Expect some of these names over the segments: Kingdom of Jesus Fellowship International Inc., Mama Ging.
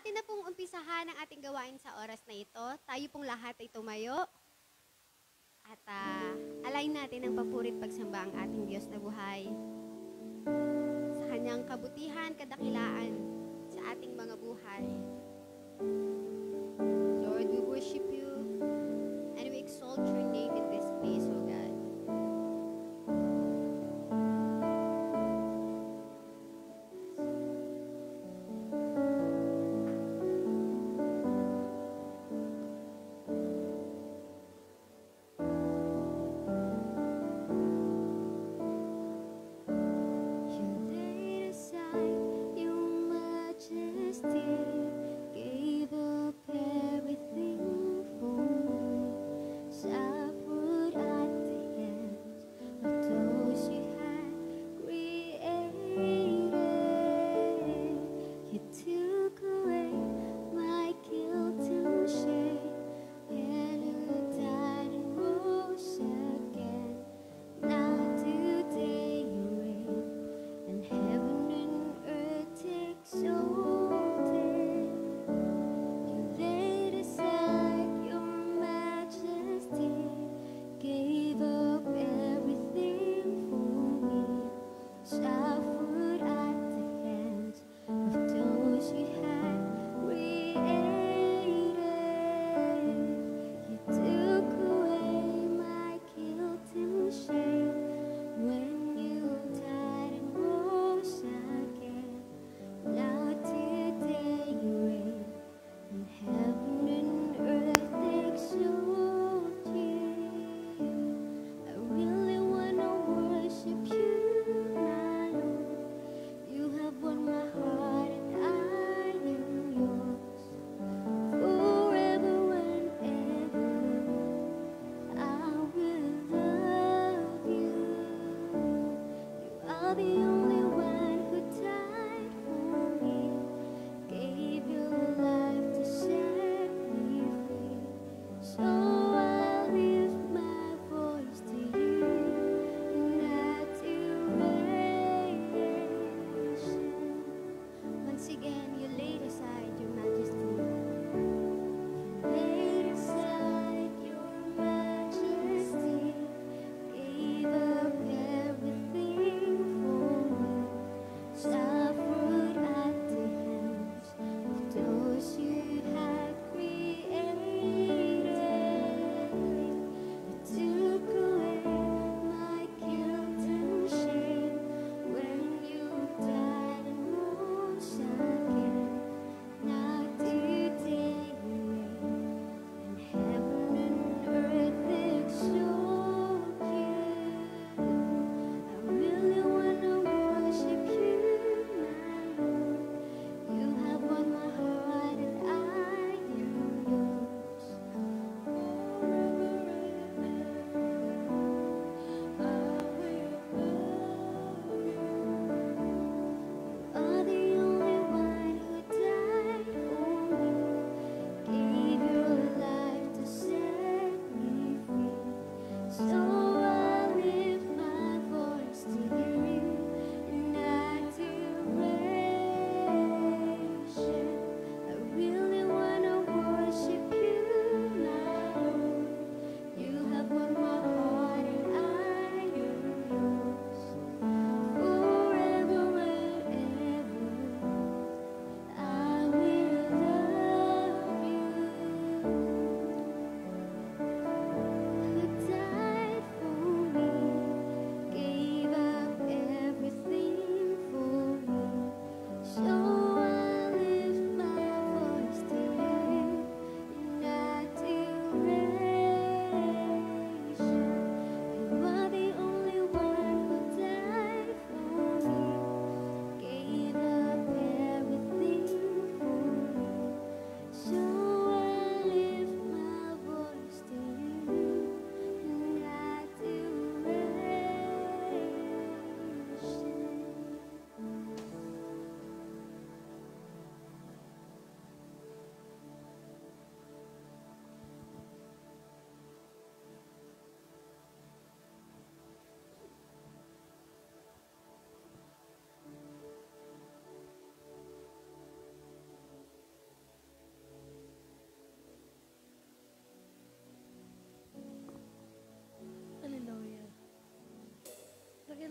atin na pong umpisahan ang ating gawain sa oras na ito. Tayo pong lahat ay tumayo. At alayin natin ang papurit pagsamba ang ating Diyos na buhay. Sa kanyang kabutihan, kadakilaan sa ating mga buhay. Lord, we worship you and we exalt your name in this place, O God. You laid aside your mind.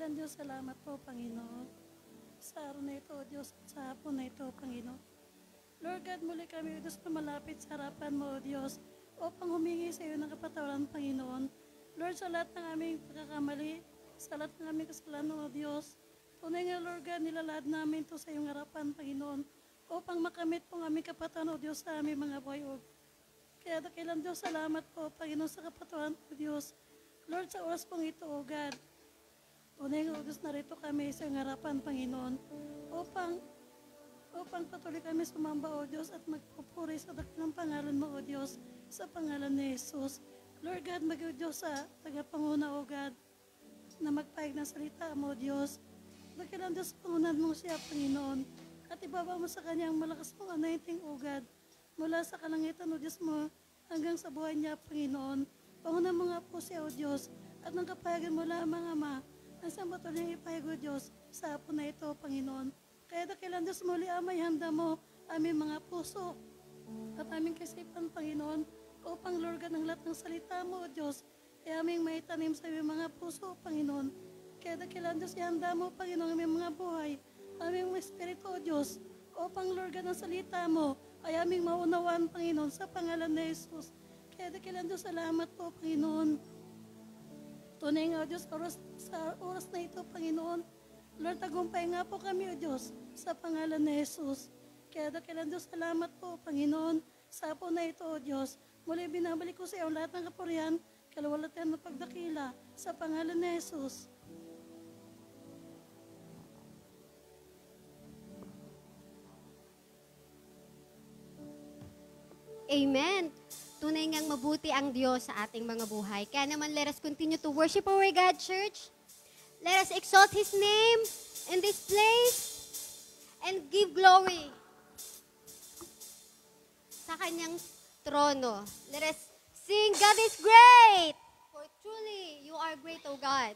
Dagan, Diyos, salamat po, Panginoon. Sa araw na ito, Diyos, sa hapon na ito, Panginoon. Lord God, muli kami, Diyos, pumalapit sa harapan mo, Diyos, upang humingi sa iyo ng kapatawaran, Panginoon. Lord, sa lahat ng aming pagkakamali, sa lahat ng aming kasalanan, O Diyos, tunay nga, Lord God, nilalad namin ito sa iyong harapan, Panginoon, upang makamit po ng aming kapatawaran, O Diyos, sa aming mga buhay, O Diyos. Kaya dakilang Diyos, salamat po, Panginoon, sa kapatawaran, O Diyos. Lord, sa oras pong ito, O God, tunay nga, O Diyos, narito kami sa iyong harapan, Panginoon, upang patuloy kami sumamba, O Diyos, at magpupuri sa dakilang pangalan mo, O Diyos, sa pangalan ni Jesus. Lord God, mag-o Diyos sa tagapanguna, O God, na magpaig ng salita mo, Diyos. Dakilang Diyos, pangunan mo siya, Panginoon, at ibaba mo sa kanya ang malakas mong anointing, O God, mula sa kalangitan, O Diyos mo, hanggang sa buhay niya, Panginoon. Pangunan mo nga po siya, O Diyos, at nang kapayagan mo lamang, Ama, ang sambatol niya ipahig, O Diyos, sa hapon na ito, Panginoon. Kaya dakilang Diyos muli, Ama, ihanda mo aming mga puso at aming kasipan, Panginoon, upang Lord God ang lahat ng salita mo, O Diyos, ay aming maitanim sa aming mga puso, Panginoon. Kaya dakilang Diyos, ihanda mo, Panginoon, aming mga buhay, aming espiritu, O Diyos, upang Lord God ang salita mo ay aming maunawaan, Panginoon, sa pangalan ni Jesus. Kaya dakilang Diyos, salamat po, Panginoon. Tunay nga, O Diyos, sa oras na ito, Panginoon, Lord, tagumpay nga po kami, O Diyos, sa pangalan ni Jesus. Kaya dakilang Diyos, salamat po, Panginoon, sa po na ito, O Diyos. Muli binabalik ko sa iyo lahat ng kapurihan, kalawalatian ng pagdakila, sa pangalan ni Jesus. Amen. Tunay ngang mabuti ang Diyos sa ating mga buhay. Kaya naman, let us continue to worship our God, Church. Let us exalt His name in this place and give glory sa Kanyang trono. Let us sing, God is great! For truly, you are great, O God.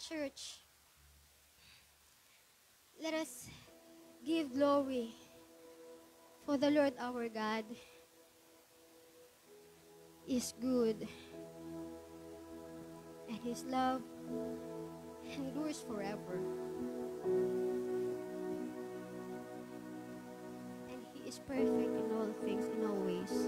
Church, let us give glory for the Lord our God is good, and his love endures forever, and he is perfect in all things, in all ways.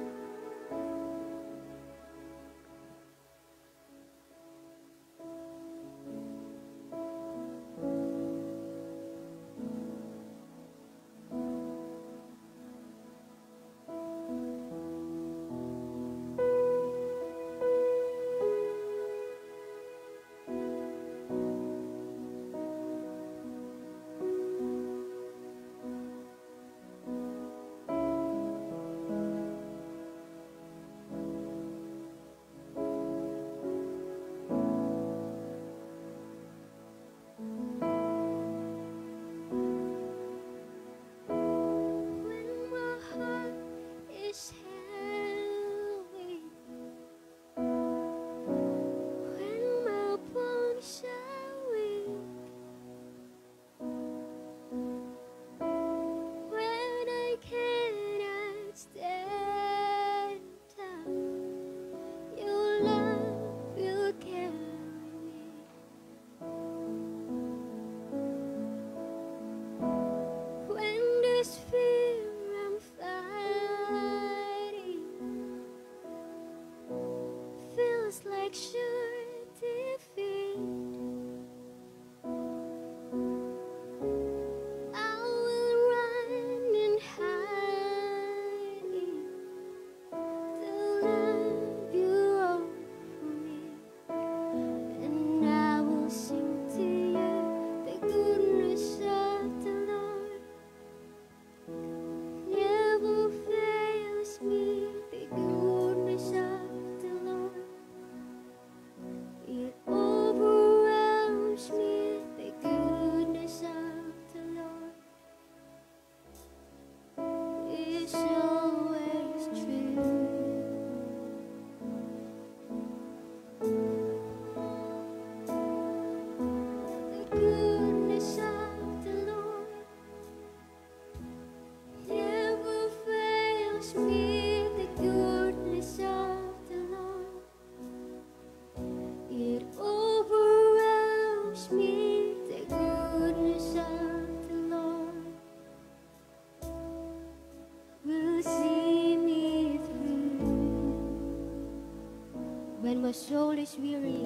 my soul is weary.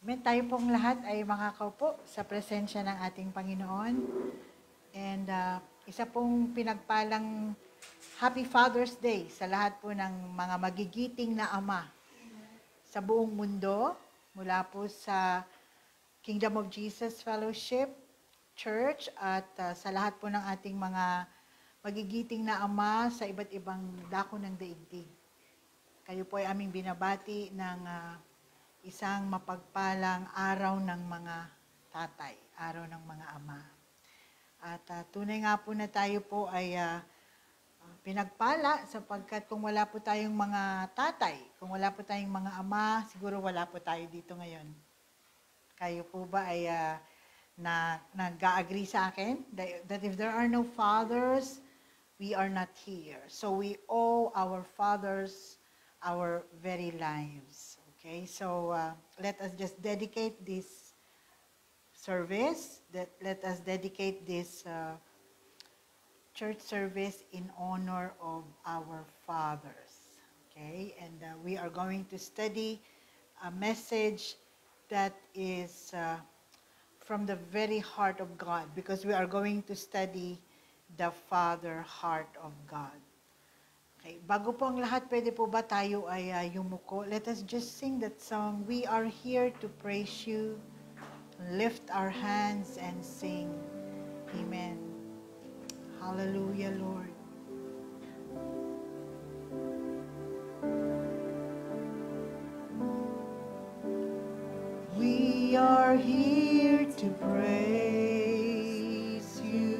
Amen. Tayo pong lahat ay makakaupo sa presensya ng ating Panginoon. And isa pong pinagpalang Happy Father's Day sa lahat po ng mga magigiting na ama sa buong mundo, mula po sa Kingdom of Jesus Fellowship Church at sa lahat po ng ating mga magigiting na ama sa iba't ibang dako ng daigdig. Kayo po ay aming binabati ng isang mapagpalang araw ng mga tatay, araw ng mga ama. At tunay nga po na tayo po ay pinagpala, sapagkat kung wala po tayong mga tatay, kung wala po tayong mga ama, siguro wala po tayo dito ngayon. Kayo po ba ay nag-agree sa akin that if there are no fathers, we are not here. So we owe our fathers our very lives. Okay, so let us just dedicate this service, let us dedicate this church service in honor of our fathers. Okay, and we are going to study a message that is from the very heart of God, because we are going to study the Father heart of God. Okay, bago po ang lahat, pwede po ba tayo ay yumuko? Let us just sing that song, "We Are Here to Praise You." Lift our hands and sing. Amen. Hallelujah, Lord. We are here to praise You.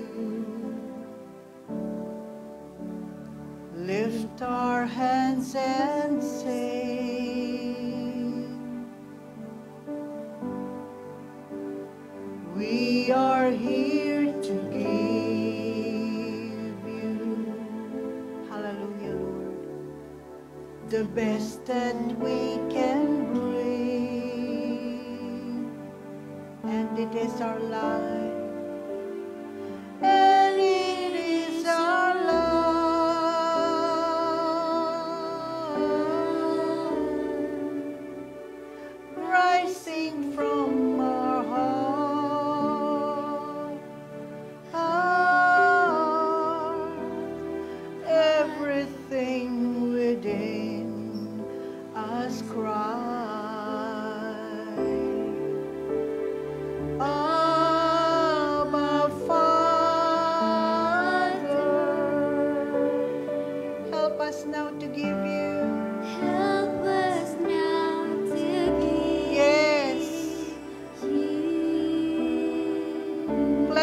Lift our hands and sing. We are here to give You, hallelujah, Lord, the best that we can bring, and it is our life. Cry.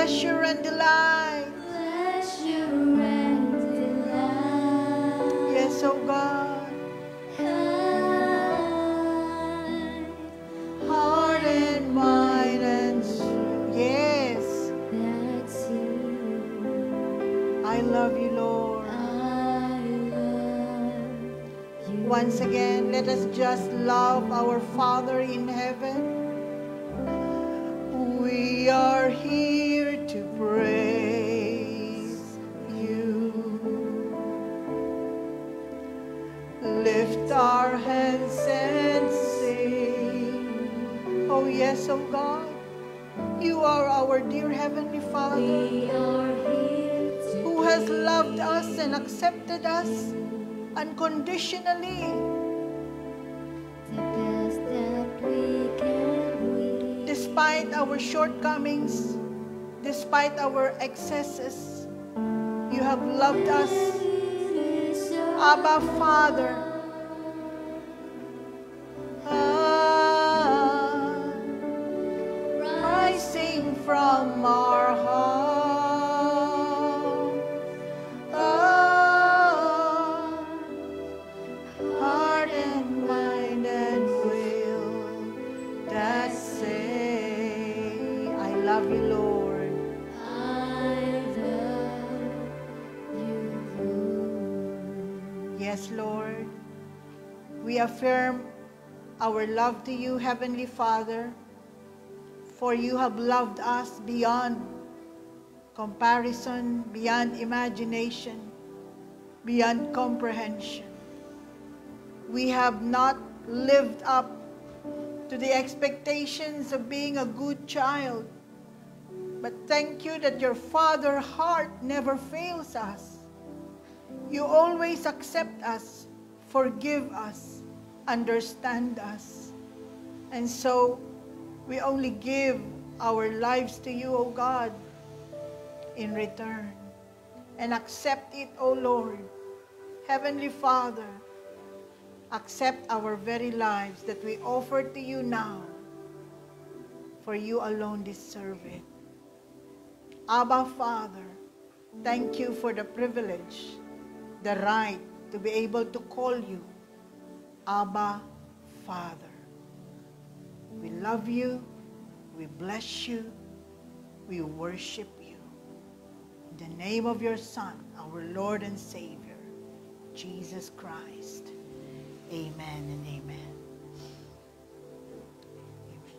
pleasure and delight. Pleasure and delight. Yes, oh God. Heart and mind and soul. Yes. That's you. I love you, Lord. I love you. Once again, let us just love our Father in heaven. We are here to praise you. Lift our hands and sing. Oh yes, oh God, you are our dear Heavenly Father, we are here to who has loved us and accepted us unconditionally. Despite our shortcomings, despite our excesses, you have loved us. Abba, Father. Rising from our heart, heart and mind and will that say, I love you, Lord. I love you. Yes, Lord. We affirm our love to you, Heavenly Father, for you have loved us beyond comparison, beyond imagination, beyond comprehension. We have not lived up to the expectations of being a good child. But thank you that your Father heart never fails us. You always accept us, forgive us, understand us. And so we only give our lives to you, O God, in return. And accept it, O Lord. Heavenly Father, accept our very lives that we offer to you now, for you alone deserve it. Abba, Father, thank you for the privilege, the right to be able to call you Abba, Father. We love you, we bless you, we worship you. In the name of your Son, our Lord and Savior, Jesus Christ. Amen and amen.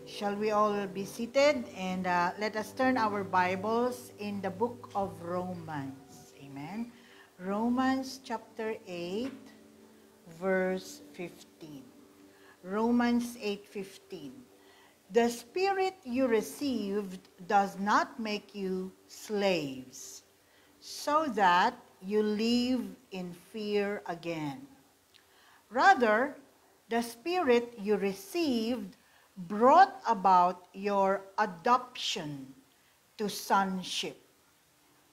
Shall we all be seated, and let us turn our Bibles in the book of Romans. Amen. Romans chapter 8, verse 15. Romans 8:15. The Spirit you received does not make you slaves, so that you live in fear again. Rather, the Spirit you received brought about your adoption to sonship,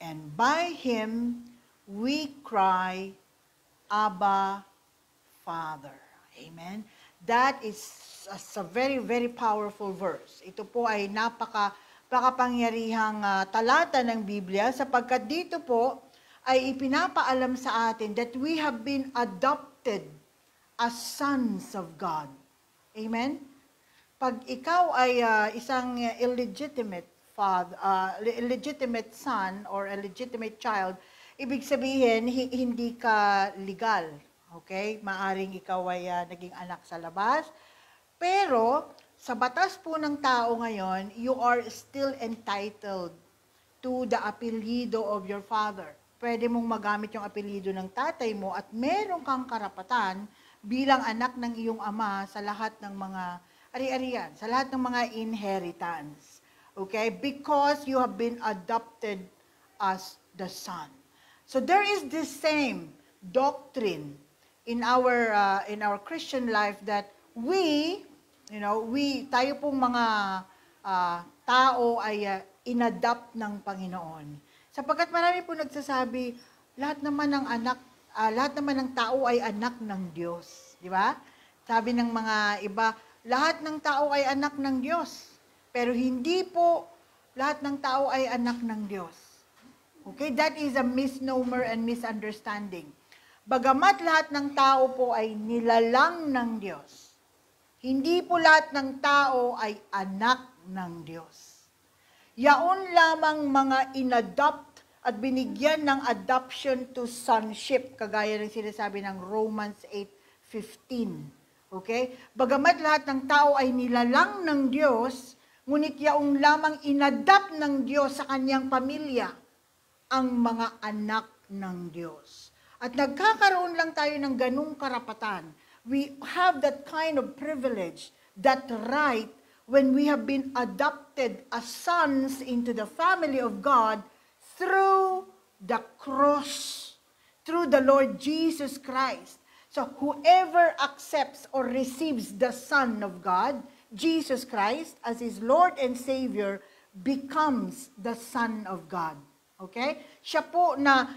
and by him we cry, Abba, Father. Amen. That is a very, very powerful verse. Ito po ay napakapangyarihang talata ng Biblia, sapagkat dito po ay ipinapaalam sa atin that we have been adopted as sons of God. Amen. Pag ikaw ay isang illegitimate father, illegitimate son or illegitimate child, ibig sabihin hindi ka legal. Okay? Maaring ikaw ay naging anak sa labas, pero sa batas po ng tao ngayon, you are still entitled to the apelyido of your father. Pwede mong magamit yung apelyido ng tatay mo at meron kang karapatan bilang anak ng iyong ama sa lahat ng mga ari-arian, sa lahat ng mga inheritance. Okay? Because you have been adopted as the son. So there is this same doctrine in our Christian life that we tayo pong mga tao ay inadopt ng Panginoon. Sapagkat marami po nagsasabi, lahat naman ng tao ay anak ng Diyos, di ba? Sabi ng mga iba, lahat ng tao ay anak ng Diyos. Pero hindi po lahat ng tao ay anak ng Diyos. Okay? That is a misnomer and misunderstanding. Bagamat lahat ng tao po ay nilalang ng Diyos, hindi po lahat ng tao ay anak ng Diyos. Yaon lamang mga inadopt at binigyan ng adoption to sonship, kagaya ng sinasabi ng Romans 8:15. Okay? Bagamat lahat ng tao ay nilalang ng Diyos, ngunit yaong lamang inadopt ng Diyos sa kanyang pamilya ang mga anak ng Diyos. At nagkakaroon lang tayo ng ganung karapatan. We have that kind of privilege, that right, when we have been adopted as sons into the family of God through the cross, through the Lord Jesus Christ. So whoever accepts or receives the Son of God, Jesus Christ, as his Lord and Savior, becomes the Son of God. Okay? Siya po na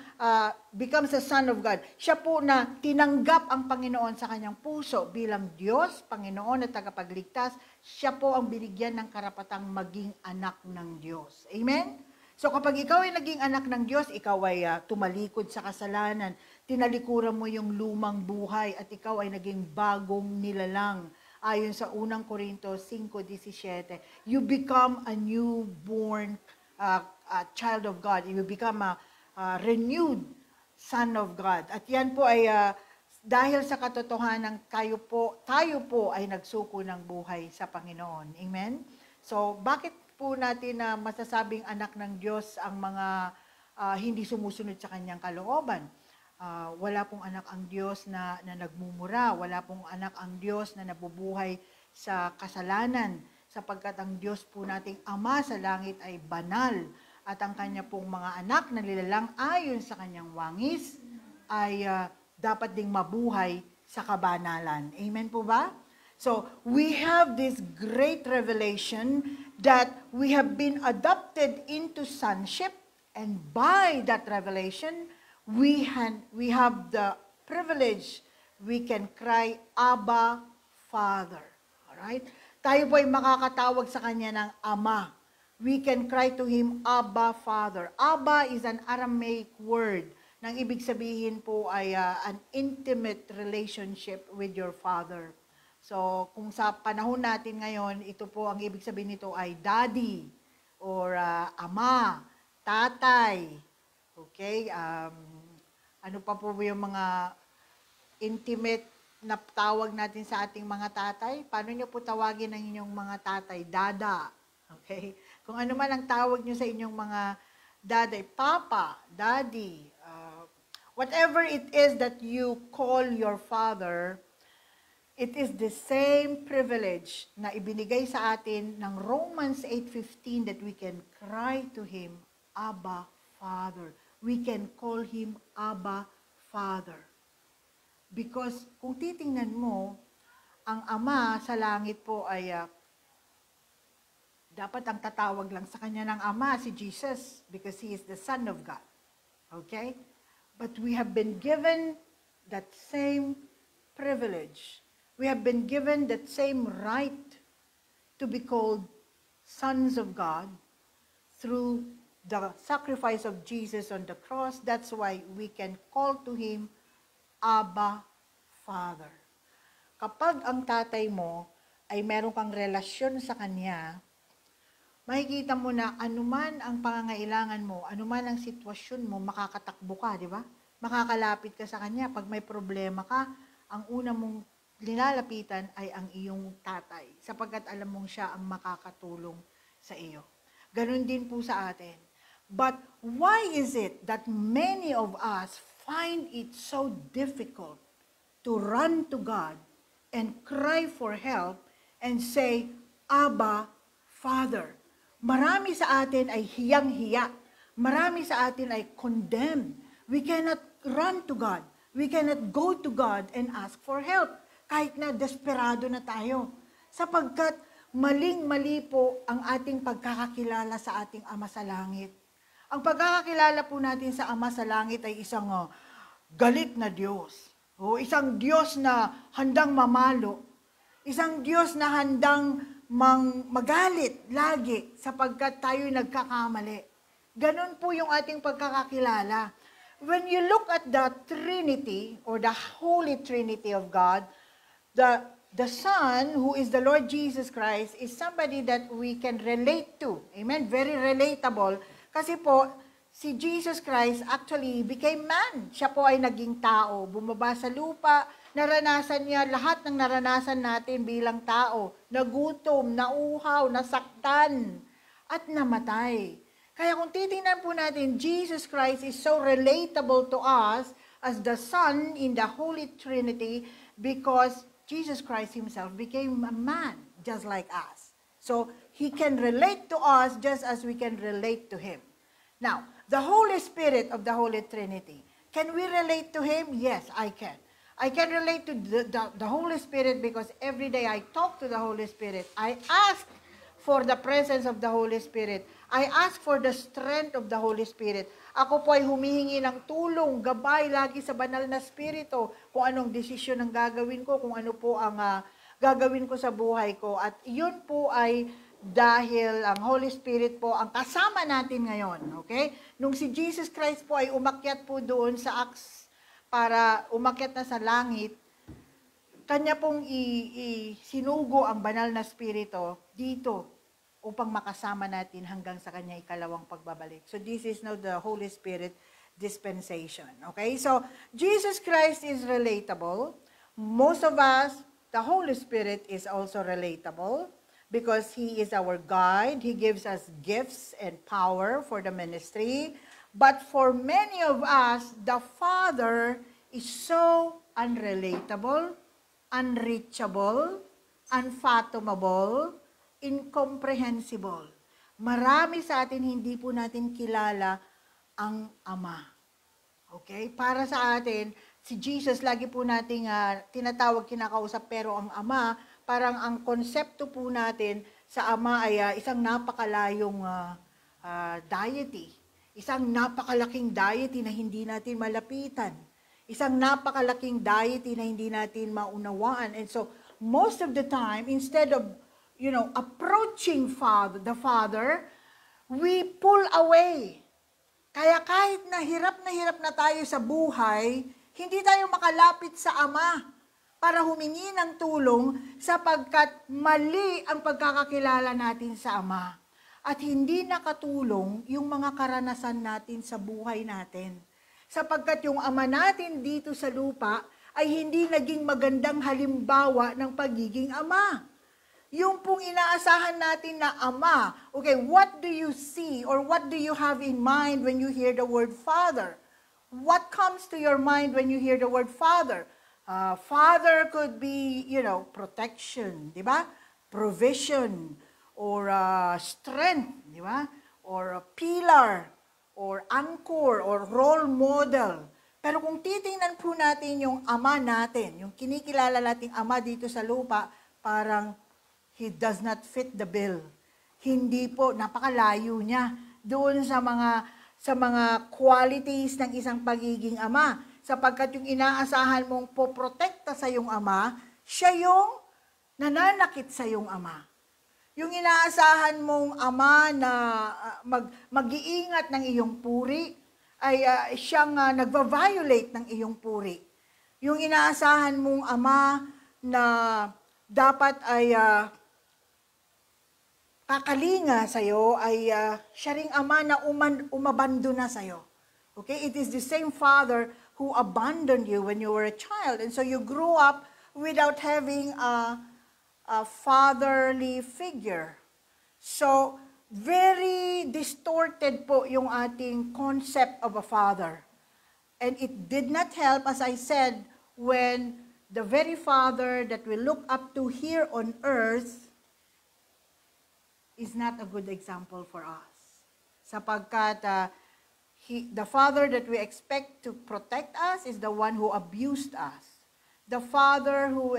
becomes the Son of God. Siya po na tinanggap ang Panginoon sa kanyang puso bilang Diyos, Panginoon at tagapagligtas. Siya po ang binigyan ng karapatang maging anak ng Diyos. Amen? So kapag ikaw ay naging anak ng Diyos, ikaw ay tumalikod sa kasalanan, tinalikuran mo yung lumang buhay at ikaw ay naging bagong nilalang. Ayon sa 1 Corinto 5:17, you become a newborn a child of God. You become a renewed son of God. At yan po ay dahil sa katotohanan tayo po ay nagsuko ng buhay sa Panginoon. Amen? So, bakit po natin na masasabing anak ng Diyos ang mga hindi sumusunod sa kanyang kalooban? Wala pong anak ang Diyos na nagmumura. Wala pong anak ang Diyos na nabubuhay sa kasalanan, sapagkat ang Diyos po nating Ama sa langit ay banal. At ang kanya pong mga anak na nilalang ayon sa kanyang wangis ay dapat ding mabuhay sa kabanalan. Amen po ba? So, we have this great revelation that we have been adopted into sonship, and by that revelation, we have the privilege, we can cry, Abba, Father. Alright? Tayo po ay makakatawag sa kanya ng Ama. We can cry to Him, Abba, Father. Abba is an Aramaic word. Nang ibig sabihin po ay an intimate relationship with your Father. So, kung sa panahon natin ngayon, ito po, ang ibig sabihin nito ay Daddy, or Ama, Tatay. Okay? Ano pa po yung mga intimate na tawag natin sa ating mga tatay? Paano nyo po tawagin ang inyong mga tatay? Dada. Okay? Kung ano man ang tawag nyo sa inyong mga daday, papa, daddy, whatever it is that you call your father, it is the same privilege na ibinigay sa atin ng Romans 8:15 that we can cry to Him, Abba, Father. We can call Him Abba, Father. Because kung titingnan mo, ang Ama sa langit po ay dapat ang tatawag lang sa kanya ng Ama si Jesus, because He is the Son of God. Okay? But we have been given that same privilege. We have been given that same right to be called sons of God through the sacrifice of Jesus on the cross. That's why we can call to Him, Abba, Father. Kapag ang tatay mo ay meron kang relasyon sa kanya, makikita mo na anuman ang pangangailangan mo, anuman ang sitwasyon mo, makakatakbo ka, di ba? Makakalapit ka sa kanya. Pag may problema ka, ang una mong linalapitan ay ang iyong tatay, sapagkat alam mong siya ang makakatulong sa iyo. Ganun din po sa atin. But why is it that many of us find it so difficult to run to God and cry for help and say, Abba, Father? Marami sa atin ay hiyang-hiya. Marami sa atin ay condemned. We cannot run to God. We cannot go to God and ask for help. Kahit na desperado na tayo. Sapagkat maling-mali po ang ating pagkakakilala sa ating Ama sa Langit. Ang pagkakakilala po natin sa Ama sa Langit ay isang galit na Diyos. O isang Diyos na handang mamalo. Isang Diyos na handang magalit lagi sapagkat tayo nagkakamali. Ganon po yung ating pagkakakilala. When you look at the Trinity or the Holy Trinity of God, the Son, who is the Lord Jesus Christ, is somebody that we can relate to. Amen? Very relatable. Kasi po, si Jesus Christ actually became man. Siya po ay naging tao. Bumaba sa lupa, naranasan niya lahat ng naranasan natin bilang tao. Nagutom, nauhaw, nasaktan, at namatay. Kaya kung titingnan po natin, Jesus Christ is so relatable to us as the Son in the Holy Trinity because Jesus Christ himself became a man just like us. So he can relate to us just as we can relate to him. Now, the Holy Spirit of the Holy Trinity, can we relate to him? Yes, I can. I can relate to the Holy Spirit because every day I talk to the Holy Spirit. I ask for the presence of the Holy Spirit. I ask for the strength of the Holy Spirit. Ako po ay humihingi ng tulong, gabay lagi sa banal na spirito kung anong desisyon ang gagawin ko, kung ano po ang gagawin ko sa buhay ko. At yun po ay dahil ang Holy Spirit po ang kasama natin ngayon. Okay? Nung si Jesus Christ po ay umakyat po doon sa Acts para umakyat na sa langit, kanya pong sinugo ang banal na spirito dito upang makasama natin hanggang sa kanya ikalawang pagbabalik. So this is now the Holy Spirit dispensation. Okay? So Jesus Christ is relatable. Most of us, the Holy Spirit is also relatable because he is our guide. He gives us gifts and power for the ministry. But for many of us, the Father is so unrelatable, unreachable, unfathomable, incomprehensible. Marami sa atin hindi po natin kilala ang Ama. Okay? Para sa atin, si Jesus lagi po nating tinatawag, kinakausap, pero ang Ama, parang ang konsepto po natin sa Ama ay isang napakalayong deity. Isang napakalaking deity na hindi natin malapitan. Isang napakalaking deity na hindi natin maunawaan. And so, most of the time, instead of approaching the Father, we pull away. Kaya kahit nahirap na tayo sa buhay, hindi tayo makalapit sa Ama para humingi ng tulong sapagkat mali ang pagkakakilala natin sa Ama. At hindi nakatulong yung mga karanasan natin sa buhay natin. Sapagkat yung Ama natin dito sa lupa ay hindi naging magandang halimbawa ng pagiging Ama. Yung pong inaasahan natin na Ama. Okay, what do you see or what do you have in mind when you hear the word Father? What comes to your mind when you hear the word Father? Father could be, protection, di ba? Provision, or strength, di ba? Or a pillar, or anchor, or role model. Pero kung titingnan po natin yung Ama natin, yung kinikilala nating Ama dito sa lupa, parang he does not fit the bill. Hindi po, napakalayo niya doon sa mga qualities ng isang pagiging ama. Sapagkat yung inaasahan mong poprotekta sa iyong ama, siya yung nananakit sa iyong ama. Yung inaasahan mong ama na mag-iingat ng iyong puri, ay siyang nagva-violate ng iyong puri. Yung inaasahan mong ama na dapat ay kakalinga sa'yo ay siya ring ama na umabando na sa'yo. Okay? It is the same Father who abandoned you when you were a child. And so you grew up without having a fatherly figure. So, very distorted po yung ating concept of a father. And it did not help, as I said, when the very Father that we look up to here on earth is not a good example for us. Sapagkat the Father that we expect to protect us is the one who abused us. The Father who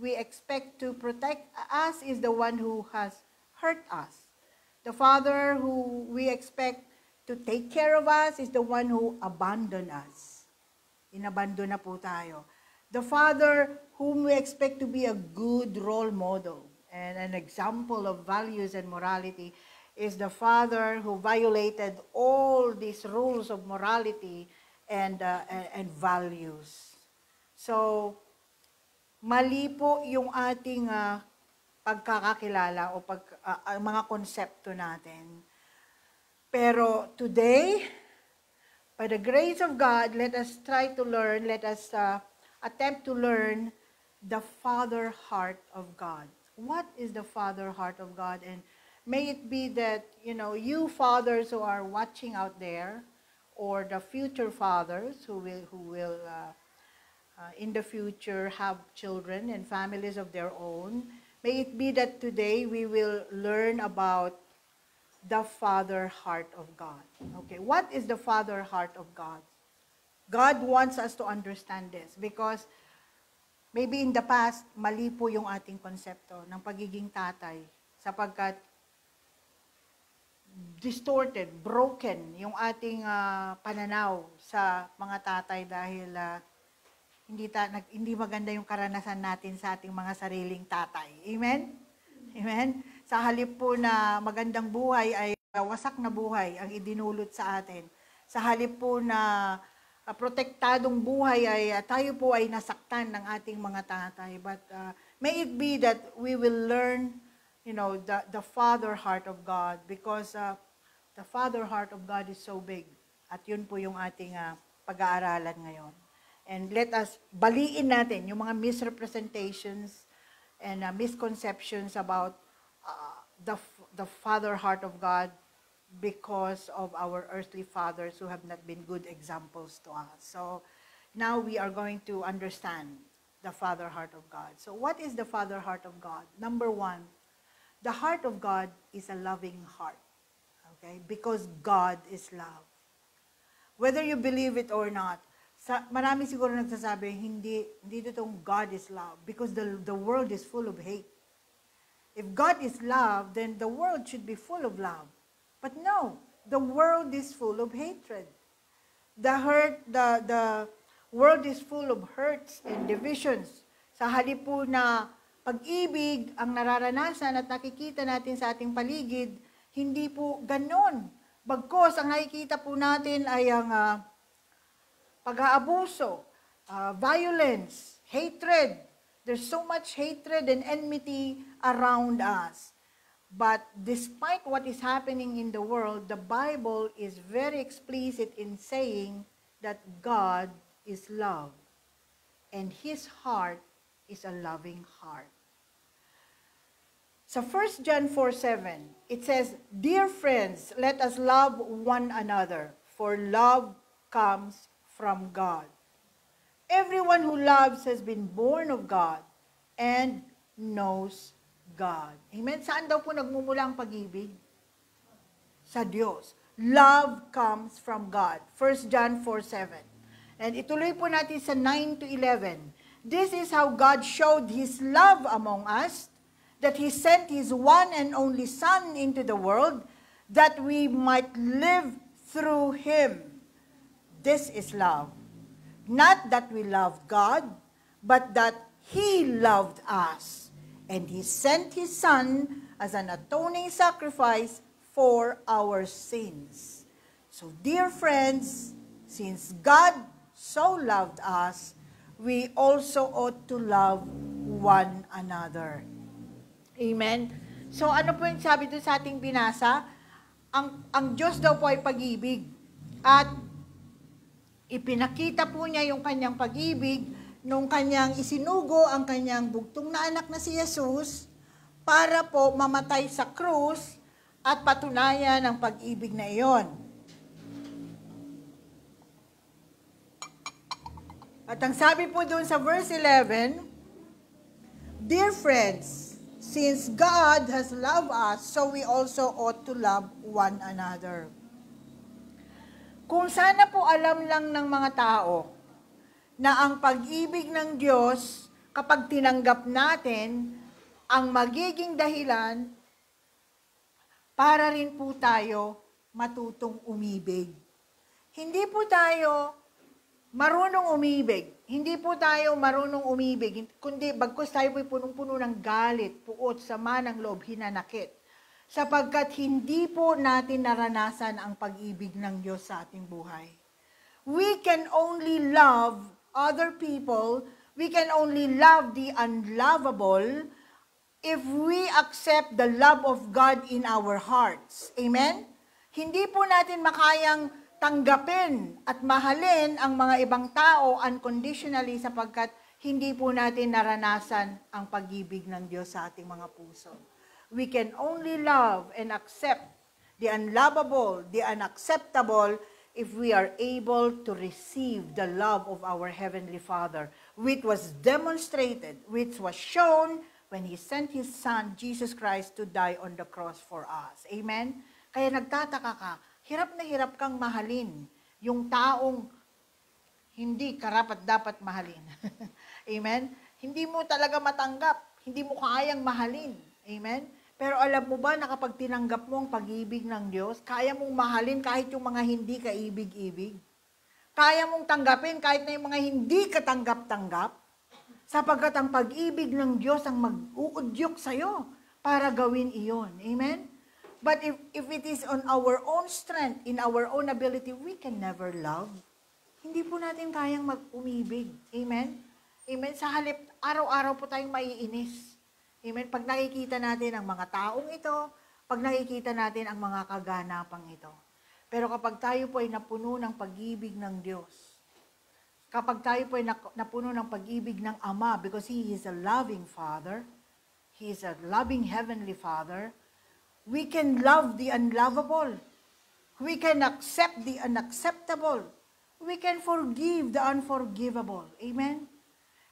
we expect to protect us is the one who has hurt us. The Father who we expect to take care of us is the one who abandoned us. Inabandon na po tayo. The Father whom we expect to be a good role model and an example of values and morality is the father who violated all these rules of morality and values. So, mali po yung ating pagkakakilala o mga konsepto natin. Pero today, by the grace of God, let us try to learn, let us attempt to learn the Father heart of God. What is the Father heart of God? And may it be that, you know, you fathers who are watching out there, or the future fathers who will in the future have children and families of their own, may it be that today we will learn about the Father heart of God. Okay, what is the Father heart of God? God wants us to understand this because maybe in the past, mali po yung ating konsepto ng pagiging tatay sapagkat distorted, broken yung ating pananaw sa mga tatay dahil hindi maganda yung karanasan natin sa ating mga sariling tatay. Amen? Amen? Sa halip po na magandang buhay ay wasak na buhay ang idinulot sa atin. Sa halip po na protektadong buhay ay tayo po ay nasaktan ng ating mga tatay. But may it be that we will learn, you know, the Father heart of God, because the Father heart of God is so big. At yun po yung ating pag-aaralan ngayon. And let us baliin natin yung mga misrepresentations and misconceptions about the Father heart of God because of our earthly fathers who have not been good examples to us. So now we are going to understand the Father heart of God. So what is the Father heart of God? Number one, the heart of God is a loving heart, okay? Because God is love. Whether you believe it or not, marami siguro nagsasabi, hindi totoong God is love because the world is full of hate. If God is love, then the world should be full of love. But no, the world is full of hatred. The world is full of hurts and divisions. Sa halip po na pag-ibig ang nararanasan at nakikita natin sa ating paligid, hindi po ganon. Bagkos, ang nakikita po natin ay ang pag-aabuso, violence, hatred. There's so much hatred and enmity around us. But despite what is happening in the world, the Bible is very explicit in saying that God is love and His heart is a loving heart. So 1 John 4:7, it says, "Dear friends, let us love one another, for love comes from God. Everyone who loves has been born of God and knows God." Amen? Saan daw po nagmumula ang pag-ibig? Sa Diyos. Love comes from God. 1 John 4:7. And ituloy po natin sa 9 to 11. "This is how God showed His love among us, that He sent His one and only Son into the world, that we might live through Him. This is love. Not that we loved God, but that He loved us, and He sent His Son as an atoning sacrifice for our sins. So, dear friends, since God so loved us, we also ought to love one another." Amen? So, ano po yung sabi doon sa ating binasa? Ang Diyos daw po ay pag-ibig. At ipinakita po niya yung kanyang pag-ibig nung kanyang isinugo ang kanyang bugtong na anak na si Jesus para po mamatay sa krus at patunayan ang pag-ibig na iyon. At ang sabi po doon sa verse 11, "Dear friends, since God has loved us, so we also ought to love one another." Kung sana po alam lang ng mga tao na ang pag-ibig ng Diyos, kapag tinanggap natin, ang magiging dahilan para rin po tayo matutong umibig. Hindi po tayo marunong umibig. Hindi po tayo marunong umibig, kundi bagkus tayo po'y punong-puno ng galit, puot, sama ng loob, hinanakit. Sapagkat hindi po natin naranasan ang pag-ibig ng Diyos sa ating buhay. We can only love other people, we can only love the unlovable if we accept the love of God in our hearts. Amen? Hindi po natin makayang tanggapin at mahalin ang mga ibang tao unconditionally sapagkat hindi po natin naranasan ang pag-ibig ng Diyos sa ating mga puso. We can only love and accept the unlovable, the unacceptable, if we are able to receive the love of our Heavenly Father, which was demonstrated, which was shown when He sent His Son, Jesus Christ, to die on the cross for us. Amen? Kaya nagtataka ka, hirap na hirap kang mahalin yung taong hindi karapat-dapat mahalin. Amen? Hindi mo talaga matanggap. Hindi mo kayang mahalin. Amen? Pero alam mo ba na kapag tinanggap mo ang pag-ibig ng Diyos, kaya mong mahalin kahit yung mga hindi kaibig-ibig? Kaya mong tanggapin kahit na yung mga hindi katanggap-tanggap? Sapagkat ang pag-ibig ng Diyos ang mag-uudyok sa'yo para gawin iyon. Amen? But if it is on our own strength, in our own ability, we can never love. Hindi po natin kayang mag-umibig. Amen? Amen? Sa halip, araw-araw po tayong maiinis. Amen? Pag nakikita natin ang mga taong ito, pag nakikita natin ang mga kaganapang ito. Pero kapag tayo po ay napuno ng pag-ibig ng Diyos, kapag tayo po ay napuno ng pag-ibig ng Ama, because He is a loving Father, He is a loving Heavenly Father, we can love the unlovable. We can accept the unacceptable. We can forgive the unforgivable. Amen?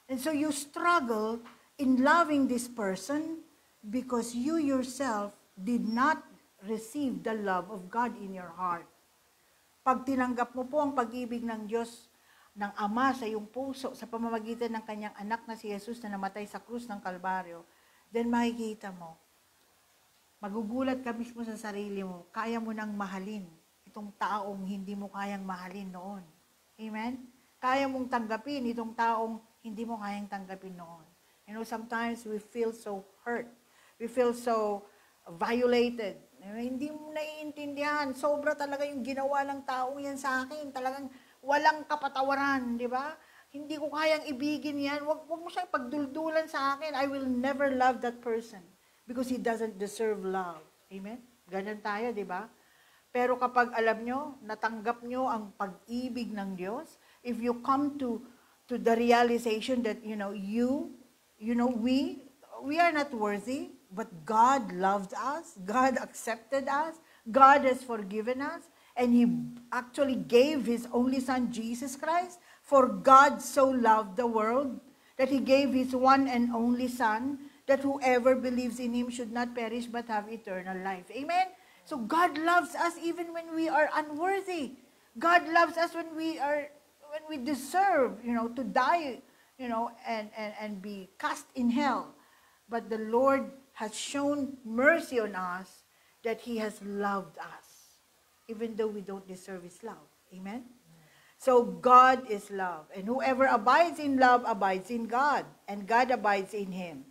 And so you struggle in loving this person because you yourself did not receive the love of God in your heart. Pag tinanggap mo po ang pag-ibig ng Diyos, ng Ama sa iyong puso, sa pamamagitan ng kanyang anak na si Jesus na namatay sa krus ng Kalbaryo, then makikita mo, magugulat ka mismo sa sarili mo, kaya mo nang mahalin itong taong hindi mo kayang mahalin noon. Amen? Kaya mong tanggapin itong taong hindi mo kayang tanggapin noon. You know, sometimes we feel so hurt. We feel so violated. Hindi mo naiintindihan. Sobra talaga yung ginawa ng taong yan sa akin. Talagang walang kapatawaran, di ba? Hindi ko kayang ibigin yan. Huwag mo siyang pagduldulan sa akin. I will never love that person. Because he doesn't deserve love. Amen? Ganyan tayo, di ba? Pero kapag alam nyo, natanggap nyo ang pag-ibig ng Diyos, if you come to the realization that, we are not worthy, but God loved us, God accepted us, God has forgiven us, and He actually gave His only Son, Jesus Christ, for God so loved the world that He gave His one and only Son, that whoever believes in Him should not perish but have eternal life. Amen? So God loves us even when we are unworthy. God loves us when we deserve, to die, and be cast in hell. But the Lord has shown mercy on us that He has loved us, even though we don't deserve His love. Amen? So God is love. And whoever abides in love abides in God, and God abides in him.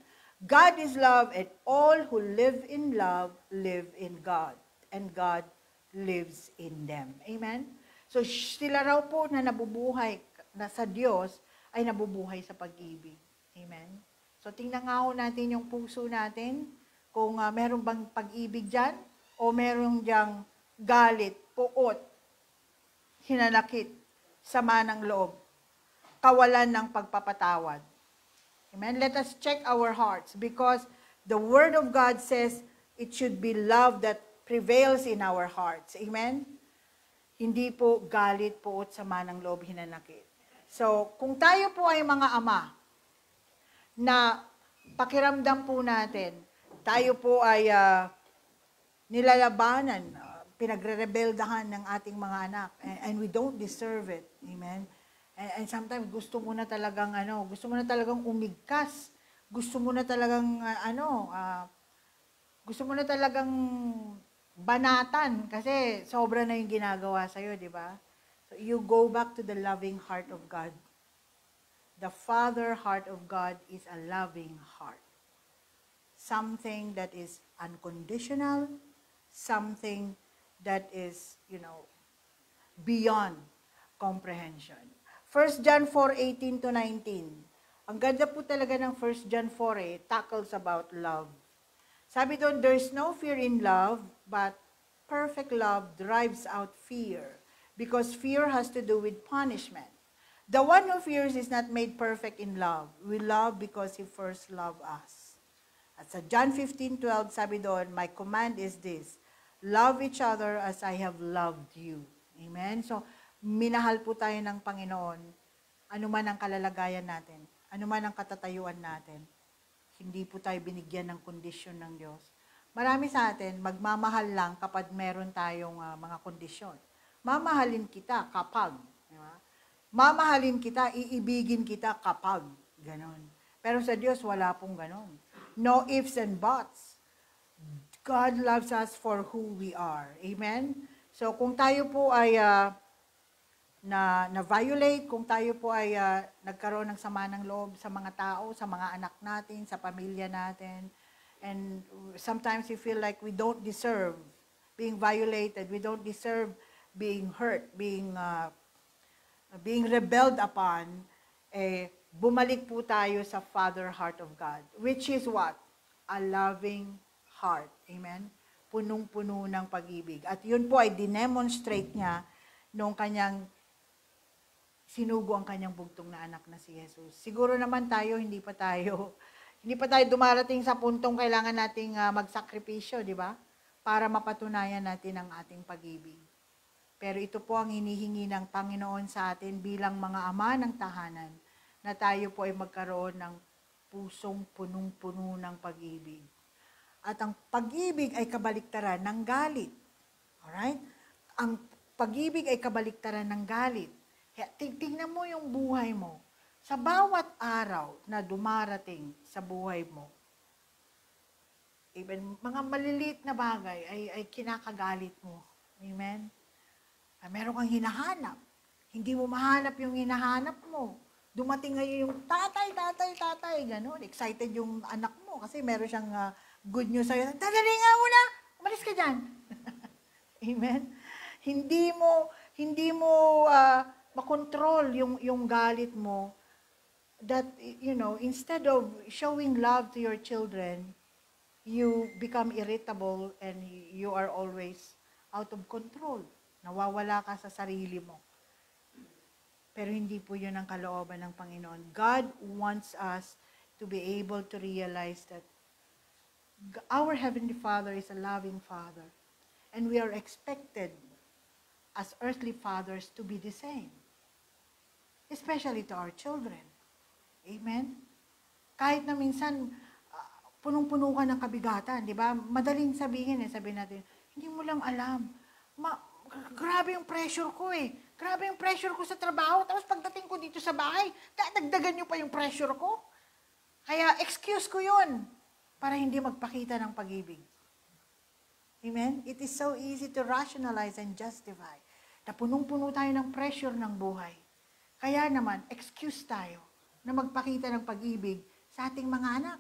God is love, and all who live in love live in God, and God lives in them. Amen? So sila raw po na nabubuhay na sa Diyos ay nabubuhay sa pag-ibig. Amen? So tingnan nga ho natin yung puso natin, kung meron bang pag-ibig dyan, o meron dyang galit, puot, hinanakit, sama ng loob, kawalan ng pagpapatawad. Amen. Let us check our hearts because the Word of God says it should be love that prevails in our hearts. Amen. Hindi po galit, puot, sama ng loob, hinanakit. So, kung tayo po ay mga ama na pakiramdam po natin, tayo po ay nilalabanan, pinagre-rebeldahan ng ating mga anak and we don't deserve it. Amen. And sometimes gusto mo na talagang umigkas. Gusto mo na talagang banatan kasi sobra na yung ginagawa sa iyo, di ba? So you go back to the loving heart of God. The Father heart of God is a loving heart. Something that is unconditional, something that is, beyond comprehension. 1 John 4:18 to 19. Ang ganda po talaga ng 1 John 4 tackles about love. Sabi doon, there's no fear in love, but perfect love drives out fear, because fear has to do with punishment. The one who fears is not made perfect in love. We love because he first loved us. At sa John 15:12, sabi doon, my command is this, love each other as I have loved you. Amen? So, minahal po tayo ng Panginoon, anuman ang kalalagayan natin. Ano man ang katatayuan natin, hindi po tayo binigyan ng kondisyon ng Diyos. Marami sa atin, magmamahal lang kapag meron tayong mga kondisyon. Mamahalin kita kapag. Diba? Mamahalin kita, iibigin kita kapag. Ganon. Pero sa Diyos, wala pong ganon. No ifs and buts. God loves us for who we are. Amen? So kung tayo po ay... na-violate, kung tayo po ay nagkaroon ng sama ng loob sa mga tao, sa mga anak natin, sa pamilya natin. And sometimes we feel like we don't deserve being violated, we don't deserve being hurt, being rebelled upon, bumalik po tayo sa Father heart of God, which is what? A loving heart. Amen? Punong-puno ng pag-ibig. At yun po ay dinemonstrate niya noong kanyang sinugo ang kanyang bugtong na anak na si Jesus. Siguro naman tayo, hindi pa tayo dumarating sa puntong kailangan nating magsakripisyo, di ba? Para mapatunayan natin ang ating pag-ibig. Pero ito po ang hinihingi ng Panginoon sa atin bilang mga ama ng tahanan, na tayo po ay magkaroon ng pusong punong-puno ng pag-ibig. At ang pag-ibig ay kabaliktaran ng galit. Alright? Ang pag-ibig ay kabaliktaran ng galit. Tingnan mo yung buhay mo. Sa bawat araw na dumarating sa buhay mo, even mga maliliit na bagay ay kinakagalit mo. Amen? Meron kang hinahanap. Hindi mo mahanap yung hinahanap mo. Dumating ngayon yung tatay, ganun. Excited yung anak mo kasi meron siyang good news sa'yo. Dadali nga muna! Umalis ka dyan! Amen? Hindi mo makontrol yung galit mo, that, instead of showing love to your children, you become irritable and you are always out of control. Nawawala ka sa sarili mo. Pero hindi po yun ang kalooban ng Panginoon. God wants us to be able to realize that our Heavenly Father is a loving Father, and we are expected as earthly fathers to be the same, especially to our children. Amen? Kahit na minsan, punong-puno ka ng kabigatan, di ba? Madaling sabihin, sabihin natin, hindi mo lang alam. Grabe yung pressure ko Grabe yung pressure ko sa trabaho, tapos pagdating ko dito sa bahay, dadagdagan niyo pa yung pressure ko. Kaya excuse ko yun para hindi magpakita ng pag-ibig. Amen? It is so easy to rationalize and justify. Napunong-puno tayo ng pressure ng buhay. Kaya naman, excuse tayo na magpakita ng pag-ibig sa ating mga anak.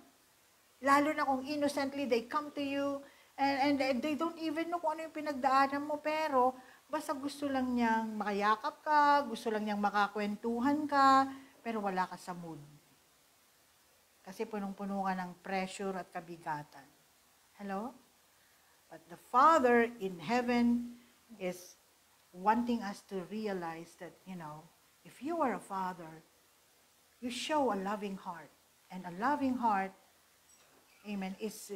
Lalo na kung innocently they come to you and they don't even know kung ano yung pinagdaanan mo, pero basta gusto lang niyang makayakap ka, gusto lang niyang makakwentuhan ka, pero wala ka sa mood. Kasi punong-puno ka ng pressure at kabigatan. Hello? But the Father in heaven is wanting us to realize that, if you are a father, you show a loving heart. And a loving heart, amen, is,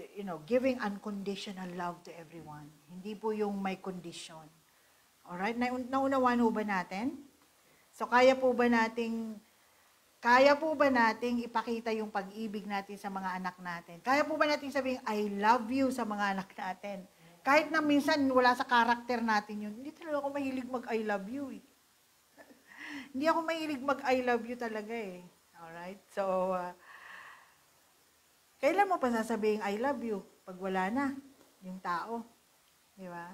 giving unconditional love to everyone. Hindi po yung may condition. Alright? Naunawan ho ba natin? So, kaya po ba nating ipakita yung pag-ibig natin sa mga anak natin? Kaya po ba nating sabihin, I love you sa mga anak natin? Kahit na minsan wala sa karakter natin yun, hindi talaga ako mahilig mag-I love you Hindi ako mahilig mag-I love you talaga Alright? So, kailan mo pa sasabihin I love you? Pag wala na yung tao. Di ba?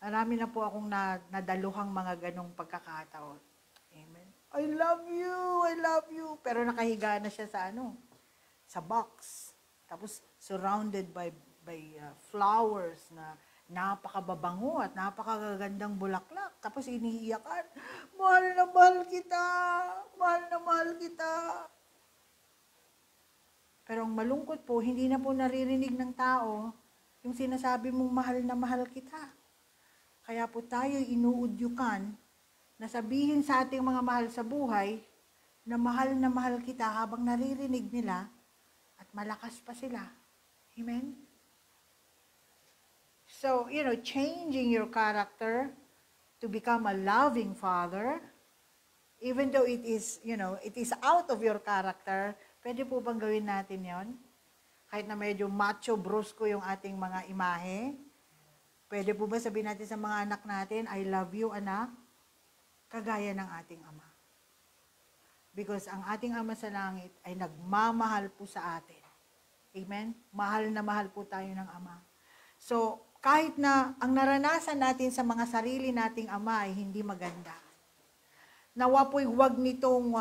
Marami na po akong nadaluhang mga ganong pagkakataon. Amen. I love you! I love you! Pero nakahiga na siya sa ano? Sa box. Tapos surrounded by flowers na napakababango at napakagandang bulaklak. Tapos iniiyakan, mahal na mahal kita! Mahal na mahal kita! Pero ang malungkot po, hindi na po naririnig ng tao yung sinasabi mong mahal na mahal kita. Kaya po tayo inuudyukan na sabihin sa ating mga mahal sa buhay na mahal kita habang naririnig nila at malakas pa sila. Amen? So, you know, changing your character to become a loving father, even though it is, you know, it is out of your character, pwede po bang gawin natin yon? Kahit na medyo macho, brusco yung ating mga imahe, pwede po ba sabihin natin sa mga anak natin, I love you, anak, kagaya ng ating Ama. Because ang ating Ama sa langit ay nagmamahal po sa atin. Amen? Mahal na mahal po tayo ng Ama. So, kahit na ang naranasan natin sa mga sarili nating Ama ay hindi maganda, nawa po'y huwag nitong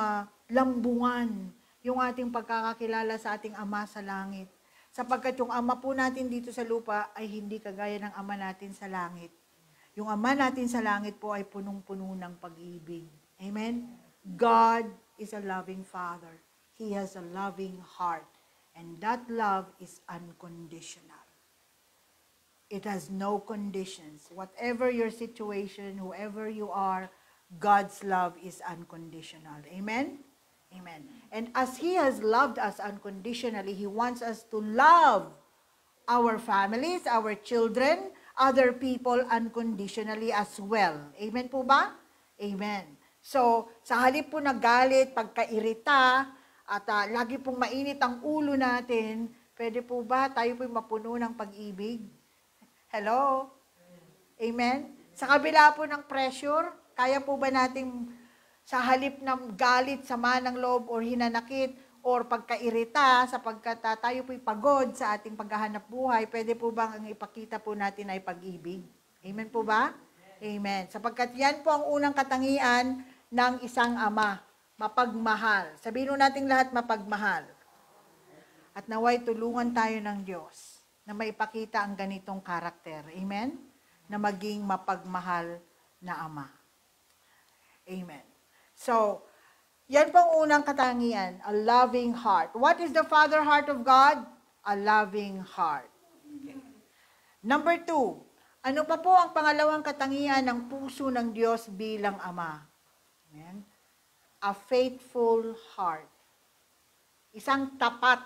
lambungan yung ating pagkakakilala sa ating Ama sa langit. Sapagkat yung Ama po natin dito sa lupa ay hindi kagaya ng Ama natin sa langit. Yung Ama natin sa langit po ay punong-puno ng pag-ibig. Amen? God is a loving Father. He has a loving heart. And that love is unconditional. It has no conditions. Whatever your situation, whoever you are, God's love is unconditional. Amen? Amen. And as He has loved us unconditionally, He wants us to love our families, our children, other people unconditionally as well. Amen po ba? Amen. So, sa halip po na galit, pagkairita, at lagi pong mainit ang ulo natin, pwede po ba tayo po'y mapuno ng pag-ibig? Hello? Amen? Sa kabila po ng pressure, kaya po ba nating sa halip ng galit, sama ng loob, or hinanakit, or pagkairita, sapagkat tayo po'y pagod sa ating paghahanap buhay, pwede po bang ang ipakita po natin ay pag-ibig? Amen po ba? Amen. Sapagkat yan po ang unang katangian ng isang ama, mapagmahal. Sabihin natin lahat, mapagmahal. At naway tulungan tayo ng Diyos na maipakita ang ganitong karakter. Amen? Na maging mapagmahal na ama. Amen. So, yan pong unang katangian, a loving heart. What is the father heart of God? A loving heart. Okay. Number 2, ano pa po ang pangalawang katangian ng puso ng Diyos bilang Ama? Amen. A faithful heart. Isang tapat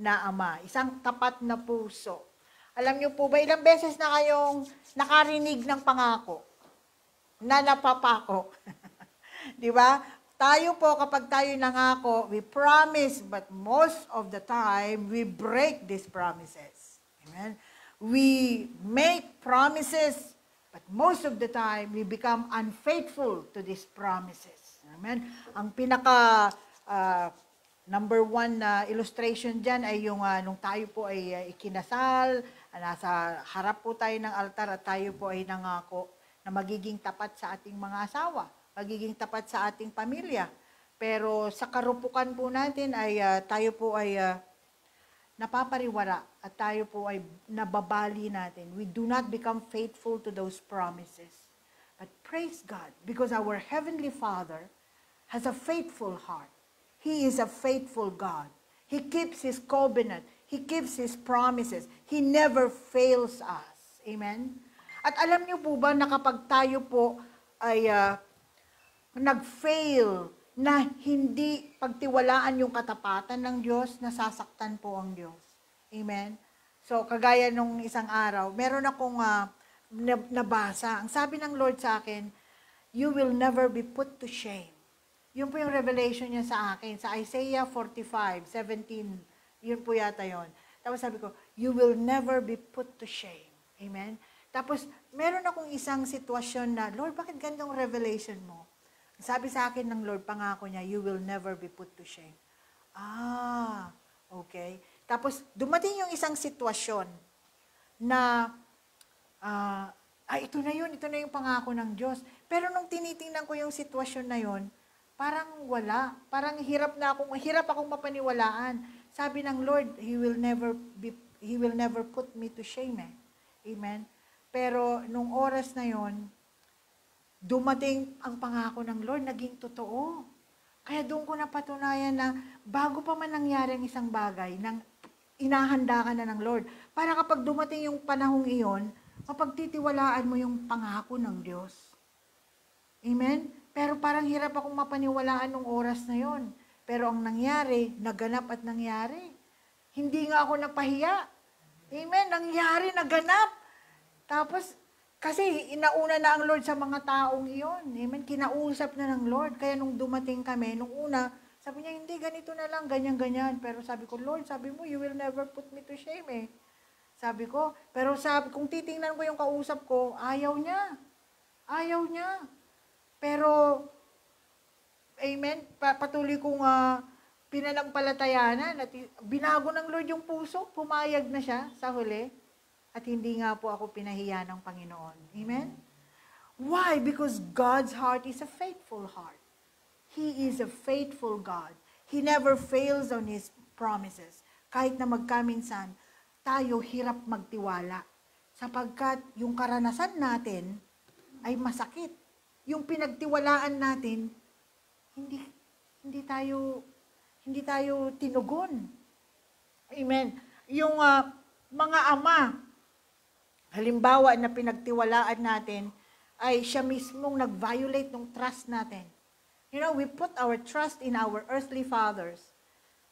na ama, isang tapat na puso. Alam niyo po ba, ilang beses na kayong nakarinig ng pangako na napapako? Di ba? Tayo po, kapag tayo nangako, we promise, but most of the time, we break these promises. Amen? We make promises, but most of the time, we become unfaithful to these promises. Amen? Ang pinaka number 1 na illustration dyan ay yung nung tayo po ay ikinasal, nasa harap po tayo ng altar at tayo po ay nangako na magiging tapat sa ating mga asawa, magiging tapat sa ating pamilya. Pero sa karupukan po natin ay tayo po ay napapariwara at tayo po ay nababali natin. We do not become faithful to those promises. But praise God, because our Heavenly Father has a faithful heart. He is a faithful God. He keeps His covenant. He keeps His promises. He never fails us. Amen? At alam niyo po ba na kapag tayo po ay nag-fail na hindi pagtiwalaan yung katapatan ng Diyos, nasasaktan po ang Diyos. Amen? So, kagaya nung isang araw, meron akong nabasa. Ang sabi ng Lord sa akin, you will never be put to shame. Yun po yung revelation niya sa akin. Sa Isaiah 45:17, yun po yata yun. Tapos sabi ko, you will never be put to shame. Amen? Tapos, meron akong isang sitwasyon na, Lord, bakit gandang revelation mo? Sabi sa akin ng Lord, pangako niya, you will never be put to shame. Ah, okay. Tapos, dumating yung isang sitwasyon na ay ito na yun, ito na yung pangako ng Diyos. Pero nung tinitingnan ko yung sitwasyon na yun, parang wala, parang hirap akong mapaniwalaan. Sabi ng Lord, He will never put me to shame. Eh. Amen. Pero nung oras na yon, dumating ang pangako ng Lord, naging totoo. Kaya doon ko napatunayan na bago pa man nangyari ang isang bagay, nang inahanda ka na ng Lord, para kapag dumating yung panahong iyon, mapagtitiwalaan mo yung pangako ng Diyos. Amen? Pero parang hirap akong mapaniwalaan nung oras na yon. Pero ang nangyari, naganap at nangyari. Hindi nga ako napahiya. Amen? Nangyari, naganap. Tapos, kasi inauna na ang Lord sa mga taong iyon. Amen? Kinausap na ng Lord. Kaya nung dumating kami, nung una, sabi niya, hindi, ganito na lang, ganyan-ganyan. Pero sabi ko, Lord, sabi mo, you will never put me to shame eh. Sabi ko, pero sabi, kung titingnan ko yung kausap ko, ayaw niya. Ayaw niya. Pero, amen, patuloy kong pinanampalatayanan at binago ng Lord yung puso, pumayag na siya sa huli at hindi nga po ako pinahiya ng Panginoon. Amen? Why? Because God's heart is a faithful heart. He is a faithful God. He never fails on His promises. Kahit na magkaminsan, tayo hirap magtiwala sapagkat yung karanasan natin ay masakit. Yung pinagtiwalaan natin, hindi tayo tinugon. Amen. Yung mga ama, halimbawa na pinagtiwalaan natin, ay siya mismong nag-violate ng trust natin. You know, we put our trust in our earthly fathers.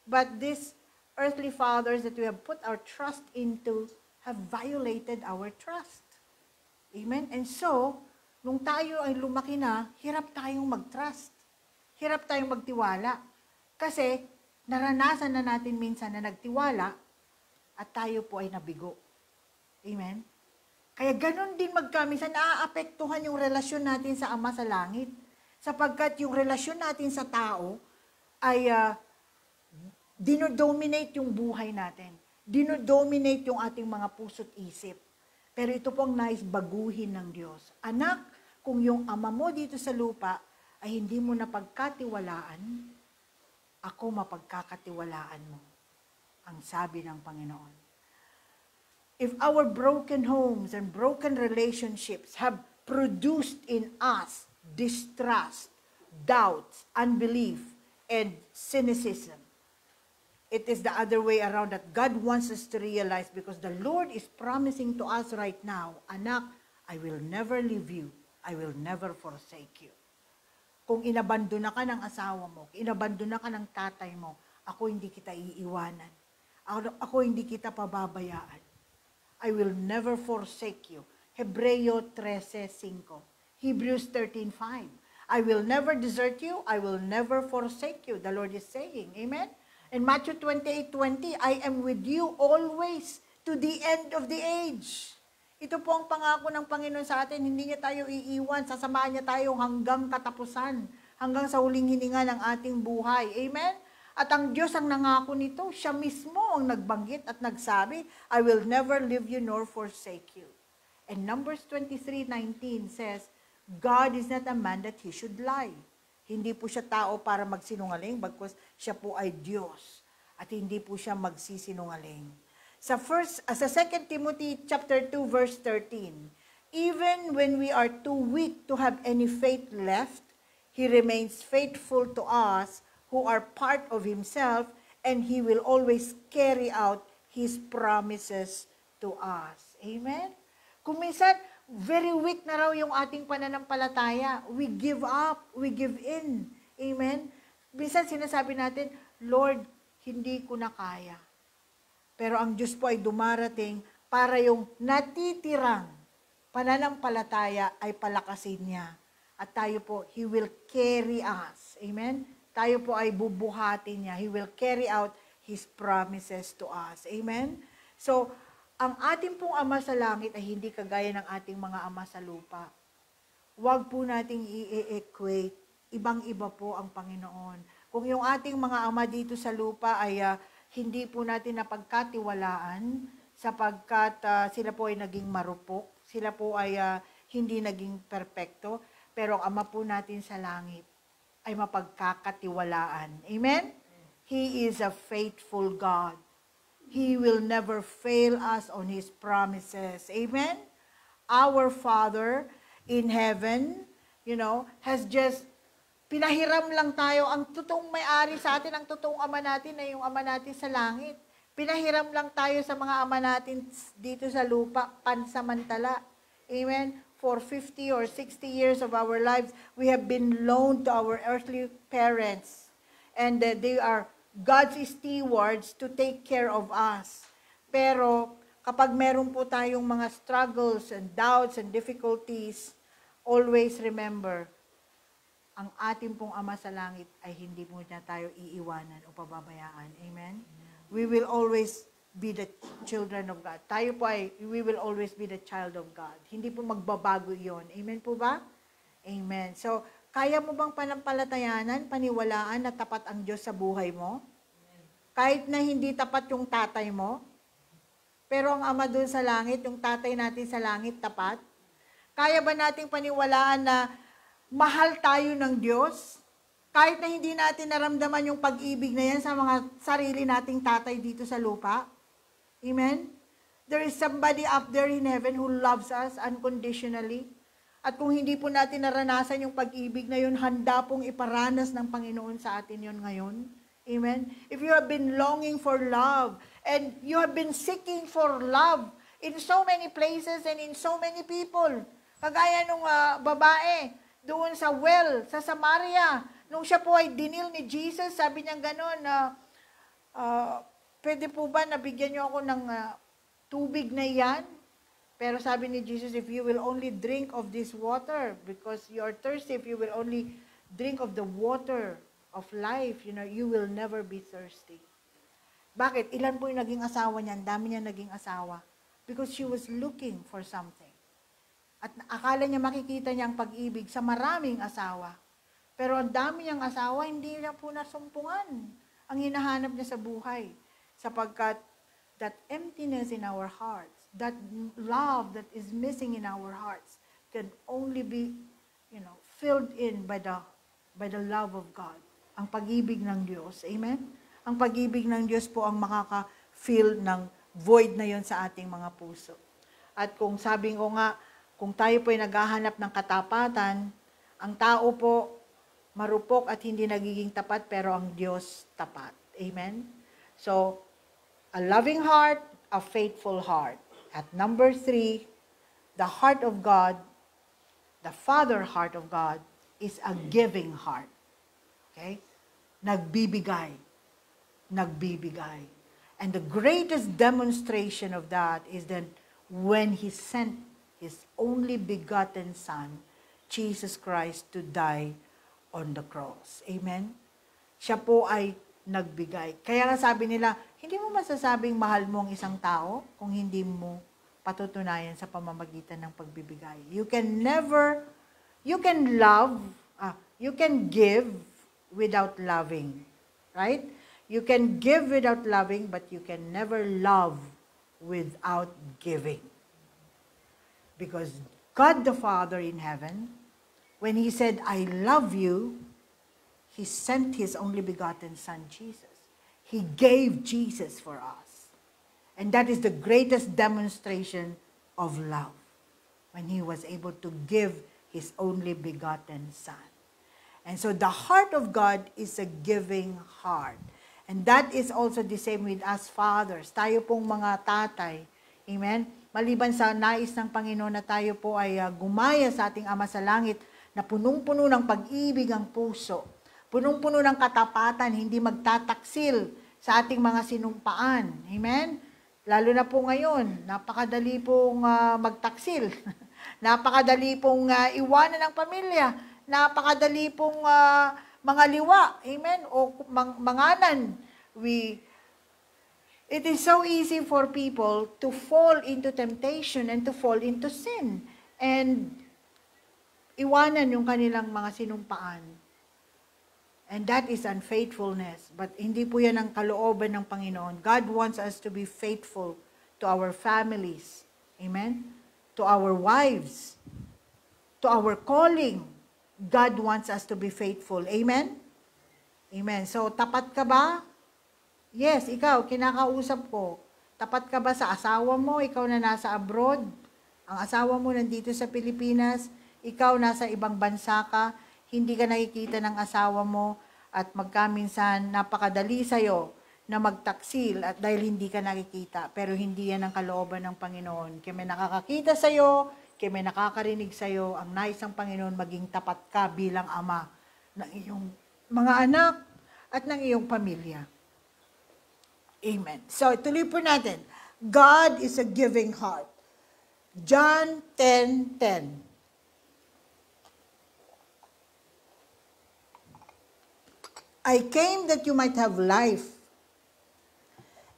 But these earthly fathers that we have put our trust into have violated our trust. Amen. And so, nung tayo ay lumaki na, hirap tayong mag-trust. Hirap tayong magtiwala. Kasi, naranasan na natin minsan na nagtiwala at tayo po ay nabigo. Amen? Kaya ganun din magkaminsan, naaapektuhan yung relasyon natin sa Ama sa Langit. Sapagkat yung relasyon natin sa tao ay dinodominate yung buhay natin. Dinodominate yung ating mga puso't isip. Pero ito pong nais baguhin ng Diyos. Anak, kung yung ama mo dito sa lupa ay hindi mo napagkatiwalaan, ako mapagkakatiwalaan mo. Ang sabi ng Panginoon. If our broken homes and broken relationships have produced in us distrust, doubts, unbelief, and cynicism, it is the other way around that God wants us to realize because the Lord is promising to us right now, anak, I will never leave you. I will never forsake you. Kung inabandona ka ng asawa mo, inabandona ka ng tatay mo, ako hindi kita iiwanan. Ako hindi kita pababayaan. I will never forsake you. Hebreo 13:5. Hebrews 13:5. I will never desert you. I will never forsake you. The Lord is saying, amen? In Matthew 28:20, I am with you always to the end of the age. Ito po ang pangako ng Panginoon sa atin. Hindi niya tayo iiwan. Sasamahan niya tayo hanggang katapusan. Hanggang sa huling hininga ng ating buhay. Amen? At ang Diyos ang nangako nito. Siya mismo ang nagbanggit at nagsabi, I will never leave you nor forsake you. And Numbers 23:19 says, God is not a man that he should lie. Hindi po siya tao para magsinungaling, bagkus siya po ay Diyos at hindi po siya magsisinungaling. Sa 2 Timothy chapter 2 verse 13, even when we are too weak to have any faith left, he remains faithful to us who are part of himself and he will always carry out his promises to us. Amen. Kung minsan very weak na raw yung ating pananampalataya. We give up. We give in. Amen? Minsan sinasabi natin, Lord, hindi ko na kaya. Pero ang Diyos po ay dumarating para yung natitirang pananampalataya ay palakasin niya. At tayo po, He will carry us. Amen? Tayo po ay bubuhatin niya. He will carry out His promises to us. Amen? So, ang ating pong Ama sa Langit ay hindi kagaya ng ating mga ama sa lupa. Huwag po nating i-equate. Ibang-iba po ang Panginoon. Kung yung ating mga ama dito sa lupa ay hindi po natin napagkatiwalaan sapagkat sila po ay naging marupok, Sila po ay hindi naging perpekto, pero ang Ama po natin sa langit ay mapagkakatiwalaan. Amen? He is a faithful God. He will never fail us on His promises. Amen? Our Father in heaven, you know, has just, pinahiram lang tayo, ang totoong may-ari sa atin, ang totoong ama natin ay yung ama natin sa langit. Pinahiram lang tayo sa mga ama natin dito sa lupa, pansamantala. Amen? For 50 or 60 years of our lives, we have been loaned to our earthly parents. And they are God's stewards to take care of us. Pero kapag meron po tayong mga struggles and doubts and difficulties, always remember, ang ating pong Ama sa Langit ay hindi po niya tayo iiwanan o pababayaan. Amen? We will always be the children of God. Tayo po ay, we will always be the child of God. Hindi po magbabago yon. Amen po ba? Amen. So, kaya mo bang panampalatayanan, paniwalaan na tapat ang Diyos sa buhay mo? Kahit na hindi tapat yung tatay mo, pero ang Ama doon sa langit, yung tatay natin sa langit, tapat? Kaya ba nating paniwalaan na mahal tayo ng Diyos? Kahit na hindi natin naramdaman yung pag-ibig na yan sa mga sarili nating tatay dito sa lupa. Amen? There is somebody up there in heaven who loves us unconditionally. At kung hindi po natin naranasan yung pag-ibig na yun, handa pong iparanas ng Panginoon sa atin yun ngayon. Amen? If you have been longing for love, and you have been seeking for love in so many places and in so many people, kagaya nung babae, doon sa well, sa Samaria. Nung siya po ay dinil ni Jesus, sabi niya gano'n, pwede po ba nabigyan niyo ako ng tubig na yan? Pero sabi ni Jesus, if you will only drink of this water, because you are thirsty, if you will only drink of the water of life, you know, you will never be thirsty. Bakit? Ilan po yung naging asawa niya? Ang dami niya naging asawa. Because she was looking for something. At akala niya makikita niya ang pag-ibig sa maraming asawa. Pero ang dami niyang asawa, hindi niya po nasumpungan ang hinahanap niya sa buhay. Sapagkat that emptiness in our hearts, that love that is missing in our hearts, can only be, you know, filled in by the love of God. Ang pag-ibig ng Diyos. Amen? Ang pag-ibig ng Diyos po ang makaka-fill ng void na yon sa ating mga puso. At kung sabi ko nga, kung tayo po ay naghahanap ng katapatan, ang tao po marupok at hindi nagiging tapat, pero ang Diyos tapat. Amen? So, a loving heart, a faithful heart. At number 3, the heart of God, the Father heart of God, is a giving heart. Okay? Nagbibigay. Nagbibigay. And the greatest demonstration of that is that when He sent His only begotten Son, Jesus Christ, to die on the cross. Amen? Siya po ay nagbigay. Kaya nga sabi nila, hindi mo masasabing mahal mo ang isang tao kung hindi mo patutunayan sa pamamagitan ng pagbibigay. You can never, you can love, you can give without loving. Right? You can give without loving, but you can never love without giving. Because God the Father in heaven, when He said, I love you, He sent His only begotten Son, Jesus. He gave Jesus for us. And that is the greatest demonstration of love, when He was able to give His only begotten Son. And so the heart of God is a giving heart. And that is also the same with us fathers. Tayo pong mga tatay. Amen? Maliban sa nais ng Panginoon na tayo po ay gumaya sa ating Ama sa Langit, na punong-puno ng pag-ibig ang puso, punong-puno ng katapatan, hindi magtataksil sa ating mga sinumpaan. Amen? Lalo na po ngayon, napakadali pong magtaksil, napakadali pong iwanan ng pamilya, napakadali pong mga liwa, amen, o manganan. It is so easy for people to fall into temptation and to fall into sin. And iwanan yung kanilang mga sinumpaan. And that is unfaithfulness. But hindi po yan ang kalooban ng Panginoon. God wants us to be faithful to our families. Amen? to our wives, to our calling. God wants us to be faithful. Amen? Amen. So, tapat ka ba? Yes, ikaw, kinakausap ko. Tapat ka ba sa asawa mo? Ikaw na nasa abroad? Ang asawa mo nandito sa Pilipinas? Ikaw nasa ibang bansa ka? Hindi ka nakikita ng asawa mo? At magkaminsan, napakadali sa'yo na magtaksil at dahil hindi ka nakikita. Pero hindi yan ang kalooban ng Panginoon. Kaya may nakakakita sa'yo, kaya may nakakarinig sa'yo, ang nais ng Panginoon, maging tapat ka bilang ama ng iyong mga anak at ng iyong pamilya. Amen. So, ituloy po natin. God is a giving heart. John 10:10. I came that you might have life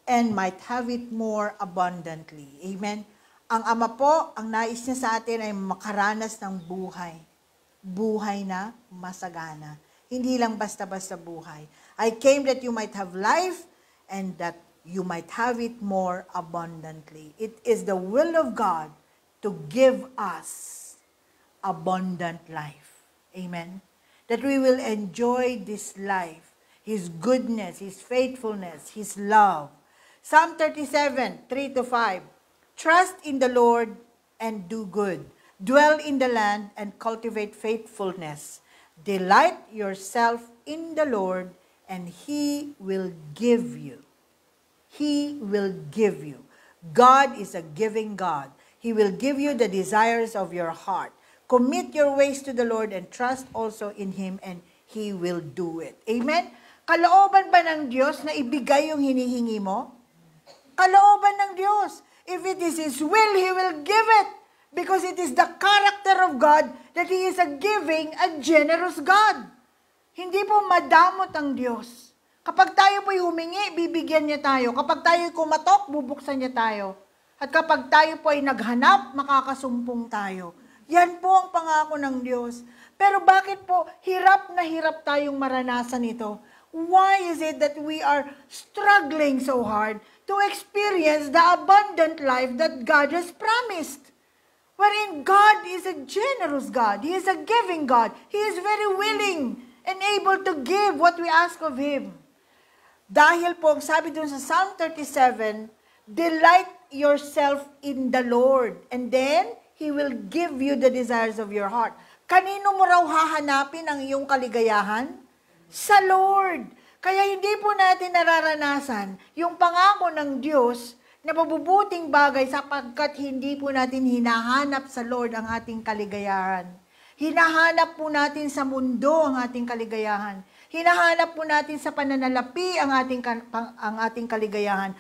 and might have it more abundantly. Amen. Ang Ama po, ang nais niya sa atin ay makaranas ng buhay. Buhay na masagana. Hindi lang basta-basta buhay. I came that you might have life and that you might have it more abundantly. It is the will of God to give us abundant life. Amen. That we will enjoy this life, His goodness, His faithfulness, His love. Psalm 37:3-5. Trust in the Lord and do good. Dwell in the land and cultivate faithfulness. Delight yourself in the Lord and He will give you. He will give you. God is a giving God. He will give you the desires of your heart. Commit your ways to the Lord and trust also in Him and He will do it. Amen? Kalooban ba ng Diyos na ibigay yung hinihingi mo? Kalooban ng Diyos. If it is His will, He will give it. Because it is the character of God that He is a giving, a generous God. Hindi po madamot ang Diyos. Kapag tayo po'y humingi, bibigyan niya tayo. Kapag tayo'y kumatok, bubuksan niya tayo. At kapag tayo po'y naghanap, makakasumpong tayo. Yan po ang pangako ng Diyos. Pero bakit po hirap na hirap tayong maranasan ito? Why is it that we are struggling so hard to experience the abundant life that God has promised? Wherein God is a generous God. He is a giving God. He is very willing and able to give what we ask of Him. Dahil po, sabi dun sa Psalm 37, delight yourself in the Lord and then He will give you the desires of your heart. Kanino mo raw hahanapin ang iyong kaligayahan? Sa Lord. Kaya hindi po natin nararanasan yung pangako ng Diyos na mabubuting bagay sapagkat hindi po natin hinahanap sa Lord ang ating kaligayahan. Hinahanap po natin sa mundo ang ating kaligayahan. Hinahanap po natin sa pananalapi ang ating kaligayahan.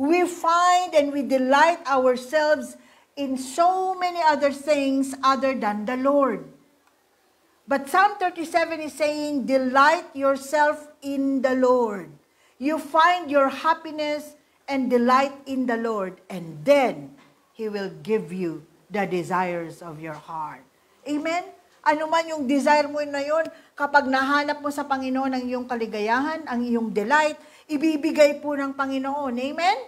We find and we delight ourselves in so many other things other than the Lord. But Psalm 37 is saying, delight yourself in the Lord. You find your happiness and delight in the Lord. And then, He will give you the desires of your heart. Amen? Ano man yung desire mo na yun, kapag nahanap mo sa Panginoon ang iyong kaligayahan, ang iyong delight, ibibigay po ng Panginoon. Amen?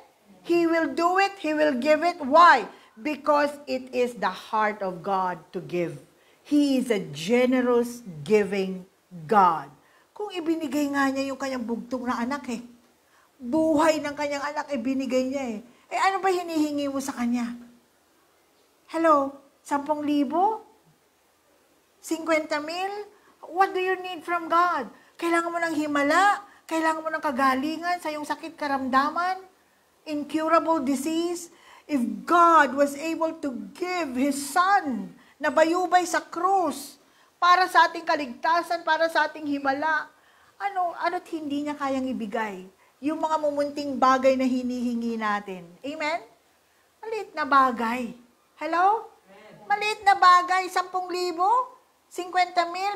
He will do it. He will give it. Why? Because it is the heart of God to give. He is a generous, giving God. Kung ibinigay nga niya yung kanyang bugtong na anak eh. Buhay ng kanyang anak eh, binigay niya eh. Eh ano ba hinihingi mo sa kanya? Hello? 10,000? 50,000? What do you need from God? Kailangan mo ng himala? Kailangan mo ng kagalingan sa iyong sakit karamdaman? Incurable disease? If God was able to give His Son na bayubay sa krus para sa ating kaligtasan, para sa ating himala. Ano't hindi niya kayang ibigay? Yung mga mumunting bagay na hinihingi natin. Amen? Maliit na bagay. Hello? Maliit na bagay. 10,000? 50,000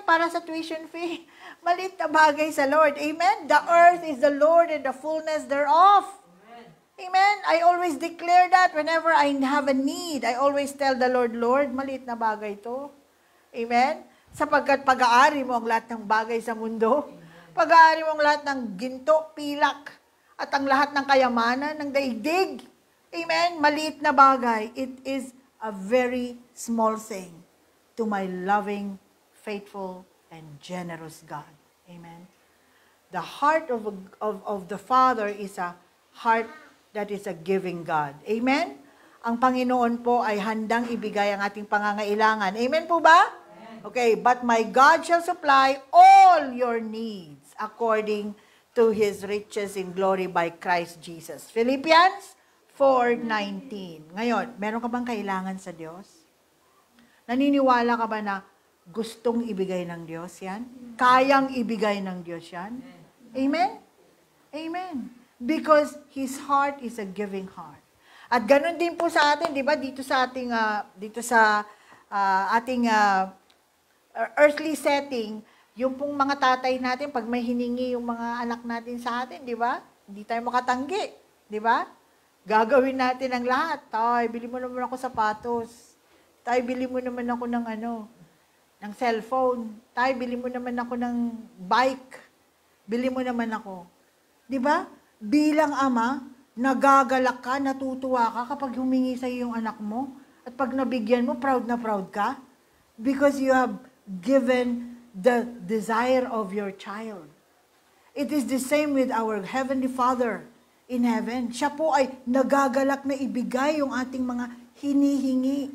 para sa tuition fee. Maliit na bagay sa Lord. Amen? The earth is the Lord and the fullness thereof. Amen? I always declare that whenever I have a need. I always tell the Lord, Lord, maliit na bagay ito. Amen? Sapagkat pag-aari mo ang lahat ng bagay sa mundo. Pag-aari mo ang lahat ng ginto, pilak, at ang lahat ng kayamanan, ng daigdig. Amen? Maliit na bagay. It is a very small thing to my loving, faithful, and generous God. Amen. The heart of the Father is a heart that is a giving God. Amen? Ang Panginoon po ay handang ibigay ang ating pangangailangan. Amen po ba? Amen. Okay, but my God shall supply all your needs according to His riches in glory by Christ Jesus. Philippians 4:19. Ngayon, meron ka bang kailangan sa Diyos? Naniniwala ka ba na gustong ibigay ng Diyos yan? Kayang ibigay ng Diyos yan? Amen? Amen. Because His heart is a giving heart. At ganun din po sa atin, 'di ba? Dito sa ating earthly setting, yung pong mga tatay natin pag may hiningi yung mga anak natin sa atin, 'di ba? Hindi tayo makatanggi, 'di ba? Gagawin natin ang lahat. Tay, bili mo naman ako sapatos. Tay, bili mo naman ako ng ng cellphone. Tay, bili mo naman ako ng bike. Bili mo naman ako. 'Di ba? Bilang ama, nagagalak ka, natutuwa ka kapag humingi sa iyo yung anak mo at pag nabigyan mo, proud na proud ka because you have given the desire of your child. It is the same with our Heavenly Father in heaven. Siya po ay nagagalak na ibigay yung ating mga hinihingi.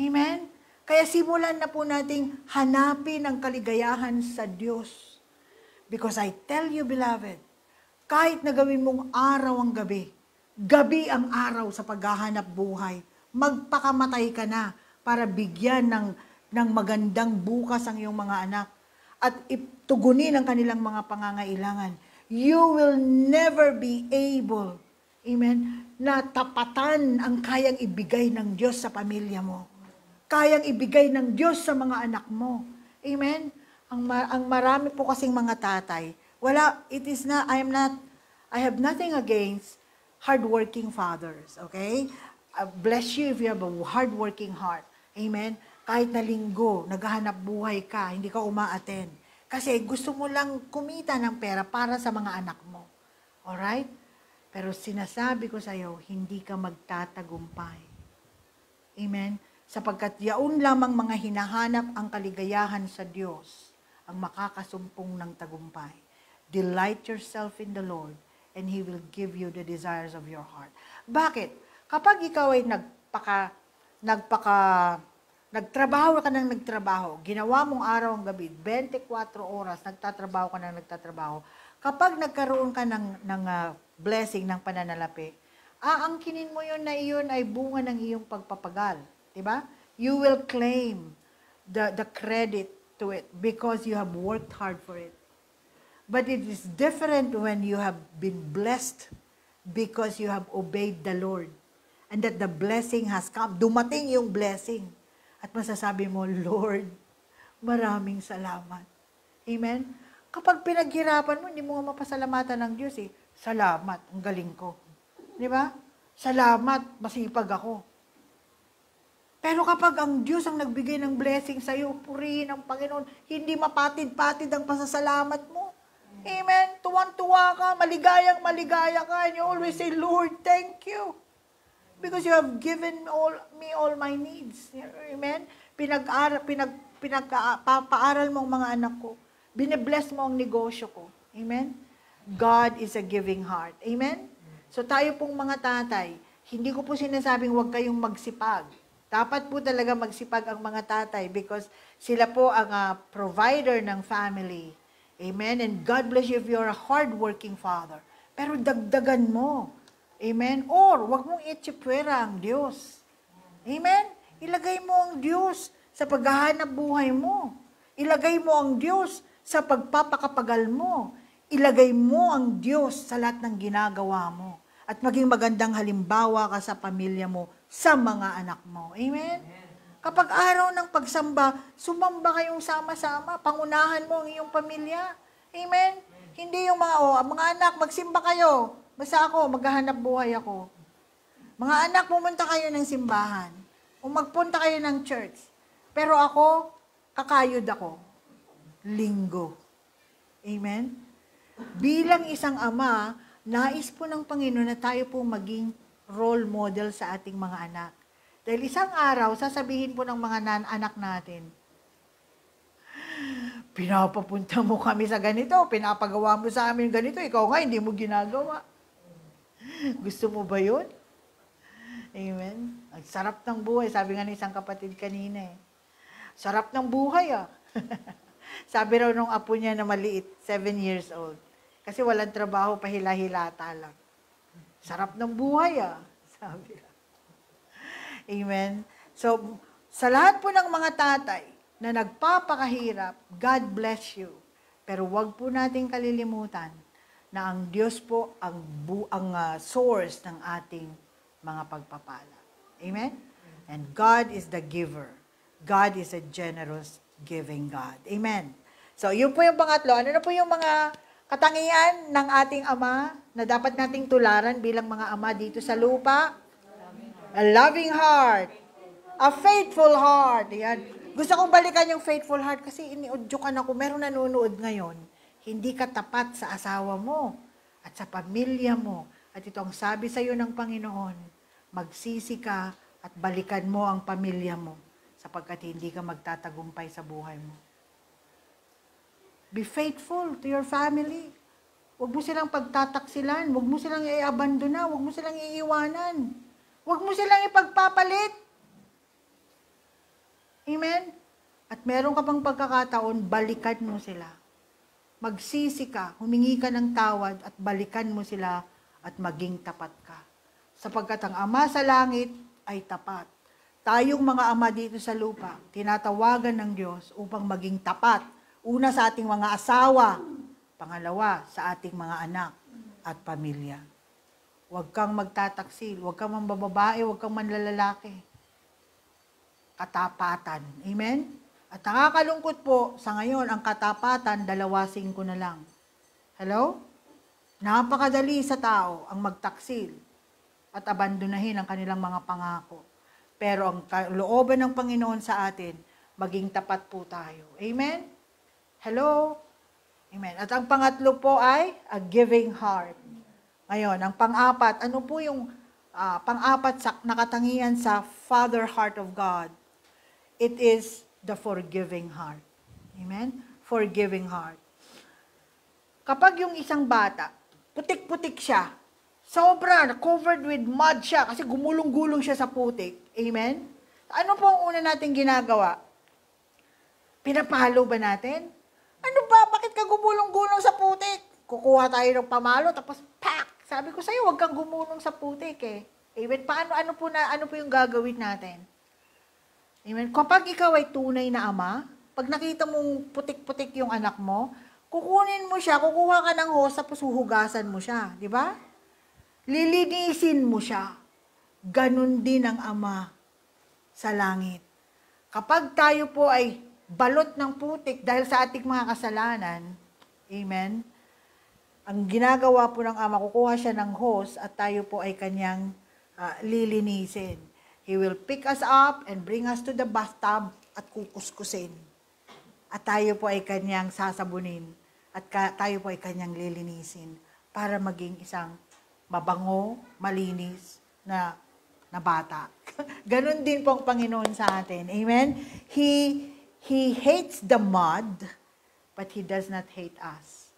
Amen? Kaya simulan na po nating hanapin ang kaligayahan sa Diyos. Because I tell you, beloved, kahit na gawin mong araw ang gabi, gabi ang araw sa paghahanap buhay, magpakamatay ka na para bigyan ng magandang bukas ang iyong mga anak at itugunin ang kanilang mga pangangailangan. You will never be able, amen, na tapatan ang kayang ibigay ng Diyos sa pamilya mo. Kayang ibigay ng Diyos sa mga anak mo. Amen? Ang marami po kasing mga tatay, wala, it is not, I have nothing against hardworking fathers, okay? Bless you if you have a hardworking heart. Amen? Kahit na linggo, naghahanap buhay ka, hindi ka umaaten. Kasi gusto mo lang kumita ng pera para sa mga anak mo. Alright? Pero sinasabi ko sa iyo, hindi ka magtatagumpay. Amen? Sapagkat yaon lamang mga hinahanap ang kaligayahan sa Diyos ang makakasumpong ng tagumpay. Delight yourself in the Lord and He will give you the desires of your heart. Bakit? Kapag ikaw ay nagtrabaho ka ng nagtrabaho, ginawa mong araw ang gabi, 24 oras, nagtatrabaho ka ng nagtatrabaho, kapag nagkaroon ka ng blessing, ng pananalapi, aangkinin mo yun na iyon ay bunga ng iyong pagpapagal. Diba? You will claim the credit to it because you have worked hard for it. But it is different when you have been blessed because you have obeyed the Lord and that the blessing has come. Dumating yung blessing at masasabi mo, Lord, maraming salamat. Amen? Kapag pinaghirapan mo, hindi mo nga mapasalamatan ng Diyos eh. Salamat, ang galing ko. Di ba? Salamat, masipag ako. Pero kapag ang Diyos ang nagbigay ng blessing sa'yo, purihin ang Panginoon, hindi mapatid-patid ang pasasalamat mo. Amen. Tuwang-tuwa ka, maligayang maligaya ka, and you always say, Lord, thank you. Because you have given me all my needs. Amen. Pinagpapaaral mo ang mga anak ko. Bine-bless mo ang negosyo ko. Amen. God is a giving heart. Amen. So tayo pong mga tatay, hindi ko po sinasabing huwag kayong magsipag. Dapat po talaga magsipag ang mga tatay because sila po ang provider ng family. Amen? And God bless you if you're a hardworking father. Pero dagdagan mo. Amen? Or, wag mong itsipwera ang Diyos. Amen? Ilagay mo ang Diyos sa paghahanap buhay mo. Ilagay mo ang Diyos sa pagpapakapagal mo. Ilagay mo ang Diyos sa lahat ng ginagawa mo. At maging magandang halimbawa ka sa pamilya mo, sa mga anak mo. Amen? Amen. Kapag araw ng pagsamba, sumamba kayong sama-sama, pangunahan mo ang iyong pamilya. Amen? Amen. Hindi yung mga anak, magsimba kayo. Basta ako, maghahanap buhay ako. Mga anak, pumunta kayo ng simbahan. O magpunta kayo ng church. Pero ako, kakayod ako. Linggo. Amen? Bilang isang ama, nais po ng Panginoon na tayo po maging role model sa ating mga anak. Dahil isang araw, sasabihin po ng mga anak natin, pinapapunta mo kami sa ganito, pinapagawa mo sa amin ganito, ikaw nga, hindi mo ginagawa. Gusto mo ba yun? Amen. Ang sarap ng buhay. Sabi nga ng isang kapatid kanina eh. Sarap ng buhay ah. Sabi raw nung apo niya na maliit, 7 years old. Kasi walang trabaho, pahila-hilata lang. Sarap ng buhay ah. Sabi raw. Amen. So, sa lahat po ng mga tatay na nagpapakahirap, God bless you. Pero wag po nating kalilimutan na ang Diyos po ang source ng ating mga pagpapala. Amen? And God is the giver. God is a generous giving God. Amen. So, yun po yung pangatlo. Ano na po yung mga katangian ng ating Ama na dapat nating tularan bilang mga ama dito sa lupa? A loving heart. A faithful heart. Yan. Gusto kong balikan yung faithful heart kasi iniudyokan ako. Meron nanonood ngayon. Hindi ka tapat sa asawa mo at sa pamilya mo. At ito ang sabi sa iyo ng Panginoon, magsisi ka at balikan mo ang pamilya mo sapagkat hindi ka magtatagumpay sa buhay mo. Be faithful to your family. Huwag mo silang pagtataksilan. Huwag mo silang i-abandona. Huwag mo silang iiwanan. Huwag mo silang ipagpapalit. Amen? At meron ka pang pagkakataon, balikan mo sila. Magsisi ka, humingi ka ng tawad at balikan mo sila at maging tapat ka. Sapagkat ang Ama sa langit ay tapat. Tayong mga ama dito sa lupa, tinatawagan ng Diyos upang maging tapat. Una sa ating mga asawa, pangalawa sa ating mga anak at pamilya. Huwag kang magtataksil, huwag kang mambababae, huwag kang manlalalaki. Katapatan. Amen? At nakakalungkot po, sa ngayon, ang katapatan, 2.5 na lang. Hello? Napakadali sa tao ang magtaksil at abandonahin ang kanilang mga pangako. Pero ang kalooban ng Panginoon sa atin, maging tapat po tayo. Amen? Hello? Amen. At ang pangatlo po ay a giving heart. Ngayon, ang pang-apat, ano po yung pang-apat sa nakatangian sa Father Heart of God? It is the forgiving heart. Amen? Forgiving heart. Kapag yung isang bata, putik-putik siya. Sobra, covered with mud siya kasi gumulong-gulong siya sa putik. Amen? Ano po ang una natin ginagawa? Pinapahalo ba natin? Ano ba? Bakit ka gumulong-gulong sa putik? Kukuha tayo ng pamalo, tapos pak! Sabi ko sa'yo, huwag kang gumulong sa putik eh. Amen? Paano, ano po yung gagawin natin? Amen? Kapag ikaw ay tunay na ama, pag nakita mong putik-putik yung anak mo, kukunin mo siya, kukuha ka ng hose, tapos huhugasan mo siya. Di ba? Lilinisin mo siya. Ganun din ang Ama sa langit. Kapag tayo po ay balot ng putik dahil sa ating mga kasalanan, amen, ang ginagawa po ng Ama, kukuha siya ng hose at tayo po ay kanyang lilinisin. He will pick us up and bring us to the bathtub at kukuskusin. At tayo po ay kanyang sasabunin. At tayo po ay kanyang lilinisin para maging isang mabango, malinis na bata. Ganon din po ang Panginoon sa atin. Amen? He hates the mud, but He does not hate us.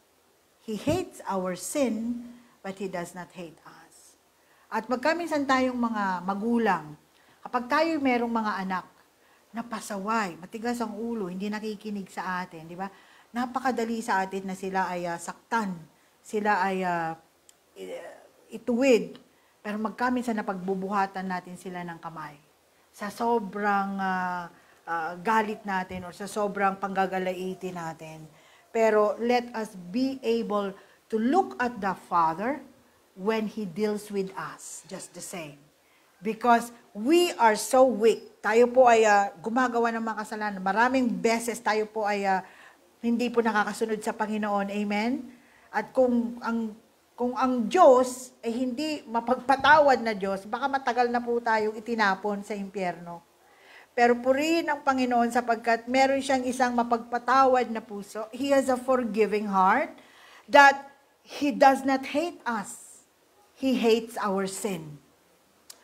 He hates our sin, but He does not hate us. At magkaminsan tayong mga magulang, kapag tayo merong mga anak, napasaway, matigas ang ulo, hindi nakikinig sa atin, di ba? Napakadali sa atin na sila ay saktan, sila ay ituwid, pero magkaminsan napagbubuhatan natin sila ng kamay. Sa sobrang galit natin or sa sobrang panggagalaiti natin. Pero let us be able to look at the Father when He deals with us, just the same. Because we are so weak. Tayo po ay gumagawa ng mga kasalanan. Maraming beses tayo po ay hindi po nakakasunod sa Panginoon. Amen? At kung ang Diyos ay hindi mapagpatawad na Diyos, baka matagal na po tayong itinapon sa impyerno. Pero purihin ang Panginoon sapagkat meron siyang isang mapagpatawad na puso. He has a forgiving heart that He does not hate us. He hates our sin.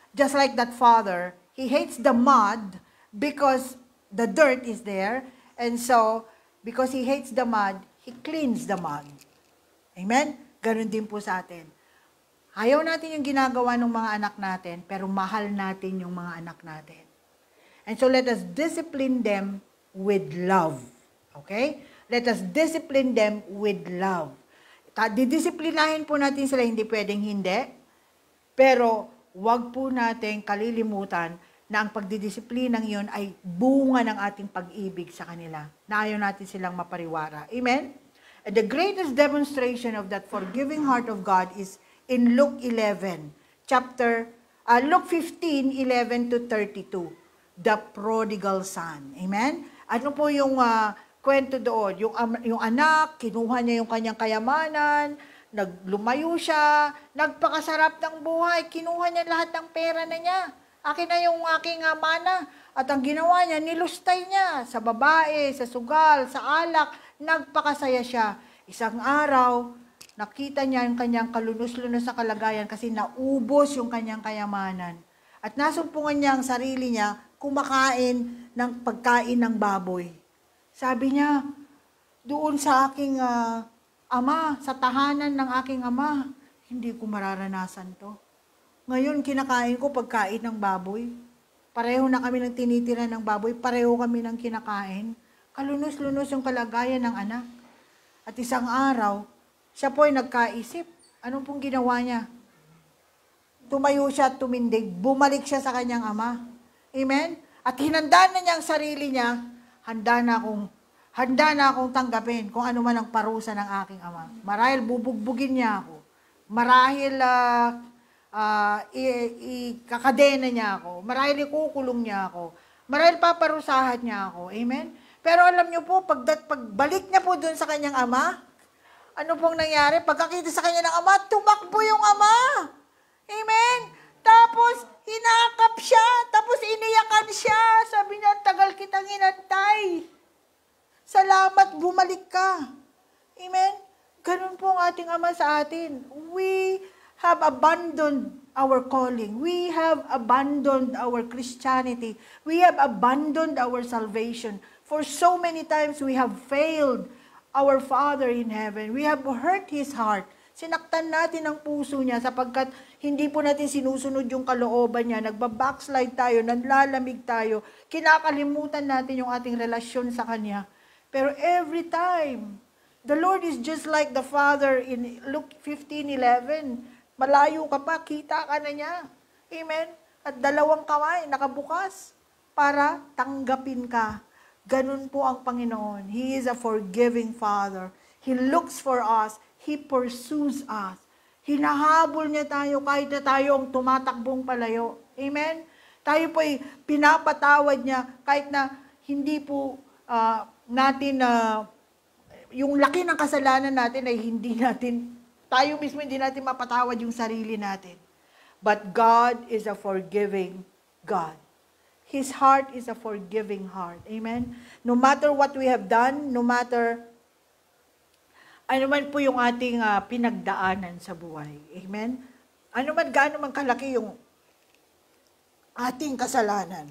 Just like that Father, He hates the mud because the dirt is there. And so, because He hates the mud, He cleans the mud. Amen? Ganun din po sa atin. Ayaw natin yung ginagawa ng mga anak natin, pero mahal natin yung mga anak natin. And so let us discipline them with love. Okay? Let us discipline them with love. Didisiplinahin po natin sila, hindi pwedeng hindi. Pero wag po natin kalilimutan na ang pagdidisiplinang yun ay bunga ng ating pag-ibig sa kanila. Na ayaw natin silang mapariwara. Amen? And the greatest demonstration of that forgiving heart of God is in Luke 15:11-32, the prodigal son. Amen? Ano po yung kwento doon? Yung anak, kinuha niya yung kanyang kayamanan, naglumayo siya, nagpakasarap ng buhay, kinuha niya lahat ng pera na niya. Akin na yung aking mana. At ang ginawa niya, nilustay niya sa babae, sa sugal, sa alak, nagpakasaya siya. Isang araw, nakita niya yung kanyang kalunos-lunos na kalagayan kasi naubos yung kanyang kayamanan. At nasumpungan niya ang sarili niya kumakain ng pagkain ng baboy. Sabi niya, doon sa aking ama, sa tahanan ng aking ama, hindi ko mararanasan to. Ngayon, kinakain ko pagkain ng baboy. Pareho na kami ng tinitira ng baboy, pareho kami ng kinakain. Kalunos-lunos yung kalagayan ng anak. At isang araw, siya po ay nagkaisip. Anong pong ginawa niya? Tumayo siya at tumindig. Bumalik siya sa kanyang ama. Amen? At hinanda na niya ang sarili niya. Handa na akong tanggapin kung ano man ang parusa ng aking ama. Marahil bubugbugin niya ako. Marahil ikakadena niya ako. Marahil ikukulong niya ako. Marahil paparusahan niya ako. Amen? Pero alam niyo po, pagbalik niya po dun sa kanyang ama, ano pong nangyari? Pagkakita sa kanya ng ama, tumakbo yung ama. Amen? Tapos, hinakap siya. Tapos, iniyakan siya. Sabi niya, tagal kitang inantay. Salamat, bumalik ka. Amen? Ganun po ang ating ama sa atin. We have abandoned our calling. We have abandoned our Christianity. We have abandoned our salvation. For so many times, we have failed our Father in heaven. We have hurt His heart. Sinaktan natin ang puso niya sapagkat hindi po natin sinusunod yung kalooban niya. Nagbabackslide tayo, nanlalamig tayo, kinakalimutan natin yung ating relasyon sa Kanya. Pero every time, the Lord is just like the Father in Luke 15:11. Malayo ka pa, kita ka na niya. Amen? At dalawang kamay nakabukas para tanggapin ka. Ganun po ang Panginoon. He is a forgiving Father. He looks for us. He pursues us. Hinahabol niya tayo kahit na tayo ang tumatakbong palayo. Amen? Tayo po'y pinapatawad niya kahit na hindi po yung laki ng kasalanan natin ay hindi natin, tayo mismo hindi natin mapatawad yung sarili natin. But God is a forgiving God. His heart is a forgiving heart. Amen? No matter what we have done, no matter ano man po yung ating pinagdaanan sa buhay. Amen? Ano man, gaano man kalaki yung ating kasalanan.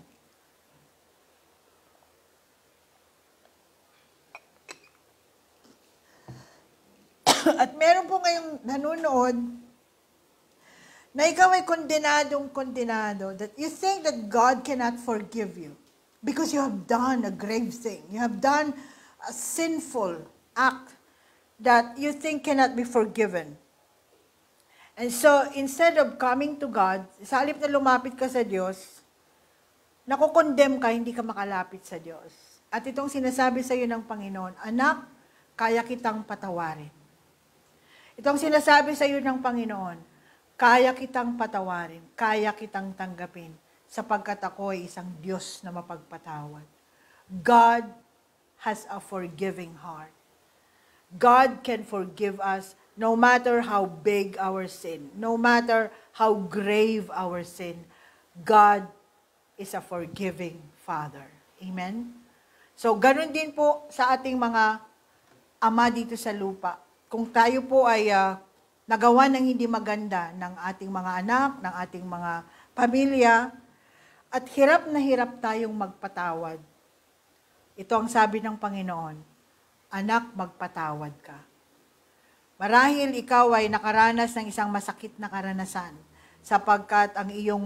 At meron po ngayong nanonood na ikaw ay kondenado, that you think that God cannot forgive you because you have done a grave thing. You have done a sinful act that you think cannot be forgiven. And so, instead of coming to God, sa halip na lumapit ka sa Diyos, nakukondem ka, hindi ka makalapit sa Diyos. At itong sinasabi sa iyo ng Panginoon, anak, kaya kitang patawarin. Itong sinasabi sa iyo ng Panginoon, kaya kitang patawarin, kaya kitang tanggapin, sapagkat ako ay isang Diyos na mapagpatawad. God has a forgiving heart. God can forgive us no matter how big our sin, no matter how grave our sin. God is a forgiving Father. Amen? So, ganun din po sa ating mga ama dito sa lupa. Kung tayo po ay nagawa ng hindi maganda ng ating mga anak, ng ating mga pamilya, at hirap na hirap tayong magpatawad. Ito ang sabi ng Panginoon, anak, magpatawad ka. Marahil ikaw ay nakaranas ng isang masakit na karanasan sapagkat ang iyong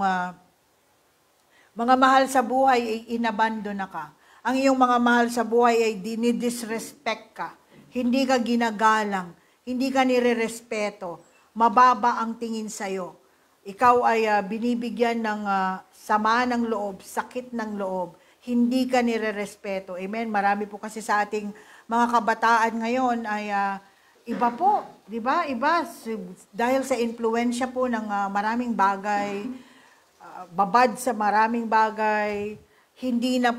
mga mahal sa buhay ay inabandon na ka. Ang iyong mga mahal sa buhay ay dinidisrespect ka. Hindi ka ginagalang, hindi ka nirerespeto, mababa ang tingin sa'yo. Ikaw ay binibigyan ng sama ng loob, sakit ng loob, hindi ka nirerespeto. Amen? Marami po kasi sa ating mga kabataan ngayon ay... iba po, di ba? Iba. Dahil sa influensya po ng maraming bagay, babad sa maraming bagay, hindi na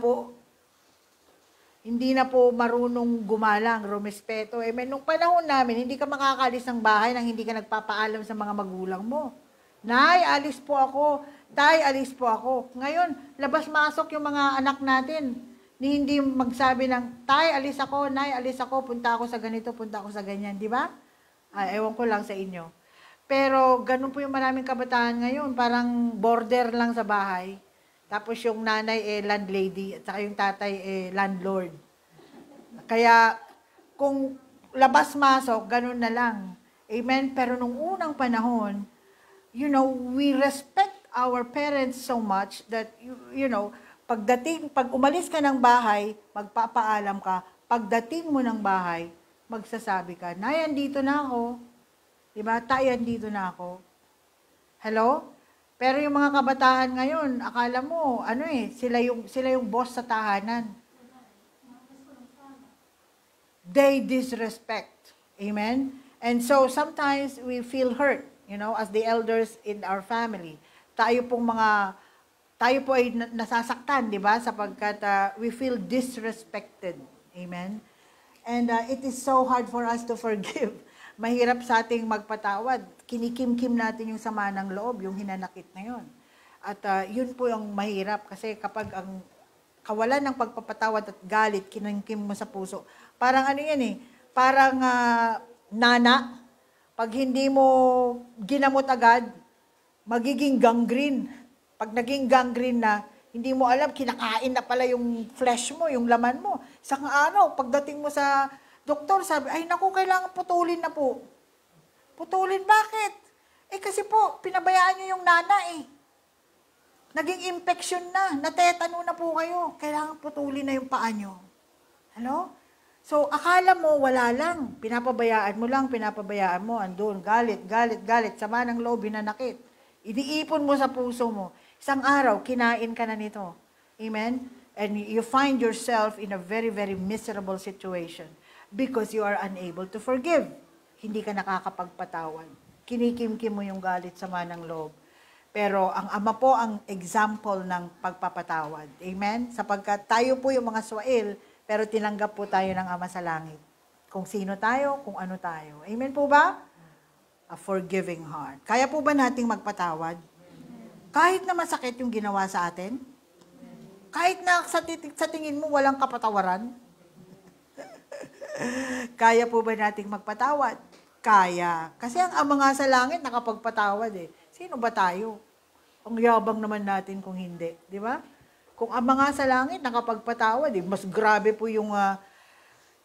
po marunong gumalang, rumespeto. Amen. Nung panahon namin, hindi ka makakaalis ng bahay nang hindi ka nagpapaalam sa mga magulang mo. Nay, alis po ako. Tay, alis po ako. Ngayon, labas-masok yung mga anak natin. Hindi magsabi ng, tay, alis ako, nay, alis ako, punta ako sa ganito, punta ako sa ganyan, di ba? Ewan ko lang sa inyo. Pero ganun po yung maraming kabataan ngayon, parang border lang sa bahay. Tapos yung nanay eh landlady, at saka yung tatay eh landlord. Kaya kung labas-masok, ganun na lang. Amen? Pero nung unang panahon, you know, we respect our parents so much that, you know, pag umalis ka ng bahay, magpapaalam ka. Pagdating mo ng bahay, magsasabi ka, nay, andito na ako. Diba? Tay, andito na ako. Hello? Pero yung mga kabataan ngayon, akala mo, ano eh, sila yung boss sa tahanan. They disrespect. Amen? And so, sometimes we feel hurt, you know, as the elders in our family. Tayo po ay nasasaktan, di ba? Sapagkat we feel disrespected. Amen? And it is so hard for us to forgive. Mahirap sa ating magpatawad. Kinikimkim natin yung sama ng loob, yung hinanakit na yun. At yun po yung mahirap kasi kapag ang kawalan ng pagpapatawad at galit, kinikimkim mo sa puso. Parang ano yan eh, parang nana. Pag hindi mo ginamot agad, magiging gangrene. Pag naging gangrene na, hindi mo alam, kinakain na pala yung flesh mo, yung laman mo. Isang araw, pagdating mo sa doktor, sabi, ay naku, kailangan putulin na po. Putulin, bakit? Eh kasi po, pinabayaan nyo yung nana eh. Naging infection na, natetano na po kayo, kailangan putulin na yung paa nyo. Ano? So, akala mo, wala lang. Pinapabayaan mo lang, andun, galit, sama ng loob, hinanakit. Iniipon mo sa puso mo. Isang araw, kinain ka na nito. Amen? And you find yourself in a very, very miserable situation because you are unable to forgive. Hindi ka nakakapagpatawad. Kinikimkim mo yung galit sa manang loob. Pero ang Ama po ang example ng pagpapatawad. Amen? Sapagkat tayo po yung mga swail, pero tinanggap po tayo ng Ama sa langit. Kung sino tayo, kung ano tayo. Amen po ba? A forgiving heart. Kaya po ba nating magpatawad? Kahit na masakit yung ginawa sa atin, kahit na sa tingin mo walang kapatawaran, kaya po ba nating magpatawad? Kaya. Kasi ang Ama nga sa langit nakapagpatawad eh. Sino ba tayo? Ang yabang naman natin kung hindi. Di ba? Kung Ama nga sa langit nakapagpatawad eh, mas grabe po yung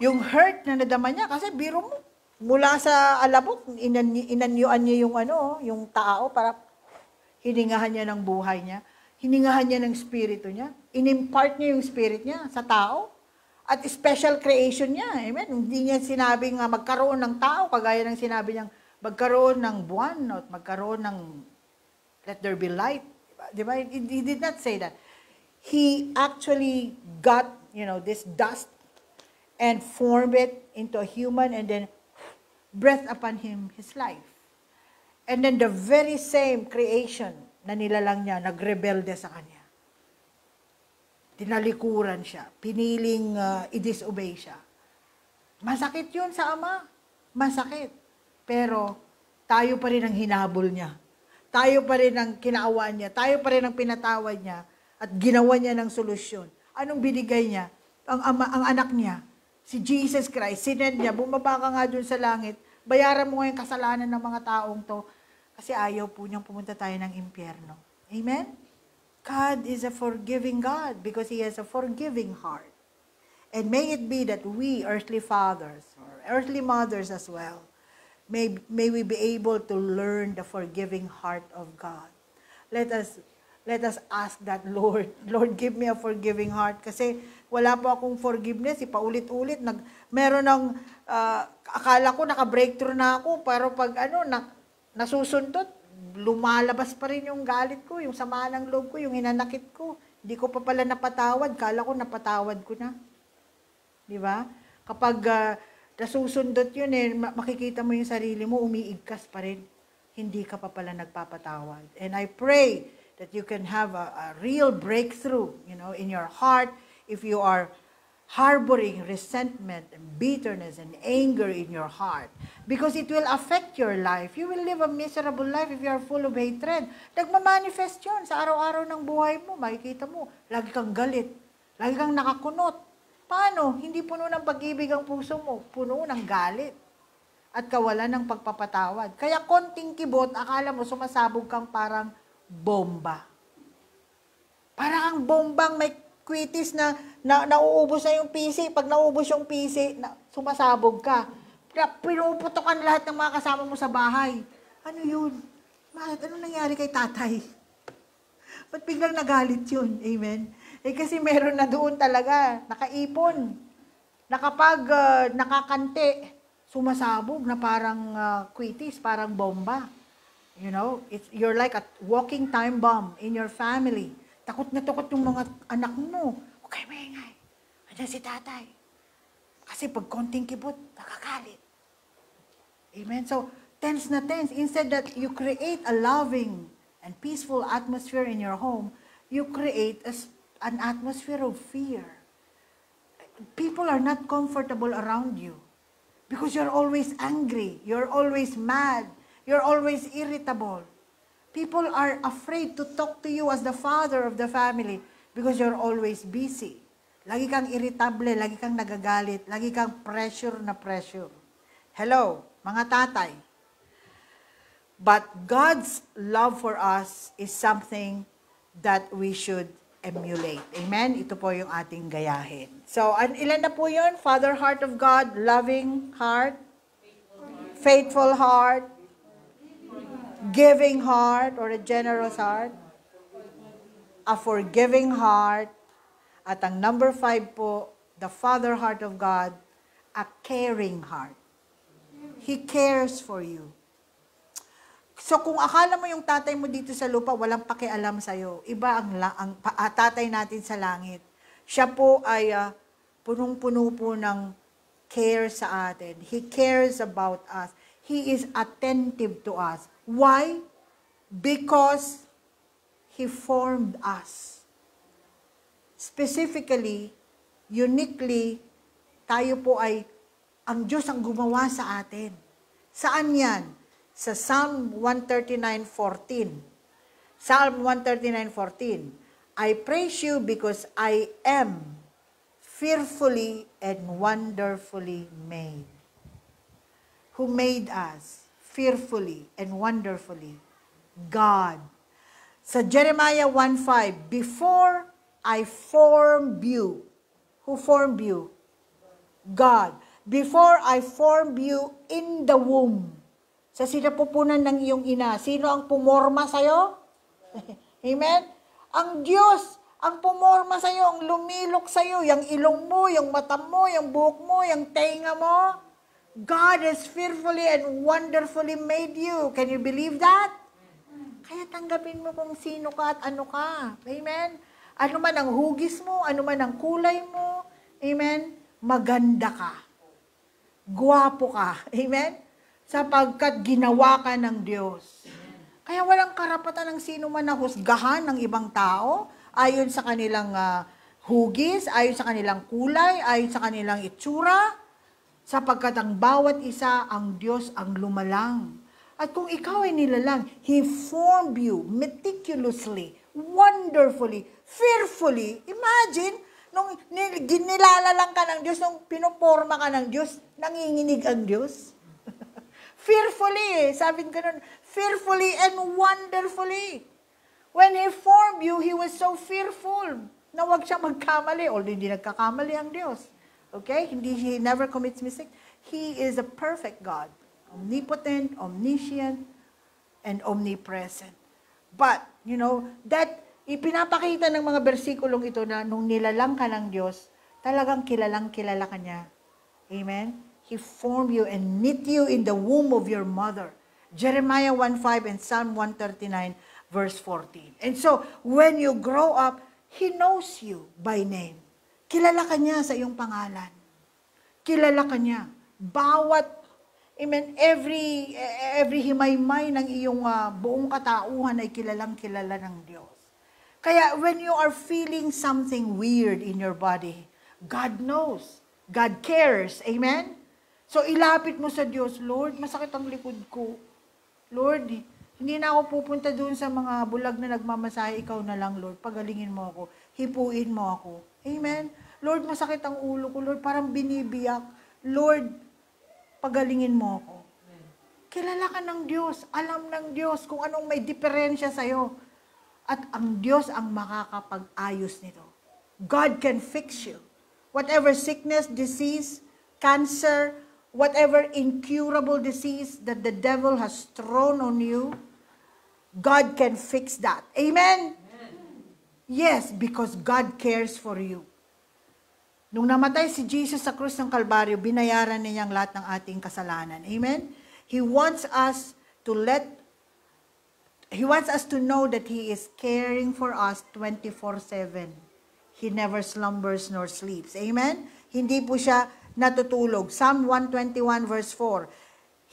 hurt na nadama niya. Kasi biro mo, mula sa alabok, inanyuan niya yung ano, yung tao para... Hiningahan niya ng buhay niya. Hiningahan niya ng spirito niya. Inimpart niya yung spirit niya sa tao. At special creation niya. Amen? Hindi niya sinabi nga magkaroon ng tao, kagaya ng sinabi niyang magkaroon ng buwan at magkaroon ng let there be light. Diba? He did not say that. He actually got, you know, this dust and formed it into a human and then breathed upon him his life. And then the very same creation na nilalang niya, nagrebelde sa kanya. Tinalikuran siya. Piniling i-disobey siya. Masakit yun sa Ama. Masakit. Pero tayo pa rin ang hinabol niya. Tayo pa rin ang kinaawaan niya. Tayo pa rin ang pinatawad niya. At ginawa niya ng solusyon. Anong binigay niya? Ang anak niya, si Jesus Christ, sinend niya, bumaba ka nga dun sa langit, bayaran mo ngayong kasalanan ng mga taong to. Kasi ayaw po niyang pumunta tayo ng impyerno. Amen? God is a forgiving God because He has a forgiving heart. And may it be that we, earthly fathers or earthly mothers as well, may we be able to learn the forgiving heart of God. Let us ask that, Lord, give me a forgiving heart. Kasi wala po akong forgiveness. Paulit-ulit. Meron ng, akala ko naka-breakthrough na ako, pero pag nasusuntot, lumalabas pa rin yung galit ko, yung sama ng loob ko, yung hinanakit ko. Hindi ko pa pala napatawad. Kala ko napatawad ko na. Di ba? Kapag nasusundot yun, makikita mo yung sarili mo, umiigkas pa rin. Hindi ka pa pala nagpapatawad. And I pray that you can have a real breakthrough, you know, in your heart. If you are harboring resentment and bitterness and anger in your heart, because it will affect your life. You will live a miserable life if you are full of hatred. Nagmamanifest yun sa araw-araw ng buhay mo. Makikita mo, lagi kang galit, lagi kang nakakunot. Paano? Hindi puno ng pag-ibig ang puso mo, puno ng galit at kawalan ng pagpapatawad. Kaya konting kibot, akala mo sumasabog kang parang bomba. Para kang bombang may kwitis na nauubos na yung PC. Pag nauubos yung PC, sumasabog ka. Pinuputokan lahat ng mga kasama mo sa bahay. Ano yun? Bakit? Ano nangyari kay tatay? Ba't biglang nagalit yun? Amen? Eh kasi meron na doon talaga. Nakaipon. Nakapag nakakante, sumasabog na parang kwitis, parang bomba. You know, you're like a walking time bomb in your family. Takot na takot yung mga anak mo. Huwag kayo maingay. Andiyan si tatay. Kasi pag konting kibot, nakakalit. Amen? So, tense na tense. Instead that you create a loving and peaceful atmosphere in your home, you create an atmosphere of fear. People are not comfortable around you because you're always angry. You're always mad. You're always irritable. People are afraid to talk to you as the father of the family because you're always busy. Lagi kang irritable, lagi kang nagagalit, lagi kang pressure na pressure. Hello, mga tatay. But God's love for us is something that we should emulate. Amen? Ito po yung ating gayahin. So, ilan na po yun? Father heart of God, loving heart, faithful heart, giving heart or a generous heart, a forgiving heart, at ang number 5 po, the Father heart of God, a caring heart. He cares for you. So kung akala mo yung tatay mo dito sa lupa, walang pakialam sa'yo, iba ang tatay natin sa langit. Siya po ay punong-puno po ng care sa atin. He cares about us. He is attentive to us. Why? Because He formed us. Specifically, uniquely, tayo po ay ang Diyos ang gumawa sa atin. Saan yan? Sa Psalm 139:14. Psalm 139:14. I praise you because I am fearfully and wonderfully made. Who made us? Fearfully and wonderfully, God. Sa Jeremiah 1:5, before I formed you, who formed you? God. Before I formed you in the womb, sa sinapupunan ng iyong ina, sino ang pumorma sa'yo? Amen? Ang Diyos, ang pumorma sa'yo, ang lumilok sa'yo, yung ilong mo, yung mata mo, yung buhok mo, yung tenga mo. God has fearfully and wonderfully made you. Can you believe that? Kaya tanggapin mo kung sino ka at ano ka. Amen? Ano man ang hugis mo, ano man ang kulay mo. Amen? Maganda ka. Guwapo ka. Amen? Sapagkat ginawa ka ng Diyos. Kaya walang karapatan ng sino man na husgahan ng ibang tao ayon sa kanilang hugis, ayon sa kanilang kulay, ayon sa kanilang itsura. Sapagkat ang bawat isa, ang Diyos ang lumalang. At kung ikaw ay nilalang, He formed you meticulously, wonderfully, fearfully. Imagine, nung ginilalalang ka ng Diyos, nung pinuporma ka ng Diyos, nanginginig ang Diyos. Fearfully, sabi ko nun, fearfully and wonderfully. When He formed you, He was so fearful na huwag siya magkamali. Although hindi nagkakamali ang Diyos. Okay? He never commits mistake. He is a perfect God. Omnipotent, omniscient, and omnipresent. But, you know, that ipinapakita ng mga bersikulong ito na nung nilalang ka ng Diyos, talagang kilalang-kilala ka niya. Amen? He formed you and knit you in the womb of your mother. Jeremiah 1:5 and Psalm 139 verse 14. And so, when you grow up, He knows you by name. Kilala ka niya sa iyong pangalan. Kilala ka niya. Bawat, amen, every himay-may ng iyong buong katauhan ay kilalang-kilala ng Diyos. Kaya, when you are feeling something weird in your body, God knows. God cares. Amen? So, ilapit mo sa Diyos, Lord, masakit ang likod ko. Lord, hindi na ako pupunta doon sa mga bulag na nagmamasahe. Ikaw na lang, Lord. Pagalingin mo ako. Hipuin mo ako. Amen? Lord, masakit ang ulo ko. Lord, parang binibiyak. Lord, pagalingin mo ako. Amen. Kilala ka ng Diyos. Alam ng Diyos kung anong may diferensya sa'yo. At ang Diyos ang makakapag-ayos nito. God can fix you. Whatever sickness, disease, cancer, whatever incurable disease that the devil has thrown on you, God can fix that. Amen? Amen? Yes, because God cares for you. Nung namatay si Jesus sa krus ng Kalbaryo, binayaran niya ang lahat ng ating kasalanan. Amen? He wants us to know that He is caring for us 24/7. He never slumbers nor sleeps. Amen? Hindi po siya natutulog. Psalm 121 verse 4.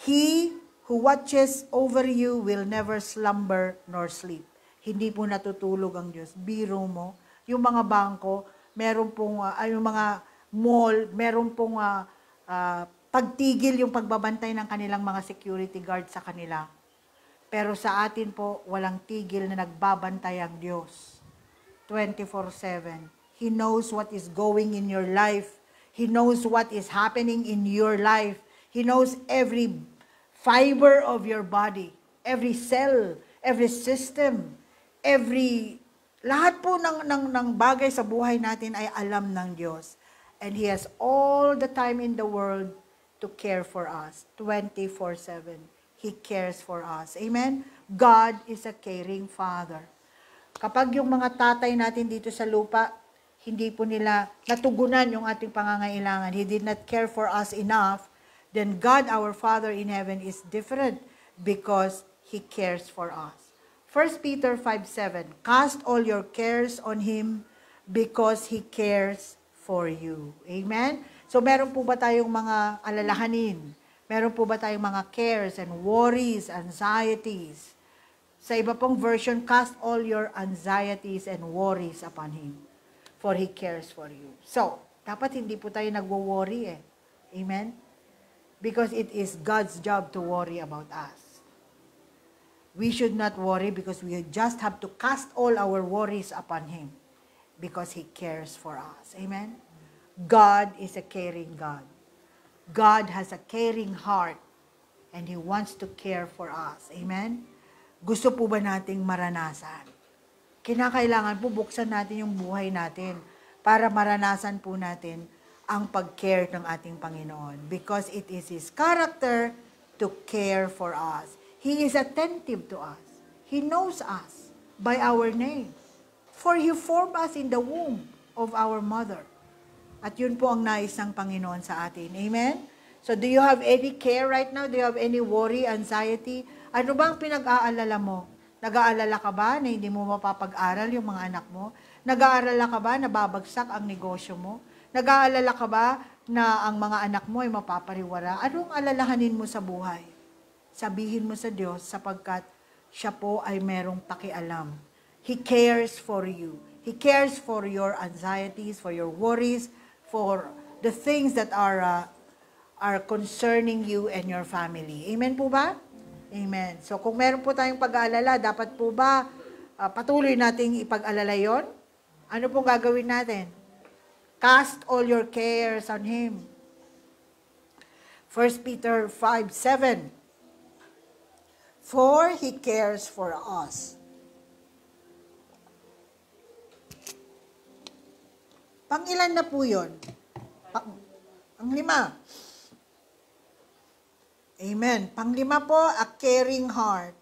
He who watches over you will never slumber nor sleep. Hindi po natutulog ang Diyos. Biro mo, yung mga bangko, meron pong, yung mga mall, meron pong pagtigil yung pagbabantay ng kanilang mga security guard sa kanila. Pero sa atin po, walang tigil na nagbabantay ang Diyos. 24/7. He knows what is going in your life. He knows what is happening in your life. He knows every fiber of your body, every cell, every system, every lahat po ng bagay sa buhay natin ay alam ng Diyos. And He has all the time in the world to care for us. 24/7. He cares for us. Amen? God is a caring Father. Kapag yung mga tatay natin dito sa lupa, hindi po nila natugunan yung ating pangangailangan. He did not care for us enough. Then God, our Father in heaven, is different because He cares for us. 1 Peter 5:7, cast all your cares on Him because He cares for you. Amen? So meron po ba tayong mga alalahanin? Meron po ba tayong mga cares and worries, anxieties? Sa iba pong version, cast all your anxieties and worries upon Him, for He cares for you. So, dapat hindi po tayo nagwo-worry eh. Amen? Because it is God's job to worry about us. We should not worry because we just have to cast all our worries upon Him because He cares for us. Amen? God is a caring God. God has a caring heart and He wants to care for us. Amen? Gusto po ba nating maranasan? Kinakailangan po buksan natin yung buhay natin para maranasan po natin ang pag-care ng ating Panginoon. Because it is His character to care for us. He is attentive to us. He knows us by our name. For He formed us in the womb of our mother. At yun po ang nais ng Panginoon sa atin. Amen? So do you have any care right now? Do you have any worry, anxiety? Ano bang pinag-aalala mo? Nag-aalala ka ba na hindi mo mapapag-aral yung mga anak mo? Nag-aalala ka ba na babagsak ang negosyo mo? Nag-aalala ka ba na ang mga anak mo ay mapapariwara? Anong alalahanin mo sa buhay? Sabihin mo sa Diyos sapagkat Siya po ay merong pakialam. He cares for you. He cares for your anxieties, for your worries, for the things that are concerning you and your family. Amen po ba? Amen. So, kung meron po tayong pag-aalala, dapat po ba patuloy nating ipag-alala yon? Ano pong gagawin natin? Cast all your cares on Him. 1 Peter 5:7. For He cares for us. Pang-ilan na po yun? Pang-lima. Amen. Pang-lima po, a caring heart.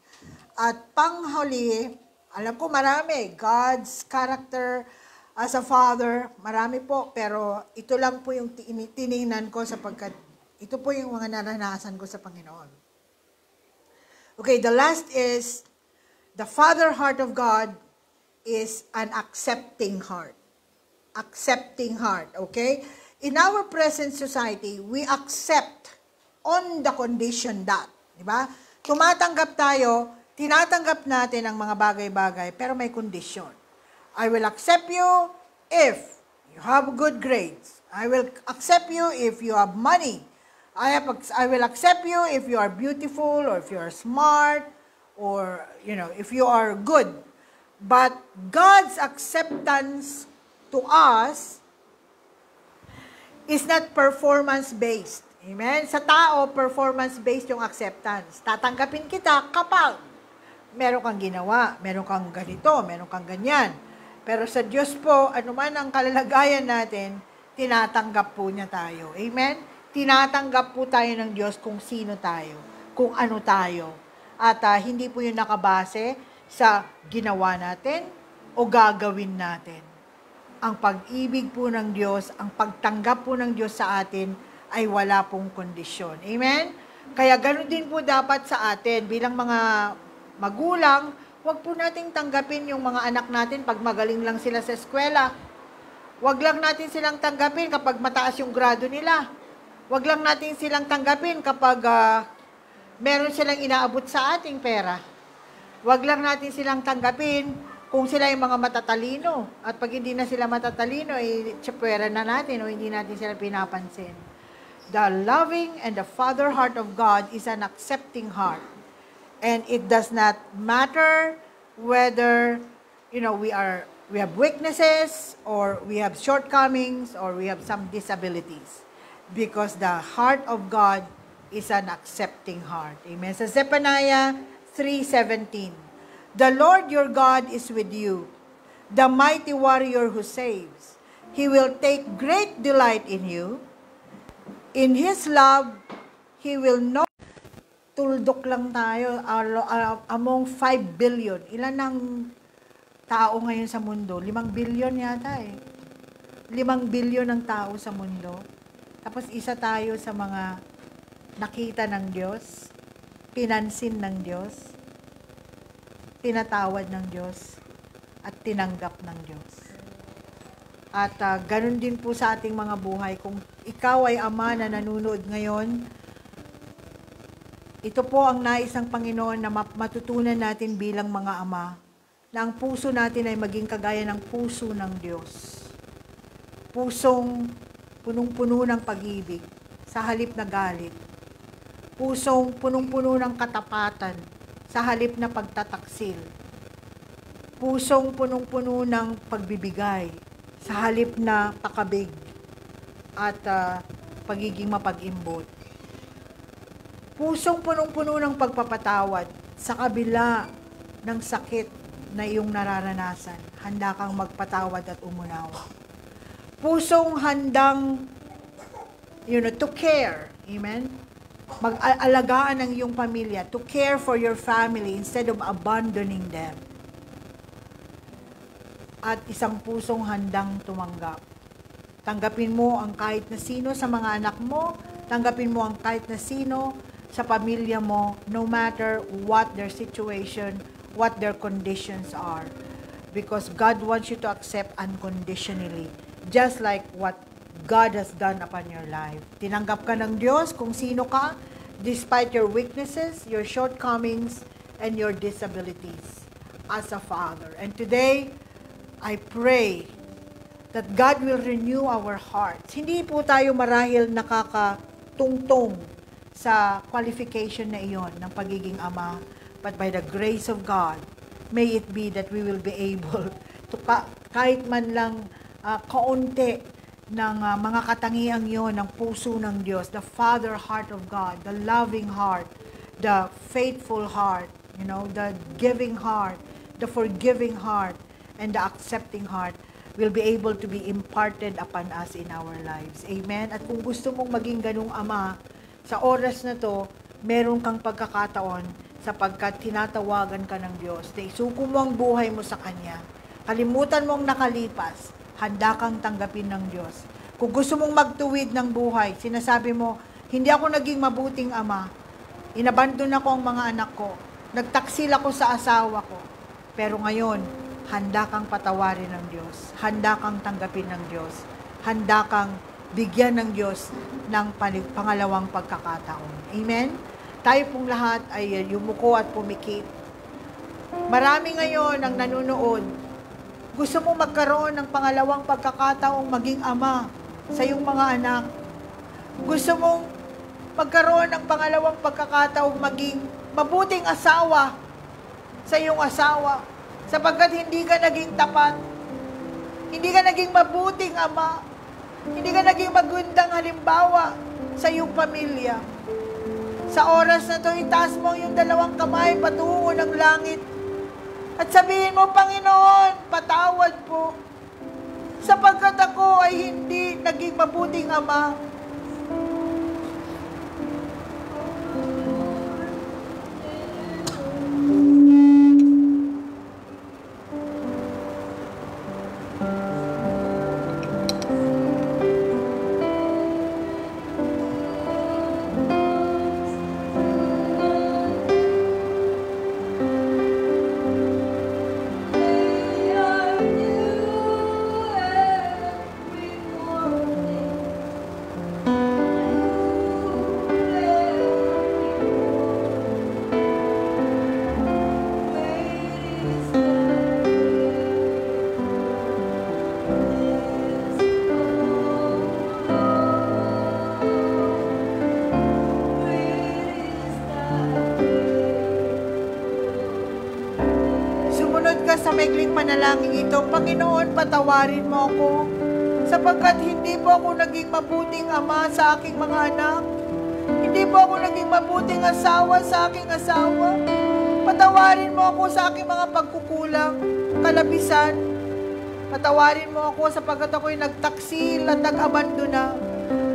At panghuli, alam ko marami, God's character as a father, marami po, pero ito lang po yung tinignan ko sapagkat ito po yung mga naranasan ko sa Panginoon. Okay, the last is, the father heart of God is an accepting heart. Accepting heart, okay? In our present society, we accept on the condition that, di ba? Tumatanggap tayo, tinatanggap natin ang mga bagay-bagay, pero may condition. I will accept you if you have good grades. I will accept you if you have money. I will accept you if you are beautiful or if you are smart or, you know, if you are good. But God's acceptance to us is not performance-based. Amen? Sa tao, performance-based yung acceptance. Tatanggapin kita kapag meron kang ginawa, meron kang ganito, meron kang ganyan. Pero sa Diyos po, anuman ang kalalagayan natin, tinatanggap po niya tayo. Amen? Tinatanggap po tayo ng Diyos kung sino tayo, kung ano tayo. At hindi po yun nakabase sa ginawa natin o gagawin natin. Ang pag-ibig po ng Diyos, ang pagtanggap po ng Diyos sa atin ay wala pong kondisyon. Amen? Kaya ganun din po dapat sa atin bilang mga magulang, huwag po nating tanggapin yung mga anak natin pag magaling lang sila sa eskwela. Huwag lang natin silang tanggapin kapag mataas yung grado nila. Huwag lang natin silang tanggapin kapag meron silang inaabot sa ating pera. Huwag lang natin silang tanggapin kung sila yung mga matatalino. At pag hindi na sila matatalino, tsapwera na natin o hindi natin sila pinapansin. The loving and the father heart of God is an accepting heart. And it does not matter whether, you know, we have weaknesses or we have shortcomings or we have some disabilities. Because the heart of God is an accepting heart. Amen. Sa Zephaniah 3:17, the Lord your God is with you, the mighty warrior who saves. He will take great delight in you. In His love, He will know. Tuldok lang tayo among 5 billion. Ilan ang tao ngayon sa mundo? 5 billion yata eh. 5 billion ang tao sa mundo. Tapos isa tayo sa mga nakita ng Diyos, pinansin ng Diyos, tinatawad ng Diyos, at tinanggap ng Diyos. At ganun din po sa ating mga buhay. Kung ikaw ay ama na nanunood ngayon, ito po ang nais ng Panginoon na matutunan natin bilang mga ama, na ang puso natin ay maging kagaya ng puso ng Diyos. Pusong punong-puno ng pag-ibig sa halip na galit. Pusong punong-puno ng katapatan sa halip na pagtataksil. Pusong punong-puno ng pagbibigay sa halip na pakabig at pagiging mapag-imbot. Pusong punong-puno ng pagpapatawad sa kabila ng sakit na iyong nararanasan. Handa kang magpatawad at umunawa. Pusong handang, you know, to care. Amen? Mag-alagaan ng iyong pamilya. To care for your family instead of abandoning them. At isang pusong handang tumanggap. Tanggapin mo ang kahit na sino sa mga anak mo. Tanggapin mo ang kahit na sino sa pamilya mo, no matter what their situation, what their conditions are. Because God wants you to accept unconditionally, just like what God has done upon your life. Tinanggap ka ng Diyos kung sino ka, despite your weaknesses, your shortcomings, and your disabilities as a father. And today, I pray that God will renew our hearts. Hindi po tayo marahil nakakatungtong sa qualification na iyon ng pagiging ama, but by the grace of God, may it be that we will be able to kahit man lang kaunti ng mga katangiang iyon ng puso ng Diyos, the father heart of God, the loving heart, the faithful heart, you know, the giving heart, the forgiving heart, and the accepting heart. will be able to be imparted upon us in our lives. Amen? At kung gusto mong maging ganung ama, sa oras na to, meron kang pagkakataon sapagkat tinatawagan ka ng Diyos. Isuko mo ang buhay mo sa Kanya. Kalimutan mong nakalipas. Handa kang tanggapin ng Diyos. Kung gusto mong magtuwid ng buhay, sinasabi mo, hindi ako naging mabuting ama. Inabandon ako ang mga anak ko. Nagtaksil ako sa asawa ko. Pero ngayon, handa kang patawarin ng Diyos. Handa kang tanggapin ng Diyos. Handa kang bigyan ng Diyos ng pangalawang pagkakataon. Amen? Tayo pong lahat ay yumuko at pumikit. Marami ngayon ang nanonood. Gusto mo magkaroon ng pangalawang pagkakataong maging ama sa iyong mga anak. Gusto mong magkaroon ng pangalawang pagkakataong maging mabuting asawa sa iyong asawa. Sapagkat hindi ka naging tapat, hindi ka naging mabuting ama, hindi ka naging magandang halimbawa sa iyong pamilya. Sa oras na ito, itaas mo yung dalawang kamay patungo ng langit at sabihin mo, Panginoon, patawad po, sapagkat ako ay hindi naging mabuting ama. Maikling panalangin ito, Panginoon, patawarin mo ako sapagkat hindi po ako naging mabuting ama sa aking mga anak. Hindi po ako naging mabuting asawa sa aking asawa. Patawarin mo ako sa aking mga pagkukulang, kalabisan. Patawarin mo ako sapagkat ako'y nagtaksil at nag-abandona.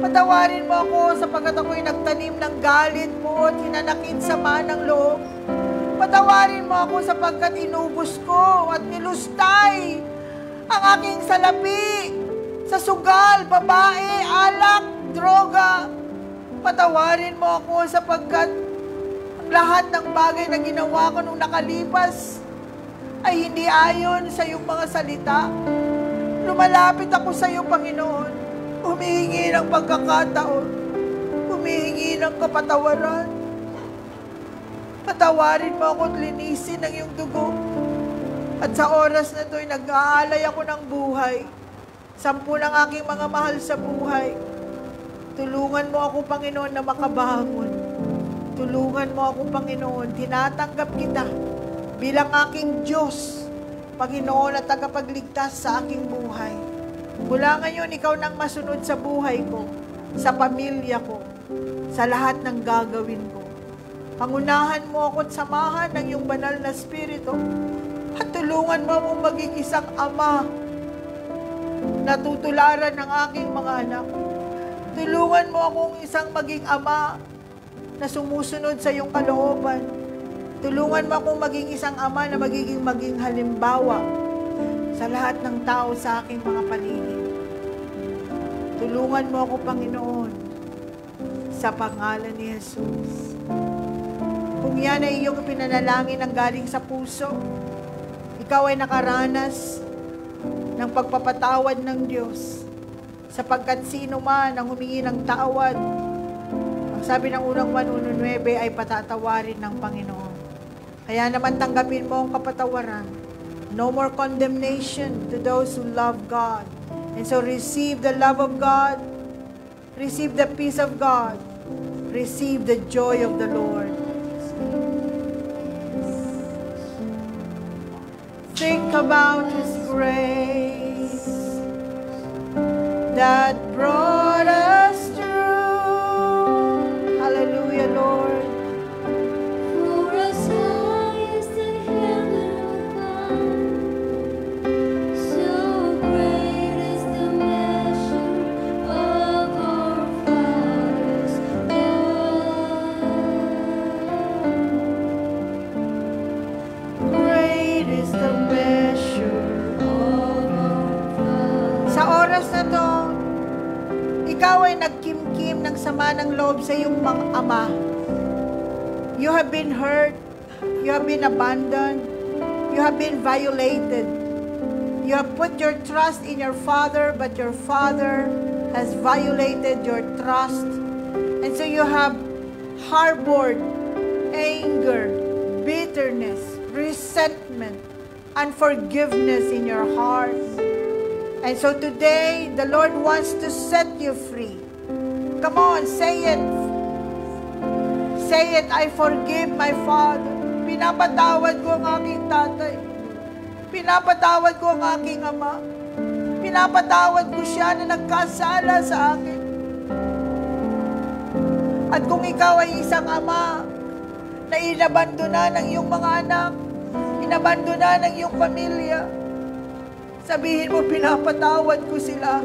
Patawarin mo ako sapagkat ako'y nagtanim ng galit mo at hinanakit sama ng loob. Patawarin mo ako sapagkat inubos ko at nilustay ang aking salapi sa sugal, babae, alak, droga. Patawarin mo ako sapagkat ang lahat ng bagay na ginawa ko nung nakalipas ay hindi ayon sa iyong mga salita. Lumalapit ako sa iyo, Panginoon. Humihingi ng pagkakataon. Humihingi ng kapatawaran. Patawarin mo ako at linisin ang iyong dugo. At sa oras na ito'y nag-aalay ako ng buhay. 10 ng aking mga mahal sa buhay. Tulungan mo ako, Panginoon, na makabangon. Tulungan mo ako, Panginoon. Tinatanggap kita bilang aking Diyos, Panginoon, at tagapagligtas sa aking buhay. Mula ngayon, ikaw nang masunod sa buhay ko, sa pamilya ko, sa lahat ng gagawin ko. Pangunahan mo ako at samahan ng iyong banal na spirito at tulungan mo akong maging isang ama na tutularan ng aking mga anak. Tulungan mo akong isang maging ama na sumusunod sa iyong kalooban. Tulungan mo akong maging isang ama na magiging halimbawa sa lahat ng tao sa aking mga paligid. Tulungan mo ako, Panginoon, sa pangalan ni Jesus. Kung yan ay iyong pinanalangin ng galing sa puso, ikaw ay nakaranas ng pagpapatawad ng Diyos sapagkat sino man ang humingi ng tawad, ang sabi ng unang 1:9 ay patatawarin ng Panginoon. Kaya naman tanggapin mo ang kapatawaran. No more condemnation to those who love God. And so receive the love of God, receive the peace of God, receive the joy of the Lord. Think about His grace that brought us through. Hallelujah, Lord. For as high as the heaven above, so great. pagsama ng loob sa iyong mga ama. You have been hurt. You have been abandoned. You have been violated. You have put your trust in your father, but your father has violated your trust. And so you have harbored anger, bitterness, resentment, unforgiveness in your heart. And so today, the Lord wants to set you free. Come on, say it. Say it, I forgive my father. Pinapatawad ko ang aking tatay. Pinapatawad ko ang aking ama. Pinapatawad ko siya na nagkasala sa akin. At kung ikaw ay isang ama na inabandonan ng iyong mga anak, inabandonan ng iyong pamilya, sabihin mo, pinapatawad ko sila.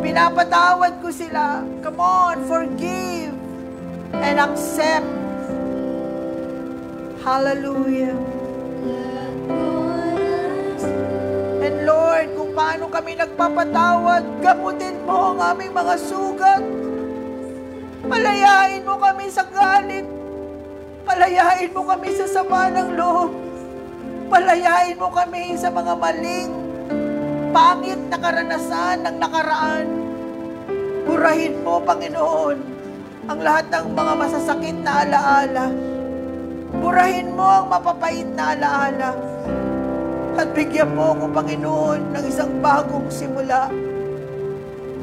Pinapatawad ko sila. Come on, forgive and accept. Hallelujah. And Lord, kung paano kami nagpapatawad, gamutin mo ang aming mga sugat. Palayain mo kami sa galit. Palayain mo kami sa sama ng loob. Palayain mo kami sa mga maling, pangit na karanasan ng nakaraan. Burahin mo, Panginoon, ang lahat ng mga masasakit na alaala. Burahin mo ang mapapait na alaala. At bigyan mo ako, Panginoon, ng isang bagong simula.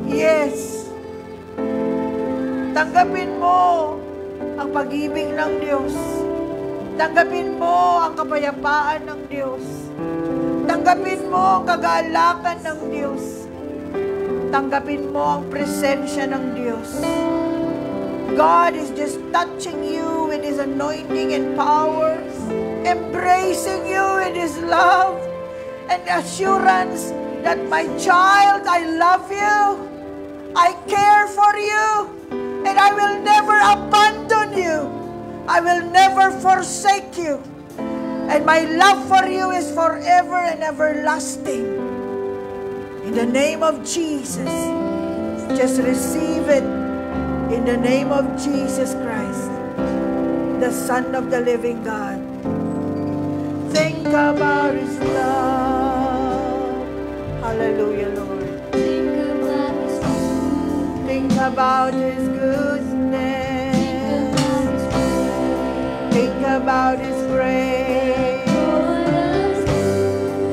Yes. Tanggapin mo ang pag-ibig ng Diyos. Tanggapin mo ang kapayapaan ng Diyos. Tanggapin mo ang kagalakan ng Diyos. Tanggapin mo ang presensya ng Diyos. God is just touching you with His anointing and power, embracing you with His love and assurance that, my child, I love you, I care for you, and I will never abandon you. I will never forsake you. And my love for you is forever and everlasting. In the name of Jesus, just receive it. In the name of Jesus Christ, the Son of the living God. Think about His love. Hallelujah, Lord. Think about His love. Think about His goodness. Think about His grace.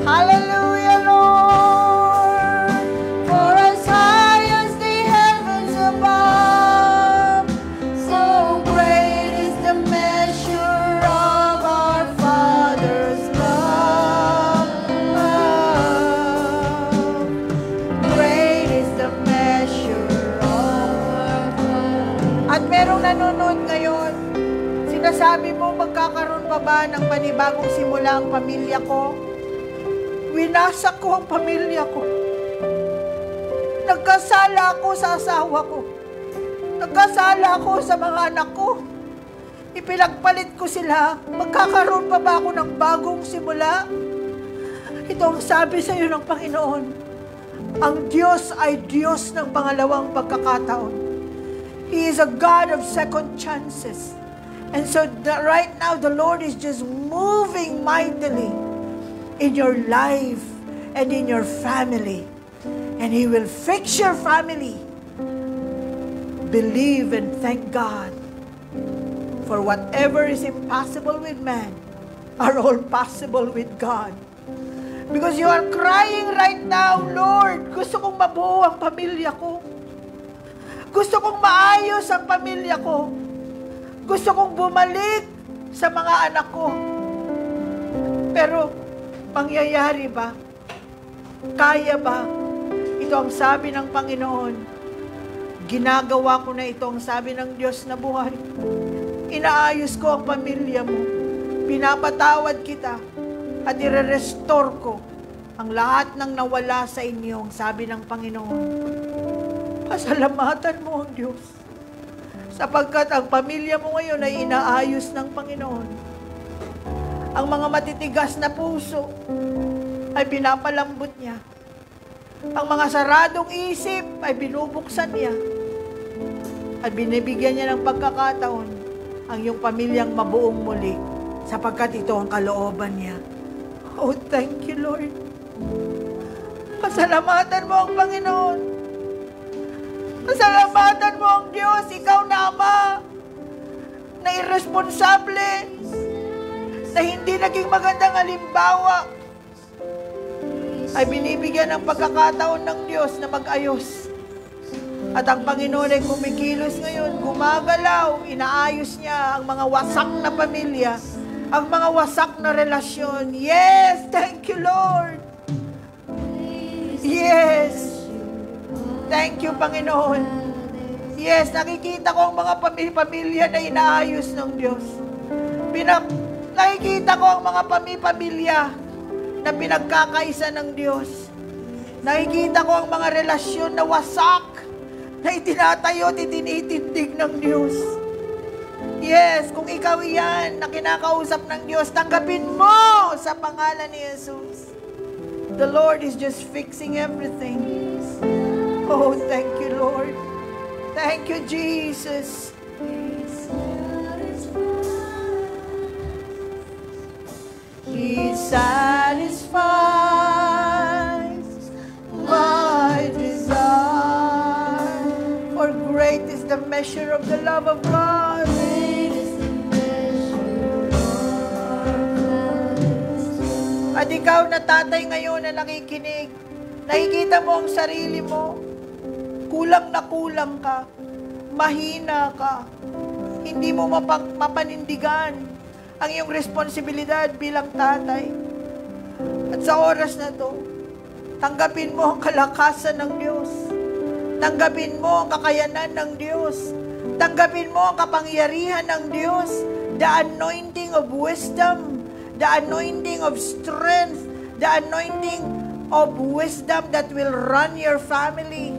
Hallelujah, Lord. For as high as the heavens above, so great is the measure of our Father's love. Great is the measure of our Father's love. At merong nanonood ngayon, sinasabi mo, magkakaroon pa ba ng panibagong simula ang pamilya ko? Winasak ko ang pamilya ko. Nagkasala ako sa asawa ko. Nagkasala ako sa mga anak ko. Ipinagpalit ko sila. Magkakaroon pa ba ako ng bagong simula? Ito ang sabi sa iyo ng Panginoon. Ang Diyos ay Diyos ng pangalawang pagkakataon. He is a God of second chances. And so right now, the Lord is just moving mightily in your life and in your family. And He will fix your family. Believe and thank God. For whatever is impossible with man are all possible with God. Because you are crying right now, Lord, gusto kong mabuo ang pamilya ko. Gusto kong maayos ang pamilya ko. Gusto kong bumalik sa mga anak ko. Pero, mangyayari ba? Kaya ba? Ito ang sabi ng Panginoon. Ginagawa ko na ito ang sabi ng Diyos na buhay. Inaayos ko ang pamilya mo. Pinapatawad kita at i-restore ko ang lahat ng nawala sa inyo, ang sabi ng Panginoon. Pasalamatan mo ang Diyos. Sapagkat ang pamilya mo ngayon ay inaayos ng Panginoon. Ang mga matitigas na puso ay pinapalambot niya. Ang mga saradong isip ay binubuksan niya. at binibigyan niya ng pagkakataon ang iyong pamilyang mabuong muli sapagkat ito ang kalooban niya. Oh, thank you, Lord. Pasalamatan mo ang Panginoon. Pasalamatan mo ang Diyos, ikaw na Ama, na irresponsable, na hindi naging magandang halimbawa, ay binibigyan ng pagkakataon ng Diyos na mag-ayos. At ang Panginoon ay kumikilos ngayon, gumagalaw, inaayos niya ang mga wasak na pamilya, ang mga wasak na relasyon. Yes, thank you, Lord. Yes. Thank you, Panginoon. Yes, nakikita ko ang mga pamilya na inaayos ng Diyos. Nakikita ko ang mga pamilya na pinagkakaisa ng Diyos. Nakikita ko ang mga relasyon na wasak, na itinatayo at itinitindig ng Diyos. Yes, kung ikaw iyan na kinakausap ng Diyos, tanggapin mo sa pangalan ni Jesus. The Lord is just fixing everything. Oh, thank you, Lord. Thank you, Jesus. He satisfies my desire. For great is the measure of the love of God. At ikaw na tatay ngayon na nakikinig, nakikita mo ang sarili mo, kulang na kulang ka, mahina ka, hindi mo mapanindigan ang iyong responsibilidad bilang tatay. At sa oras na to, tanggapin mo ang kalakasan ng Diyos. Tanggapin mo ang kakayanan ng Diyos. Tanggapin mo ang kapangyarihan ng Diyos. The anointing of wisdom, the anointing of strength, the anointing of wisdom that will run your family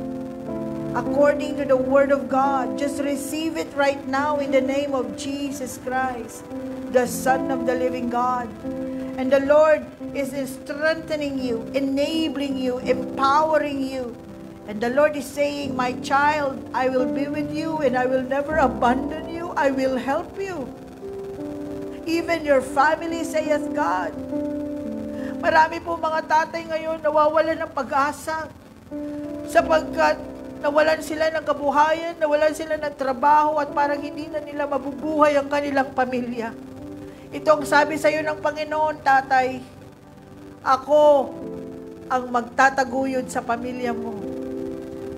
according to the Word of God. Just receive it right now in the name of Jesus Christ, the Son of the living God. And the Lord is strengthening you, enabling you, empowering you. And the Lord is saying, my child, I will be with you and I will never abandon you. I will help you. Even your family, saith God. Marami po mga tatay ngayon nawawalan ng pag-asa sapagkat nawalan sila ng kabuhayan, nawalan sila ng trabaho at parang hindi na nila mabubuhay ang kanilang pamilya. Ito ang sabi sa iyo ng Panginoon, tatay, ako ang magtataguyod sa pamilya mo.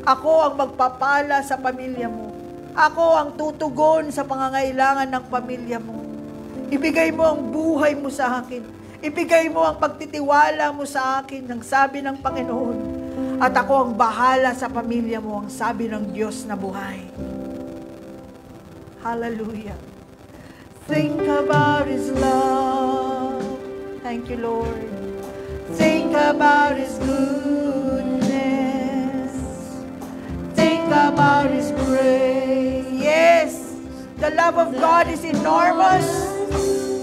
Ako ang magpapala sa pamilya mo. Ako ang tutugon sa pangangailangan ng pamilya mo. Ibigay mo ang buhay mo sa akin. Ibigay mo ang pagtitiwala mo sa akin, ang sabi ng Panginoon. At ako ang bahala sa pamilya mo, ang sabi ng Diyos na buhay. Hallelujah. Think about His love. Thank you, Lord. Think about His goodness. Think about His grace. Yes, the love of God is enormous.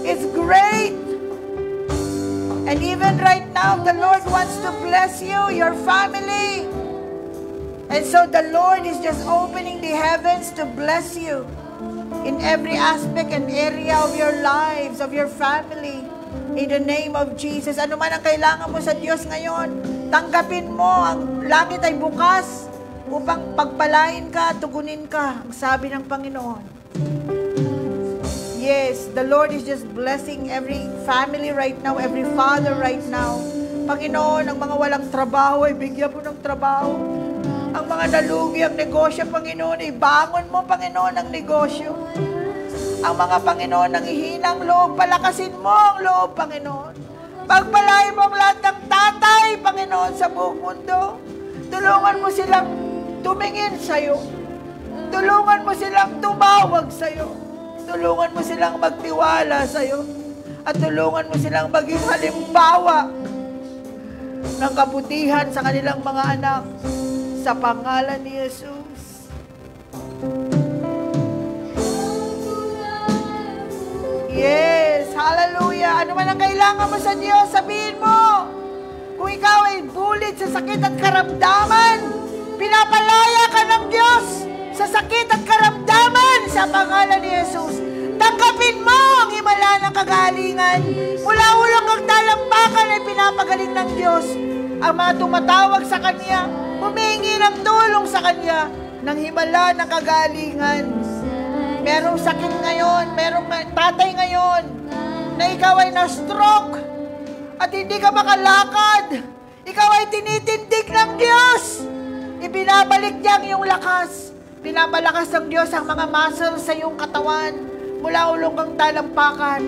It's great. And even right now, the Lord wants to bless you, your family. And so the Lord is just opening the heavens to bless you in every aspect and area of your lives, of your family, in the name of Jesus. Ano man ang kailangan mo sa Diyos ngayon, tanggapin mo, ang langit ay bukas upang pagpalain ka, tugunin ka, ang sabi ng Panginoon. Yes, the Lord is just blessing every family right now, every father right now. Panginoon, ang mga walang trabaho, ay bigyan mo ng trabaho. Ang mga nalugi ang negosyo, Panginoon, ibangon mo, Panginoon, ang negosyo. Ang mga, Panginoon, ang hihinang loob, palakasin mo ang loob, Panginoon. Pagpalain mo ang lahat ng tatay, Panginoon, sa buong mundo. Tulungan mo silang tumingin sa'yo. Tulungan mo silang tumawag sa'yo. Tulungan mo silang magtiwala sa'yo at tulungan mo silang maging halimbawa ng kabutihan sa kanilang mga anak sa pangalan ni Jesus. Yes, hallelujah. Ano man ang kailangan mo sa Diyos, sabihin mo. Kung ikaw ay bulit sa sakit at karamdaman, pinapalaya ka ng Diyos sa sakit at karamdaman. sa pangalan ni Jesus. Tanggapin mo ang himala ng kagalingan. Mula ulang kang talampakan ay pinapagaling ng Diyos. Ang mga tumatawag sa Kanya, humingi ng tulong sa Kanya ng himala ng kagalingan. Merong sakit ngayon, merong tatay ngayon, na ikaw ay na-stroke at hindi ka makalakad. Ikaw ay tinitindig ng Diyos. Ibinabalik niya ang iyong lakas. Pinapalakas ng Diyos ang mga muscles sa iyong katawan. Mula ulong kang talampakan,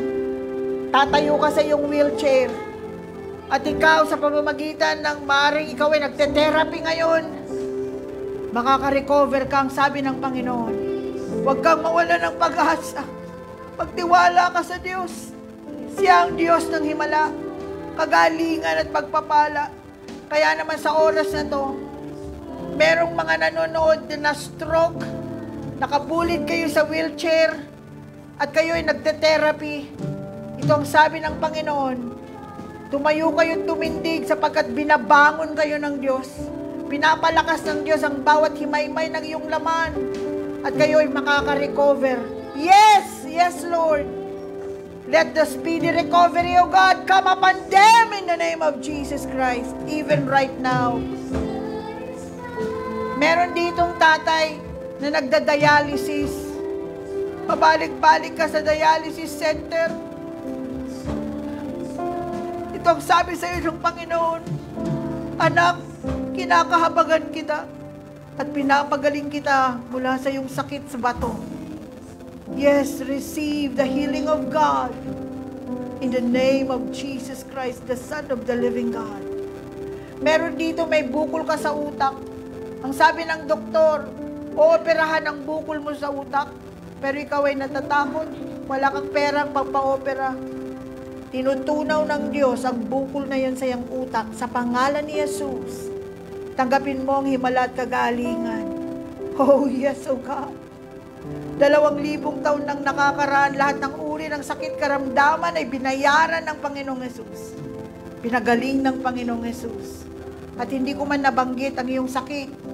tatayo ka sa iyong wheelchair. At ikaw, sa pamamagitan ng maring ikaw ay nagte-therapy ngayon, makaka-recover ka, ang sabi ng Panginoon. Huwag kang mawala ng pag-asa. Magtiwala ka sa Diyos. Siya ang Diyos ng himala, kagalingan at pagpapala. Kaya naman sa oras na to, merong mga nanonood na stroke, nakabulid kayo sa wheelchair, at kayo ay nagte-therapy. Ito ang sabi ng Panginoon, tumayo kayo tumindig sapagkat binabangon kayo ng Diyos. Pinapalakas ng Diyos ang bawat himaymay ng iyong laman at kayo ay makaka-recover. Yes! Yes, Lord! Let the speedy recovery, O God, come upon them in the name of Jesus Christ, even right now. Meron ditong tatay na nagda-dialysis. Pabalik-balik ka sa dialysis center. Ito ang sabi sa iyo ng Panginoon, anak, kinakahabagan kita at pinapagaling kita mula sa iyong sakit sa bato. Yes, receive the healing of God in the name of Jesus Christ, the Son of the Living God. Meron dito may bukol ka sa utak. Ang sabi ng doktor, ooperahan ang bukol mo sa utak, pero ikaw ay natatakot, wala kang perang pagpa-opera. Tinutunaw ng Diyos ang bukol na yan sa iyong utak. Sa pangalan ni Jesus, tanggapin mo ang himala at kagalingan. Oh yes, O God. 2,000 taon nang nakakaraan, lahat ng uri ng sakit, karamdaman ay binayaran ng Panginoong Yesus. Pinagaling ng Panginoong Yesus. At hindi ko man nabanggit ang iyong sakit.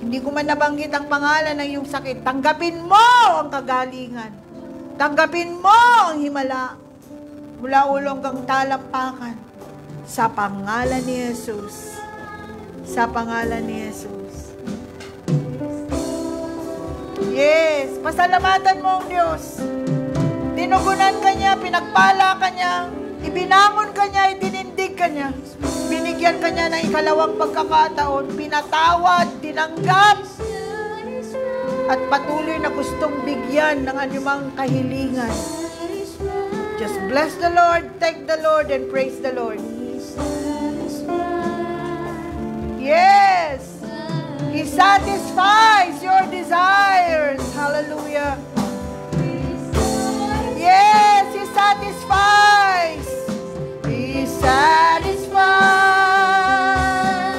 Hindi ko man nabanggit ang pangalan ng iyong sakit. Tanggapin mo ang kagalingan. Tanggapin mo ang himala. Mula ulong kang talampakan. Sa pangalan ni Yesus. Sa pangalan ni Yesus. Yes, pasalamatan mo ang Diyos. Dinugunan ka niya, pinagpala ka niya, ibinangon ka niya, itinindig ka niya. Binigyan ka niya ng ikalawang pagkakataon, pinatawad, tinanggap, at patuloy na gustong bigyan ng anumang kahilingan. Just bless the Lord, thank the Lord, and praise the Lord. Yes! He satisfies your desires. Hallelujah. Yes, He satisfies. He satisfies.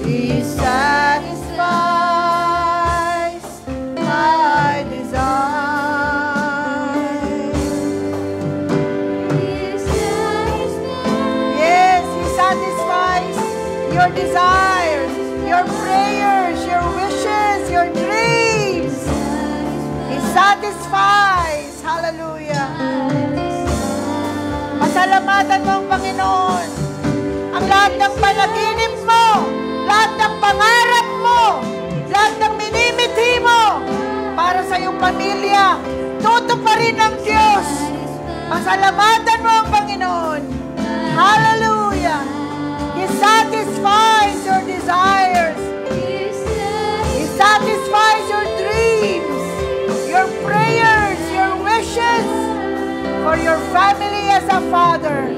He satisfies my desires. He satisfies. Yes, He satisfies your desires, your prayers, your wishes, your dreams. He satisfies. Hallelujah. Pasalamatan mo ang Panginoon. Ang lahat ng panaginip mo, lahat ng pangarap mo, lahat ng minimithi mo para sa iyong pamilya, tutuparin ng Diyos. Pasalamatan mo ang Panginoon. Hallelujah. He satisfies your desires. He satisfies your dreams, your prayers, your wishes for your family as a father.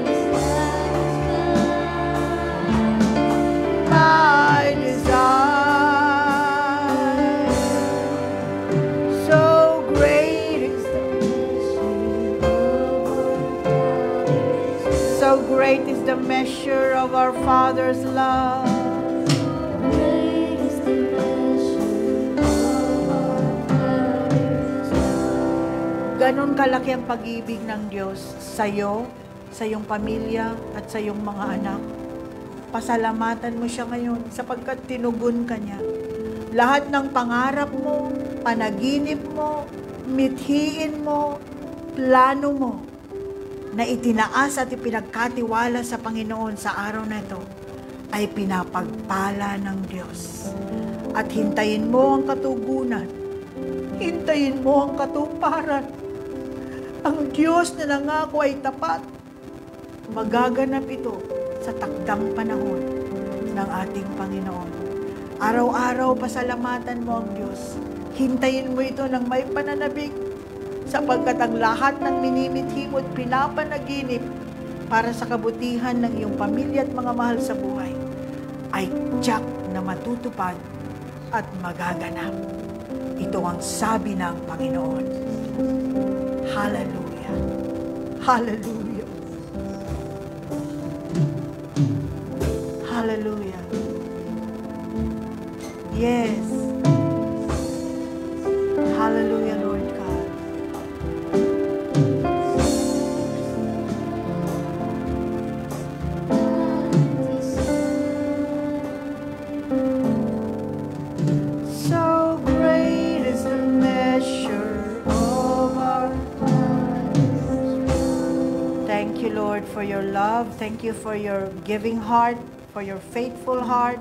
My desire, so great is the, so great is the measure of our Father's love. Ganon kalaki ang pag-ibig ng Diyos sa'yo, sa iyong pamilya, at sa iyong mga anak. Pasalamatan mo Siya ngayon sapagkat tinugon ka niya. Lahat ng pangarap mo, panaginip mo, mithiin mo, plano mo na itinaas at ipinagkatiwala sa Panginoon sa araw na ito ay pinapagpala ng Diyos. At hintayin mo ang katugunan, hintayin mo ang katuparan. Ang Diyos na nangako ay tapat. Magaganap ito sa takdang panahon ng ating Panginoon. Araw-araw pasalamatan mo ang Diyos. Hintayin mo ito ng may pananabik, sapagkat ang lahat ng minimithi mo at pinapanaginip para sa kabutihan ng iyong pamilya at mga mahal sa buhay ay tiyak na matutupad at magaganap. Ito ang sabi ng Panginoon. Hallelujah! Hallelujah! Hallelujah! Yes! Hallelujah, Lord God! So great is the measure of our kindness. Thank you, Lord, for your love. Thank you for your giving heart, for your faithful heart,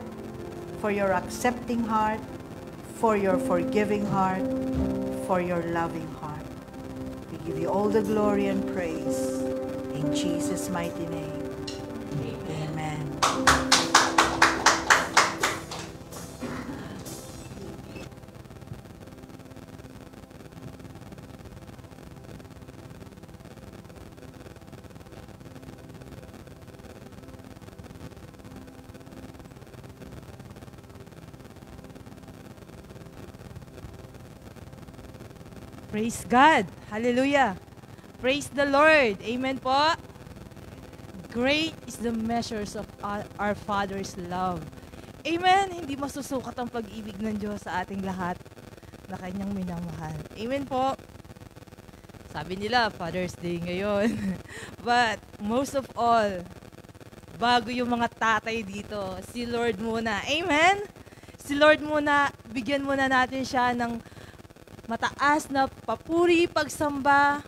for your accepting heart, for your forgiving heart, for your loving heart. We give you all the glory and praise in Jesus' mighty name. Amen. Praise God. Hallelujah. Praise the Lord. Amen po. Great is the measures of our Father's love. Amen. Hindi masusukat ang pag-ibig ng Diyos sa ating lahat na kanyang minamahal. Amen po. Sabi nila, Father's Day ngayon. But most of all, bago yung mga tatay dito, si Lord muna. Amen. Si Lord muna, bigyan muna natin siya ng mataas na papuri, pagsamba,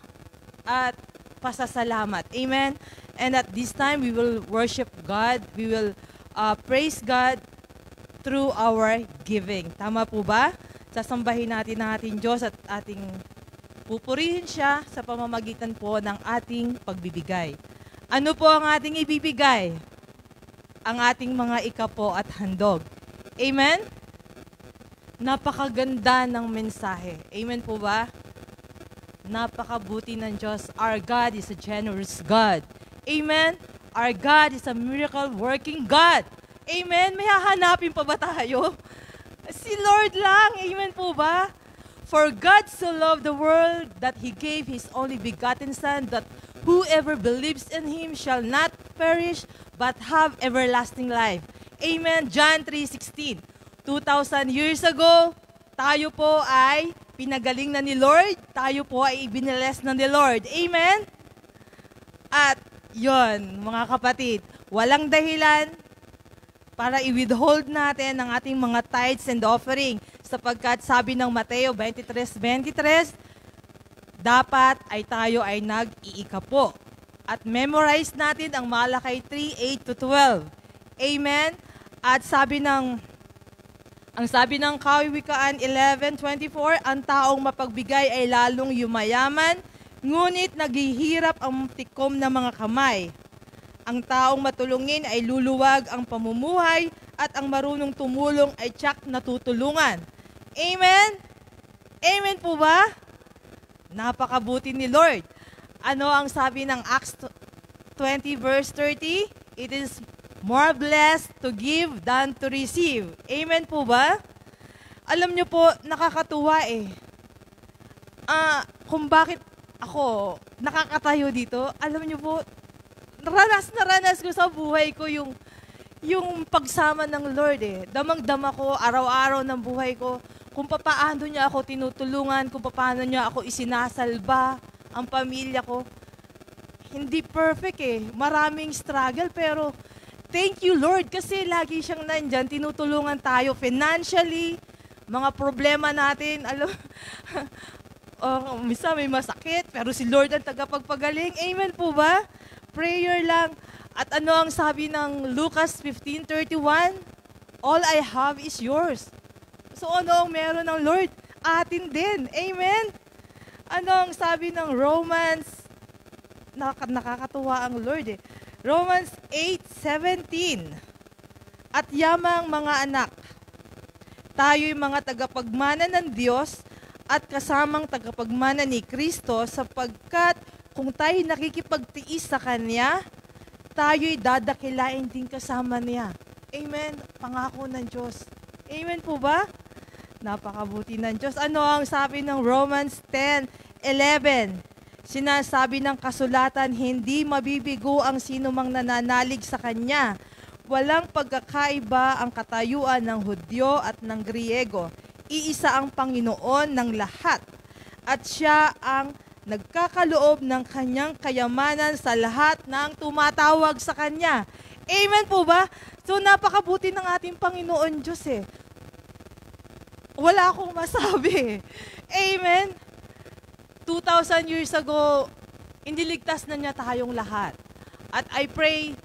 at pasasalamat. Amen? And at this time, we will worship God. We will praise God through our giving. Tama po ba? Sasambahin natin ang ating Diyos at ating pupurihin siya sa pamamagitan po ng ating pagbibigay. Ano po ang ating ibibigay? Ang ating mga ikapo at handog. Amen? Napakaganda ng mensahe. Amen po ba? Napakabuti ng Diyos. Our God is a generous God. Amen? Our God is a miracle-working God. Amen? May hahanapin pa ba tayo? Si Lord lang. Amen po ba? For God so loved the world that He gave His only begotten Son, that whoever believes in Him shall not perish but have everlasting life. Amen? John 3:16. 2,000 years ago, tayo po ay pinagaling na ni Lord. Tayo po ay ibiniles na ni Lord. Amen? At yon mga kapatid, walang dahilan para i-withhold natin ang ating mga tithes and offering. Sapagkat sabi ng Mateo 23:23, dapat ay tayo ay nag-iikapo. At memorize natin ang Malakay 3:8-12. Amen? At sabi ng Kawikaan 11:24, ang taong mapagbigay ay lalong yumayaman, ngunit naghihirap ang tikom ng mga kamay. Ang taong matulungin ay luluwag ang pamumuhay, at ang marunong tumulong ay tiyak na tutulungan. Amen? Amen po ba? Napakabuti ni Lord. Ano ang sabi ng Acts 20:30? It is more blessed to give than to receive. Amen po ba? Alam nyo po, nakakatuwa eh. Kung bakit ako nakakatayo dito, alam nyo po, naranas ko sa buhay ko yung pagsama ng Lord eh. Damang-dama ko, araw-araw ng buhay ko, kung paano niya ako tinutulungan, kung paano niya ako isinasalba, ang pamilya ko. Hindi perfect eh. Maraming struggle, pero thank you, Lord, kasi lagi siyang nandyan, tinutulungan tayo financially, mga problema natin, alam, misa may masakit, pero si Lord ang tagapagpagaling. Amen po ba? Prayer lang. At ano ang sabi ng Lucas 15:31? All I have is yours. So ano ang meron ng Lord? Atin din. Amen? Ano ang sabi ng Romans? Nakakatuwa ang Lord eh. Romans 8:17. At yamang mga anak, tayo'y mga tagapagmana ng Diyos at kasamang tagapagmana ni Kristo, sapagkat kung tayo nakikipagtiis sa Kanya, tayo'y dadakilain din kasama Niya. Amen? Pangako ng Diyos. Amen po ba? Napakabuti ng Diyos. Ano ang sabi ng Romans 10:11? Sinasabi ng kasulatan, hindi mabibigo ang sinumang nananalig sa Kanya. Walang pagkakaiba ang katayuan ng Hudyo at ng Griego. Iisa ang Panginoon ng lahat. At Siya ang nagkakaloob ng Kanyang kayamanan sa lahat ng tumatawag sa Kanya. Amen po ba? So napakabuti ng ating Panginoon Diyos eh. Wala akong masabi. Amen? 2,000 years ago, iniligtas na Niya tayong lahat. At I pray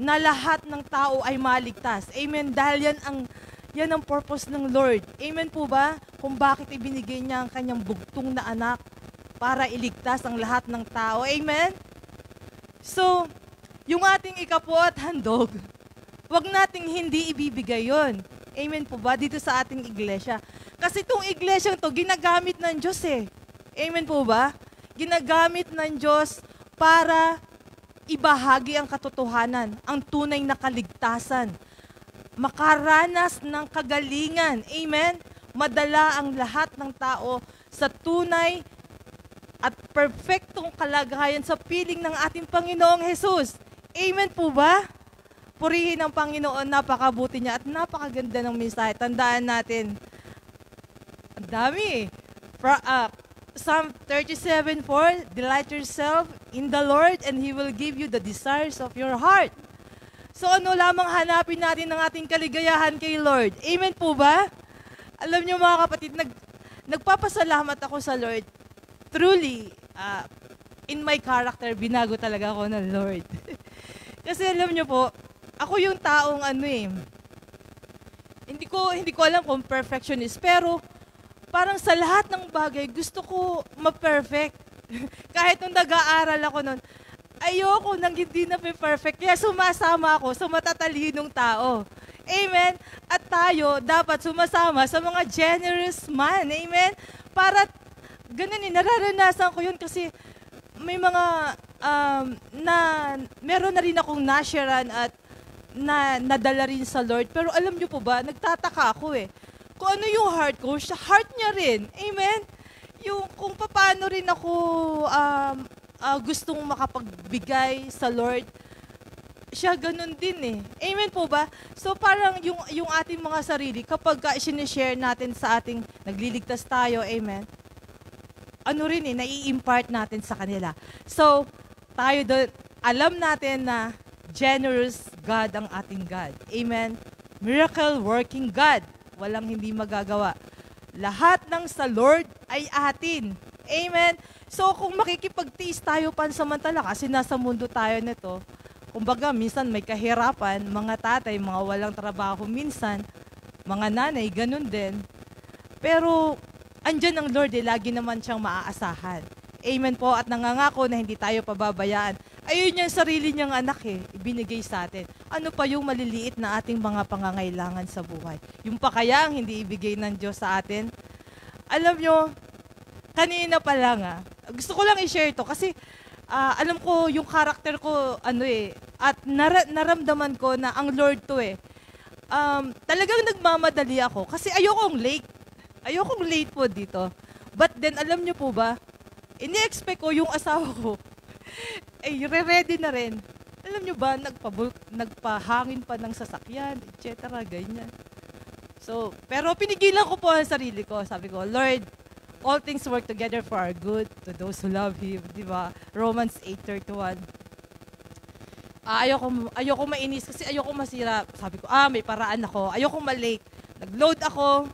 na lahat ng tao ay maligtas. Amen. Dahil yan ang purpose ng Lord. Amen po ba? Kung bakit ibinigay Niya ang Kanyang bugtong na anak para iligtas ang lahat ng tao. Amen? So, yung ating ikapo at handog, wag nating hindi ibibigay yon. Amen po ba? Dito sa ating iglesia. Kasi itong iglesia to ginagamit ng Diyos eh. Amen po ba? Ginagamit ng Diyos para ibahagi ang katotohanan, ang tunay na kaligtasan, makaranas ng kagalingan, amen? Madala ang lahat ng tao sa tunay at perfectong kalagayan sa piling ng ating Panginoong Jesus. Amen po ba? Purihin ang Panginoon, napakabuti Niya at napakaganda ng mensahe. Tandaan natin, ang dami. Psalm 37:4, delight yourself in the Lord and He will give you the desires of your heart. So ano lamang hanapin natin ng ating kaligayahan kay Lord. Amen po ba? Alam niyo mga kapatid, nagpapasalamat ako sa Lord. Truly, in my character, binago talaga ako ng Lord. Kasi alam niyo po, ako yung taong ano eh, hindi ko alam kung perfectionist, pero parang sa lahat ng bagay, gusto ko ma-perfect. Kahit nung nag-aaral ako nun, ayoko nang hindi na perfect. Kaya sumasama ako sa matatalinong tao. Amen? At tayo dapat sumasama sa mga generous man. Amen? Para, ganun eh, nararanasan ko yun kasi may mga, meron na rin akong nasharan at nadala rin sa Lord. Pero alam niyo po ba, nagtataka ako eh. Kung ano yung heart ko, heart Niya rin. Amen? Yung kung paano rin ako gustong makapagbigay sa Lord, Siya ganun din eh. Amen po ba? So parang yung ating mga sarili, kapag sinishare natin sa ating, nagliligtas tayo, amen, ano rin eh, nai-impart natin sa kanila. So, tayo doon, alam natin na generous God ang ating God. Amen? Miracle-working God. Walang hindi magagawa. Lahat ng sa Lord ay atin. Amen? So, kung makikipagtiis tayo pansamantala, kasi nasa mundo tayo nito, kumbaga, minsan may kahirapan, mga tatay, mga walang trabaho, minsan, mga nanay, ganun din. Pero, andyan ang Lord, eh, lagi naman Siyang maaasahan. Amen po, at nangangako na hindi tayo pababayaan. Ayun yung sarili Niyang anak eh, ibinigay sa atin. Ano pa yung maliliit na ating mga pangangailangan sa buhay? Yung pa kaya ang hindi ibigay ng Diyos sa atin? Alam nyo, kanina pa lang gusto ko lang i-share to kasi alam ko yung karakter ko, ano eh, at naramdaman ko na ang Lord to eh. Talagang nagmamadali ako kasi ayokong late. Ayokong late po dito. But then, alam nyo po ba, ini-expect ko yung asawa ko, ay ready na rin. Alam nyo ba, nagpahangin pa ng sasakyan, etc. Ganyan. So, pero pinigilan ko po ang sarili ko. Sabi ko, Lord, all things work together for our good to those who love Him. Diba? Romans 8:31. Ayoko mainis kasi ayoko masira. Sabi ko, may paraan ako. Ayoko malate. Nag-load ako.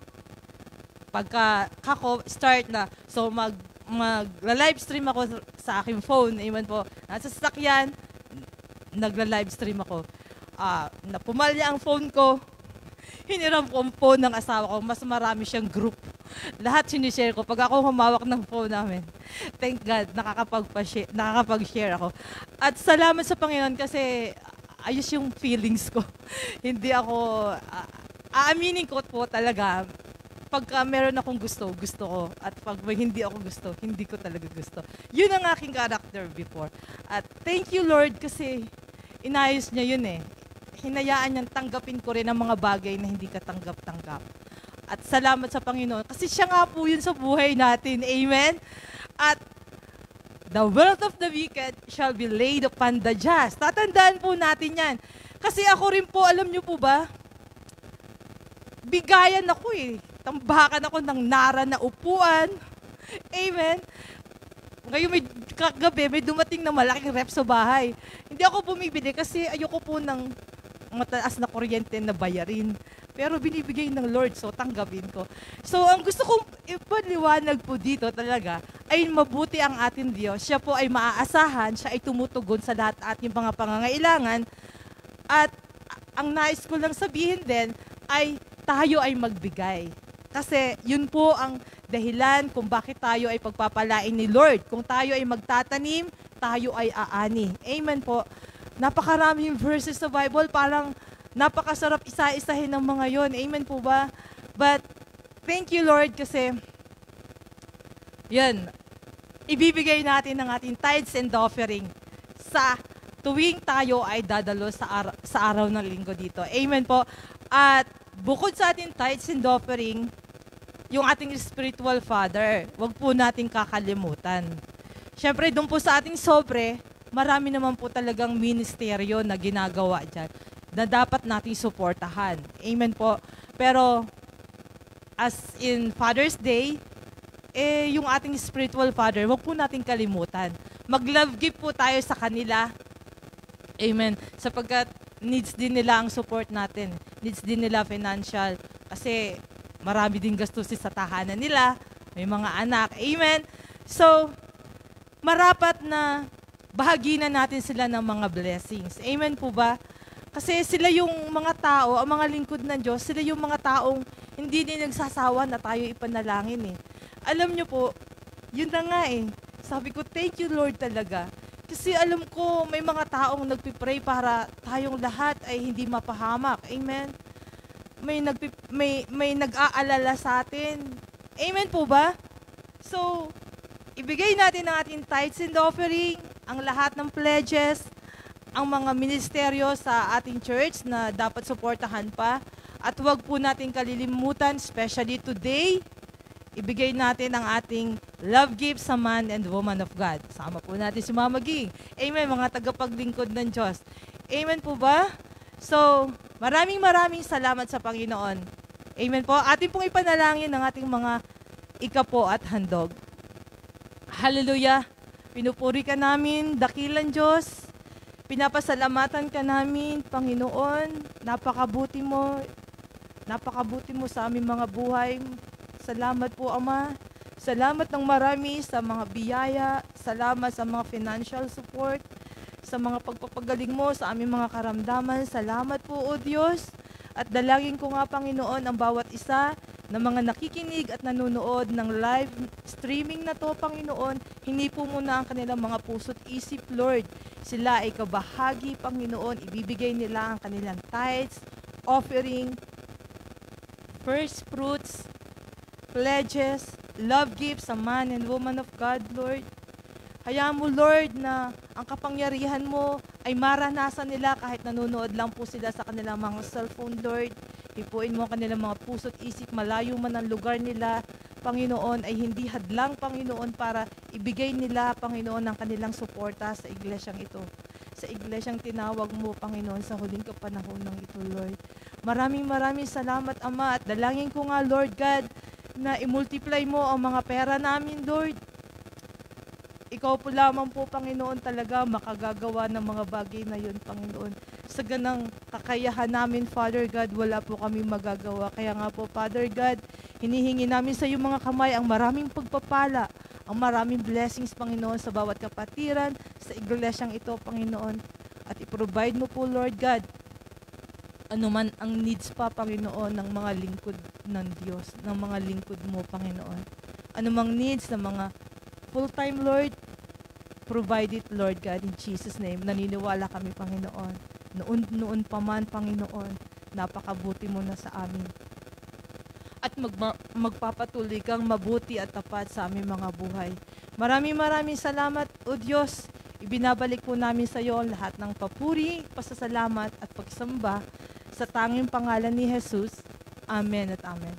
pagka kako start na, so magla-livestream ako sa aking phone, amen po, nasa sasakyan, nagla-livestream ako. Napumalya ang phone ko, hiniram ko ang phone ng asawa ko, mas marami siyang group. Lahat sinishare ko. Pag ako humawak ng phone namin, thank God, nakakapag-share ako. At salamat sa Panginoon kasi ayos yung feelings ko. Hindi ako, aaminin ko po talaga, pagka meron akong gusto, gusto ko. At pag hindi ako gusto, hindi ko talaga gusto. Yun ang aking character before. At thank you Lord kasi inayos niya yun eh. Hinayaan niyang tanggapin ko rin ang mga bagay na hindi ka tanggap-tanggap. At salamat sa Panginoon kasi siya nga po yun sa buhay natin. Amen? At the wealth of the wicked shall be laid upon the just. Tatandaan po natin yan. Kasi ako rin po, alam niyo po ba, bigayan ako eh. Tambakan ako ng nara na upuan. Amen? Ngayon may kagabi, may dumating na malaking rep sa bahay. Hindi ako bumibili kasi ayoko po ng mataas na kuryente na bayarin. Pero binibigay ng Lord, so tanggapin ko. So ang gusto kong ipaliwanag po dito talaga ay mabuti ang ating Diyos. Siya po ay maaasahan, siya ay tumutugon sa lahat ating mga pangangailangan. At ang nais ko lang sabihin din ay tayo ay magbigay. Kasi yun po ang dahilan kung bakit tayo ay pagpapalain ni Lord. Kung tayo ay magtatanim, tayo ay aani. Amen po. Napakaraming verses sa Bible, parang napakasarap isa-isahin ng mga yon. Amen po ba? But thank you Lord kasi yan, ibibigay natin ang ating tithes and offering sa tuwing tayo ay dadalo sa araw ng linggo dito. Amen po. At bukod sa ating tithes and offering, yung ating spiritual father, wag po natin kakalimutan. Siyempre, doon po sa ating sobre, marami naman po talagang ministeryo na ginagawa dyan na dapat natin suportahan. Amen po. Pero, as in Father's Day, eh, yung ating spiritual father, wag po natin kalimutan. Mag-love give po tayo sa kanila. Amen. Sapagkat needs din nila ang support natin. Needs din nila financial. Kasi marami din gastusin sa tahanan nila. May mga anak. Amen. So, marapat na bahagi na natin sila ng mga blessings. Amen po ba? Kasi sila yung mga tao, ang mga lingkod ng Diyos, sila yung mga taong hindi din nagsasawa na tayo ipanalangin eh. Alam nyo po, yun na nga eh. Sabi ko, thank you Lord talaga. Kasi alam ko, may mga taong nagpipray para tayong lahat ay hindi mapahamak. Amen? May nag-aalala sa atin. Amen po ba? So, ibigay natin ang ating tithes and offering, ang lahat ng pledges, ang mga ministeryo sa ating church na dapat suportahan pa. At huwag po natin kalilimutan, especially today, ibigay natin ang ating love gift sa man and woman of God. Sama po natin si Mama Ging. Amen, mga tagapaglingkod ng Diyos. Amen po ba? So, maraming salamat sa Panginoon. Amen po. Atin pong ipanalangin ang ating mga ikapo at handog. Hallelujah. Pinupuri ka namin, dakilan Diyos. Pinapasalamatan ka namin, Panginoon. Napakabuti mo. Napakabuti mo sa aming mga buhay. Salamat po, Ama. Salamat ng marami sa mga biyaya. Salamat sa mga financial support. Sa mga pagpapagaling mo sa aming mga karamdaman. Salamat po, O Diyos. At dalangin ko nga, Panginoon, ang bawat isa na mga nakikinig at nanonood ng live streaming na to, Panginoon. Hinipo mo na ang kanilang mga puso't isip, Lord. Sila ay kabahagi, Panginoon. Ibibigay nila ang kanilang tithes, offering, first fruits, pledges, love gifts sa man and woman of God, Lord. Hayaan mo, Lord, na ang kapangyarihan mo ay maranasan nila kahit nanonood lang po sila sa kanilang mga cellphone, Lord. Hipuin mo ang kanilang mga puso't isip, malayo man ang lugar nila, Panginoon, ay hindi hadlang, Panginoon, para ibigay nila, Panginoon, ang kanilang suporta sa iglesyang ito. Sa iglesyang tinawag mo, Panginoon, sa huling kapanahon ng ito, Lord. Maraming salamat, Ama, at dalangin ko nga, Lord God, na i-multiply mo ang mga pera namin, Lord. Ikaw po lamang po, Panginoon, talaga makagagawa ng mga bagay na yun, Panginoon. Sa ganang kakayahan namin, Father God, wala po kami magagawa. Kaya nga po, Father God, hinihingi namin sa iyo mga kamay ang maraming pagpapala, ang maraming blessings, Panginoon, sa bawat kapatiran, sa iglesyang ito, Panginoon. At i-provide mo po, Lord God, anuman ang needs pa, Panginoon, ng mga lingkod ng Diyos, ng mga lingkod mo, Panginoon. Anumang needs ng mga full-time, Lord, provide it, Lord God, in Jesus' name. Naniniwala kami, Panginoon. Noon pa man, Panginoon, napakabuti mo na sa amin. At magpapatuloy kang mabuti at tapat sa aming mga buhay. Maraming salamat, O Diyos. Ibinabalik po namin sa iyo lahat ng papuri, pasasalamat at pagsamba. Sa tanging pangalan ni Jesus, Amen at Amen.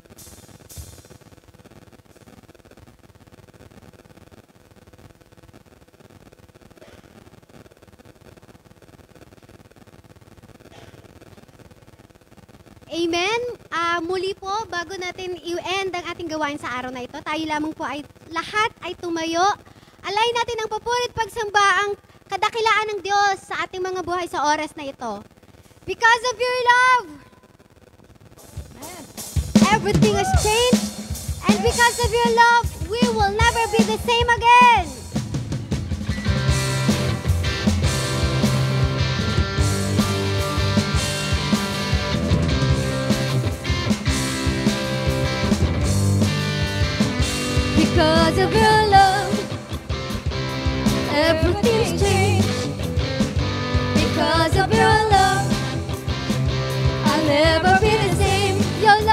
Amen. Muli po, bago natin i-end ang ating gawain sa araw na ito, tayo lamang po ay lahat ay tumayo. Alay natin ang papurit pagsamba, ang kadakilaan ng Diyos sa ating mga buhay sa oras na ito. Because of your love, everything has changed, and because of your love, we will never be the same again. Because of your love, everything's changed. Because of your love, I'll never be the same. Your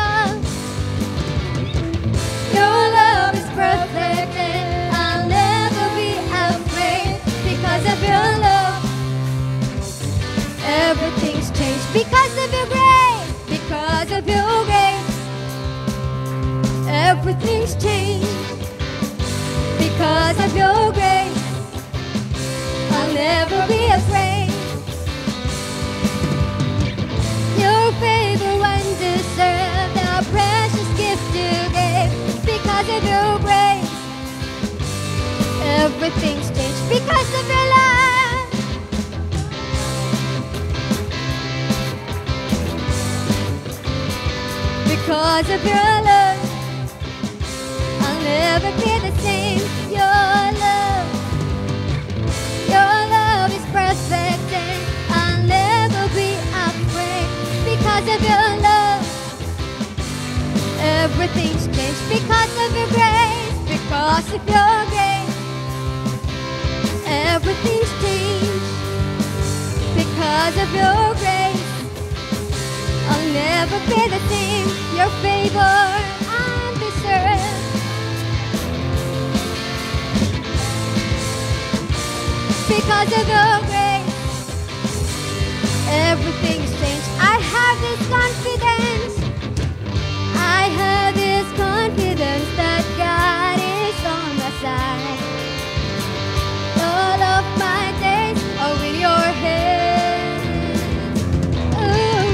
love is perfect, and I'll never be afraid. Because of your love, everything's changed. Because of your grace, because of your grace, everything's changed. Because of your grace, I'll never be afraid. Your favor undeserved, our precious gift you gave. Because of your grace, everything's changed. Because of your love, because of your love, I'll never be the same. Your love, your love is perfect, and I'll never be afraid. Because of your love, everything's changed. Because of your grace, because of your grace, everything's changed. Because of your grace, I'll never be the same. Your favor undeserved, because of your grace, everything's changed. I have this confidence, I have this confidence that God is on my side. All of my days are in your hands. Ooh,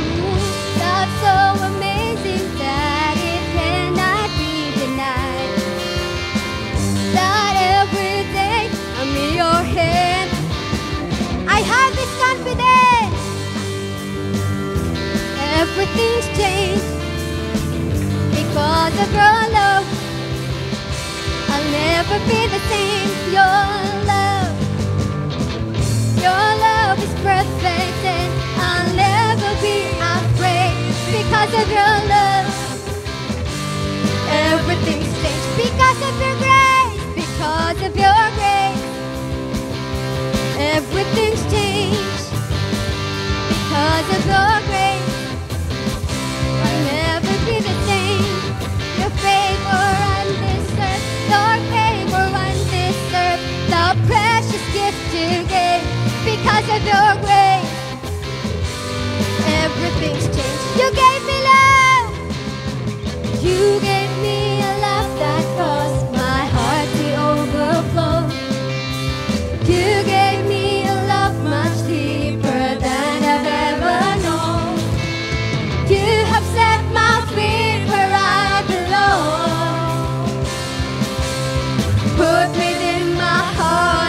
that's so amazing that it cannot be denied. That every day I'm in your hands. I have this confidence, everything's changed. Because of your love, I'll never be the same. Your love is perfect, and I'll never be afraid. Because of your love, everything's changed. Because of your grace, because of your grace, everything's changed. Because of your grace, I'll never be the same. Your favor undeserved, your favor undeserved, the precious gift you gave. Because of your grace, everything's changed. You gave me love, you gave me a love that caused my heart to overflow. You gave me a love much deeper than I've ever known. You have set my feet where I belong. Put within my heart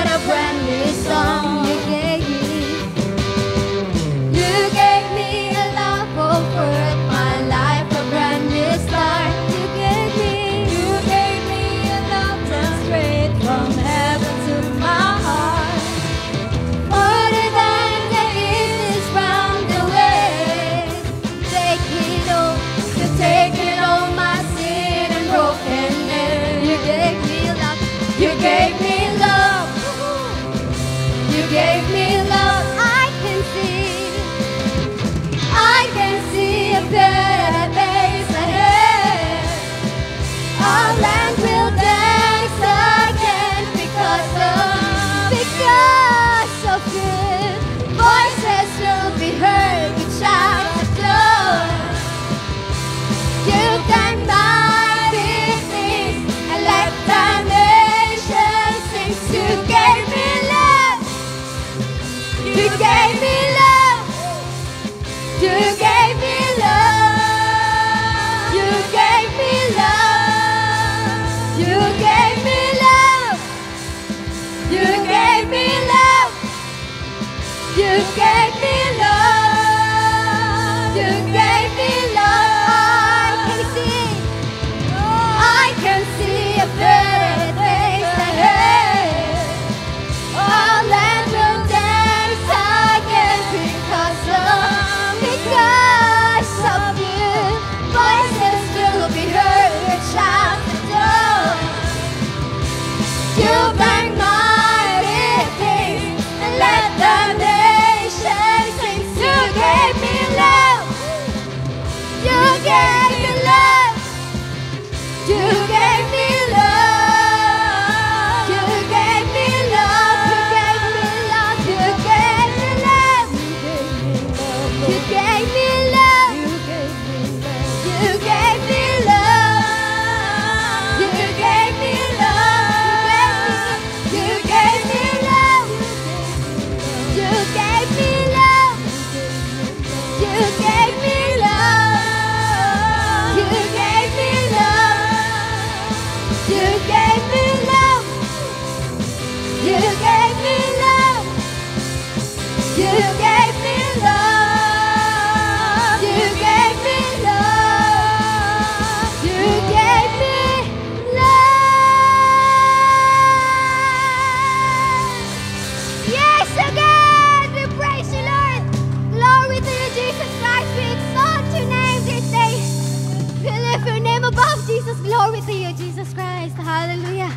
Glory to you, Jesus Christ. Hallelujah.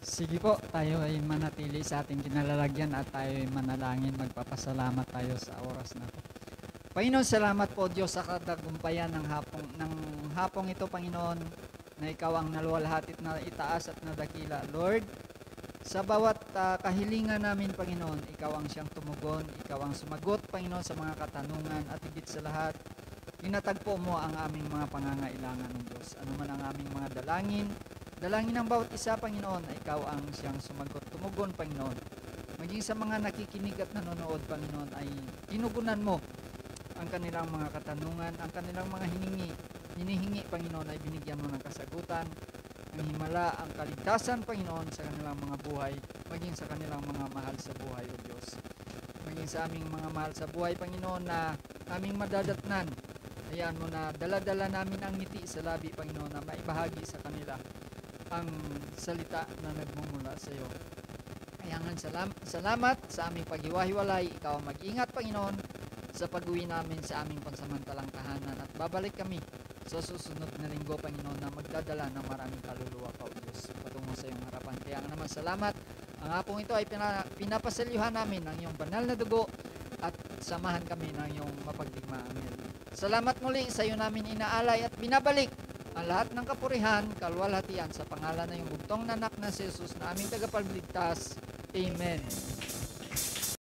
Sige po, tayo ay manatili sa ating kinalalagyan at tayo ay manalangin. Magpapasalamat tayo sa oras na ito. Panginoon, salamat po Diyos sa katagumpayan ng hapong ito, Panginoon, na Ikaw ang naluwalhatit na itaas at nadakila. Lord, sa bawat kahilingan namin, Panginoon, Ikaw ang siyang tumugon, Ikaw ang sumagot, Panginoon, sa mga katanungan at higit sa lahat. Inatagpo mo ang aming mga pangangailangan, Diyos. Ano man ang aming mga dalangin, dalangin ang bawat isa, Panginoon, ay Ikaw ang siyang sumagot, tumugon, Panginoon. Maging sa mga nakikinig at nanonood, Panginoon, ay tinugunan mo ang kanilang mga katanungan, ang kanilang mga hinihingi, Panginoon, ay binigyan mo ng kasagutan, ang himala, ang kaligtasan, Panginoon, sa kanilang mga buhay, maging sa kanilang mga mahal sa buhay, O Diyos. Maging sa aming mga mahal sa buhay, Panginoon, na aming madadatnan, ayan mo na daladala namin ang ngiti sa labi, Panginoon, na maibahagi sa kanila ang salita na nagmumula sa iyo. Ayangan, salamat sa aming paghiwa-hiwalay. Ikaw ang mag-ingat, Panginoon, sa pag-uwi namin sa aming pansamantalang tahanan, at babalik kami sa susunod na linggo, Panginoon, na magdadala ng maraming kaluluwa pa, O Diyos, patungo sa iyong harapan. Kaya nga naman, salamat. Ang hapong ito ay pinapasalihan namin ng iyong banal na dugo at samahan kami ng iyong mapagdigma. Amen. Salamat muli. Sa iyo namin inaalay at binabalik ang lahat ng kapurihan, kalwalhatian sa pangalan ng iyong bugtong na anak na si Jesus na aming tagapagligtas. Amen.